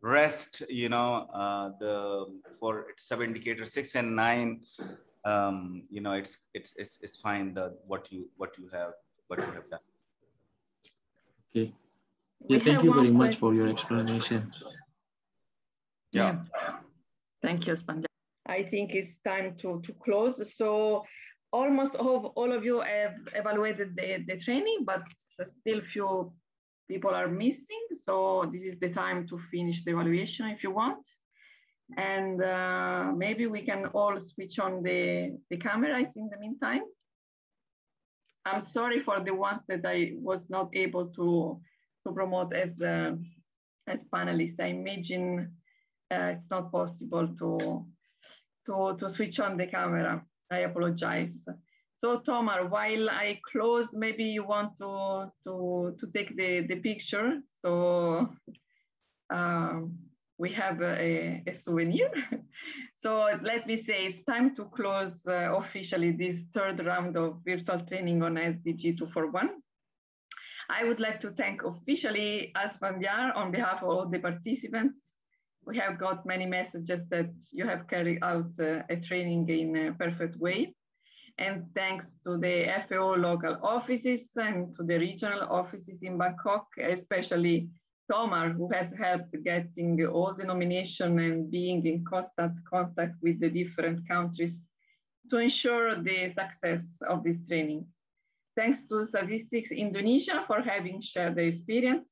Rest, you know, for sub-indicator 6 and 9, you know, it's fine. What you have done. Okay. Yeah, thank you very much for your explanation. Yeah. Thank you, Asfandyar. I think it's time to close. So almost all of you have evaluated the training, but still few people are missing. So this is the time to finish the evaluation if you want. And maybe we can all switch on the cameras in the meantime. I'm sorry for the ones that I was not able to promote as panelists. I imagine it's not possible to switch on the camera. I apologize. So Tomar, while I close, maybe you want to take the picture. So we have a souvenir. So let me say it's time to close officially this third round of virtual training on SDG 2.4.1. I would like to thank officially Asfandyar on behalf of all the participants. We have got many messages that you have carried out a training in a perfect way. And thanks to the FAO local offices and to the regional offices in Bangkok, especially Tomar, who has helped getting all the nomination and being in constant contact with the different countries to ensure the success of this training. Thanks to Statistics Indonesia for having shared the experience.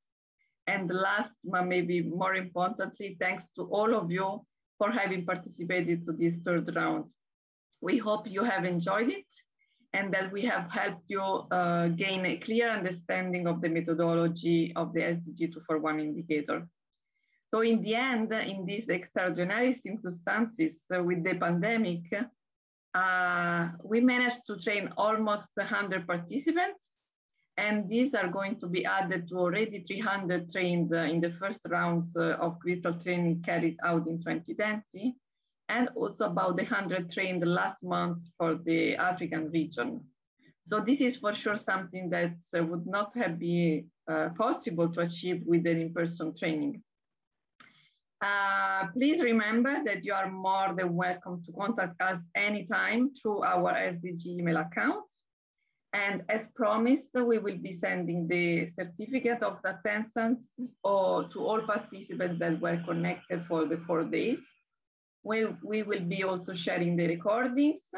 And last, but maybe more importantly, thanks to all of you for having participated to this third round. We hope you have enjoyed it and that we have helped you gain a clear understanding of the methodology of the SDG 2.4.1 indicator. So in the end, in these extraordinary circumstances with the pandemic, we managed to train almost 100 participants, and these are going to be added to already 300 trained in the first rounds of virtual training carried out in 2020. And also about 100 trained last month for the African region. So this is for sure something that would not have been possible to achieve with an in-person training. Please remember that you are more than welcome to contact us anytime through our SDG email account. And as promised, we will be sending the certificate of attendance or to all participants that were connected for the 4 days. We will be also sharing the recordings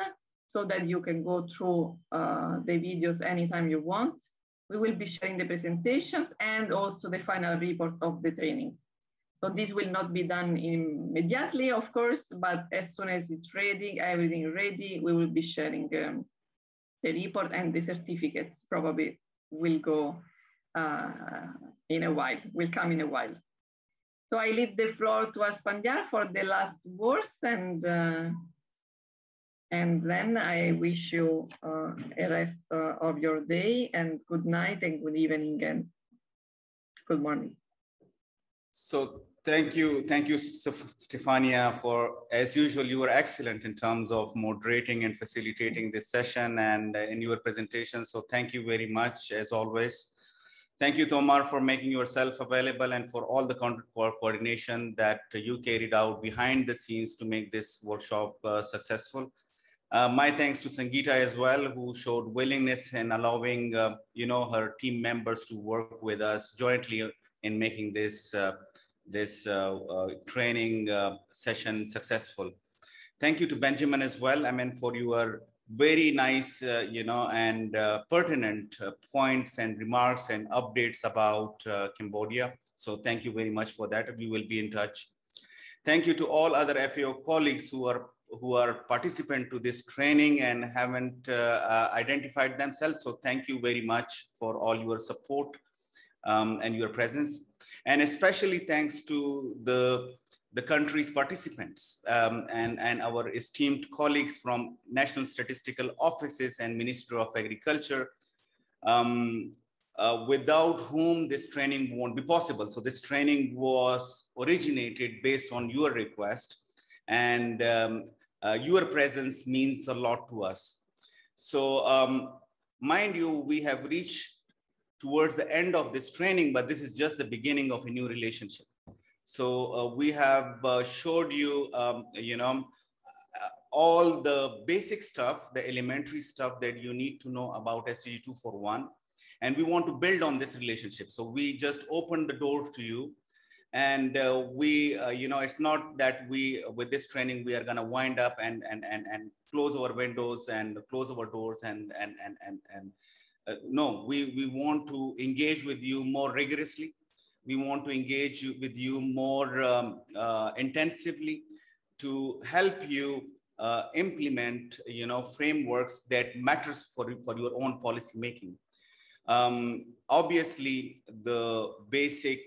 so that you can go through the videos anytime you want. We will be sharing the presentations and also the final report of the training. So this will not be done immediately, of course, but as soon as it's ready, everything ready, we will be sharing the report, and the certificates probably will go in a while, will come in a while. So I leave the floor to Asfandyar for the last words, and then I wish you a rest of your day, and good night and good evening and good morning. So thank you, Stefania, for, as usual, you were excellent in terms of moderating and facilitating this session and in your presentation. So thank you very much, as always. Thank you, Tomar, for making yourself available and for all the coordination that you carried out behind the scenes to make this workshop successful. My thanks to Sangeeta as well, who showed willingness in allowing her team members to work with us jointly in making this, training session successful. Thank you to Benjamin as well, I mean, for your very nice, and pertinent points and remarks and updates about Cambodia. So thank you very much for that. We will be in touch. Thank you to all other FAO colleagues who are participant to this training and haven't identified themselves. So thank you very much for all your support and your presence. And especially thanks to the country's participants and our esteemed colleagues from national statistical offices and Ministry of Agriculture, without whom this training won't be possible. So this training was originated based on your request, and your presence means a lot to us. So mind you, we have reached towards the end of this training, but this is just the beginning of a new relationship. So we have showed you, all the basic stuff, the elementary stuff that you need to know about SDG 2.4.1. And we want to build on this relationship. So we just opened the door to you. And it's not that we, with this training, we are gonna wind up and close our windows and close our doors and no, we want to engage with you more rigorously. We want to engage with you more intensively to help you implement, you know, frameworks that matters for your own policy making. Obviously, the basic,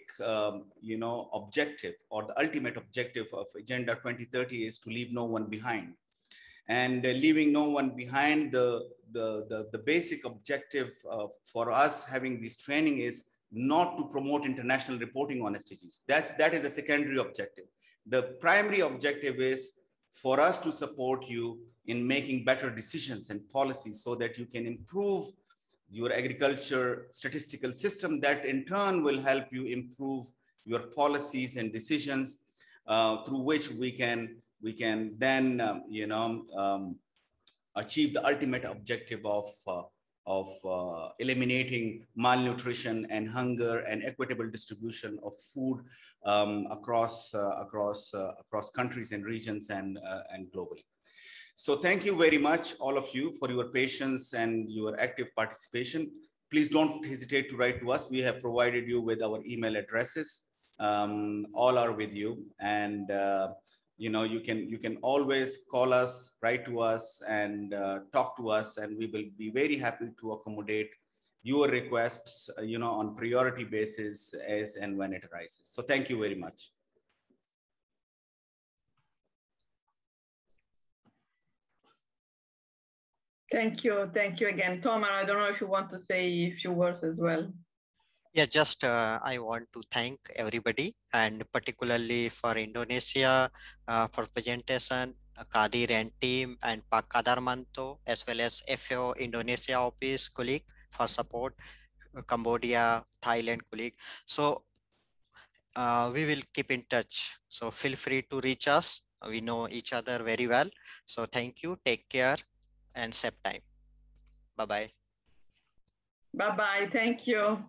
you know, objective or the ultimate objective of Agenda 2030 is to leave no one behind. And leaving no one behind, the basic objective for us having this training is not to promote international reporting on SDGs. That is a secondary objective. The primary objective is for us to support you in making better decisions and policies so that you can improve your agriculture statistical system that in turn will help you improve your policies and decisions through which we can then, you know, achieve the ultimate objective of eliminating malnutrition and hunger and equitable distribution of food across countries and regions and globally. So thank you very much, all of you, for your patience and your active participation. Please don't hesitate to write to us. We have provided you with our email addresses. All are with you, and you know, you can always call us, write to us, and talk to us, and we will be very happy to accommodate your requests, you know, on priority basis as and when it arises. So thank you very much. Thank you again. Tomar, I don't know if you want to say a few words as well. Yeah, just I want to thank everybody, and particularly for Indonesia for presentation, Kadir and team, and Pak Kadarmanto, as well as FAO Indonesia office colleague for support, Cambodia, Thailand colleague. So we will keep in touch. So feel free to reach us. We know each other very well. So thank you. Take care. And save time. Bye-bye. Bye-bye. Thank you.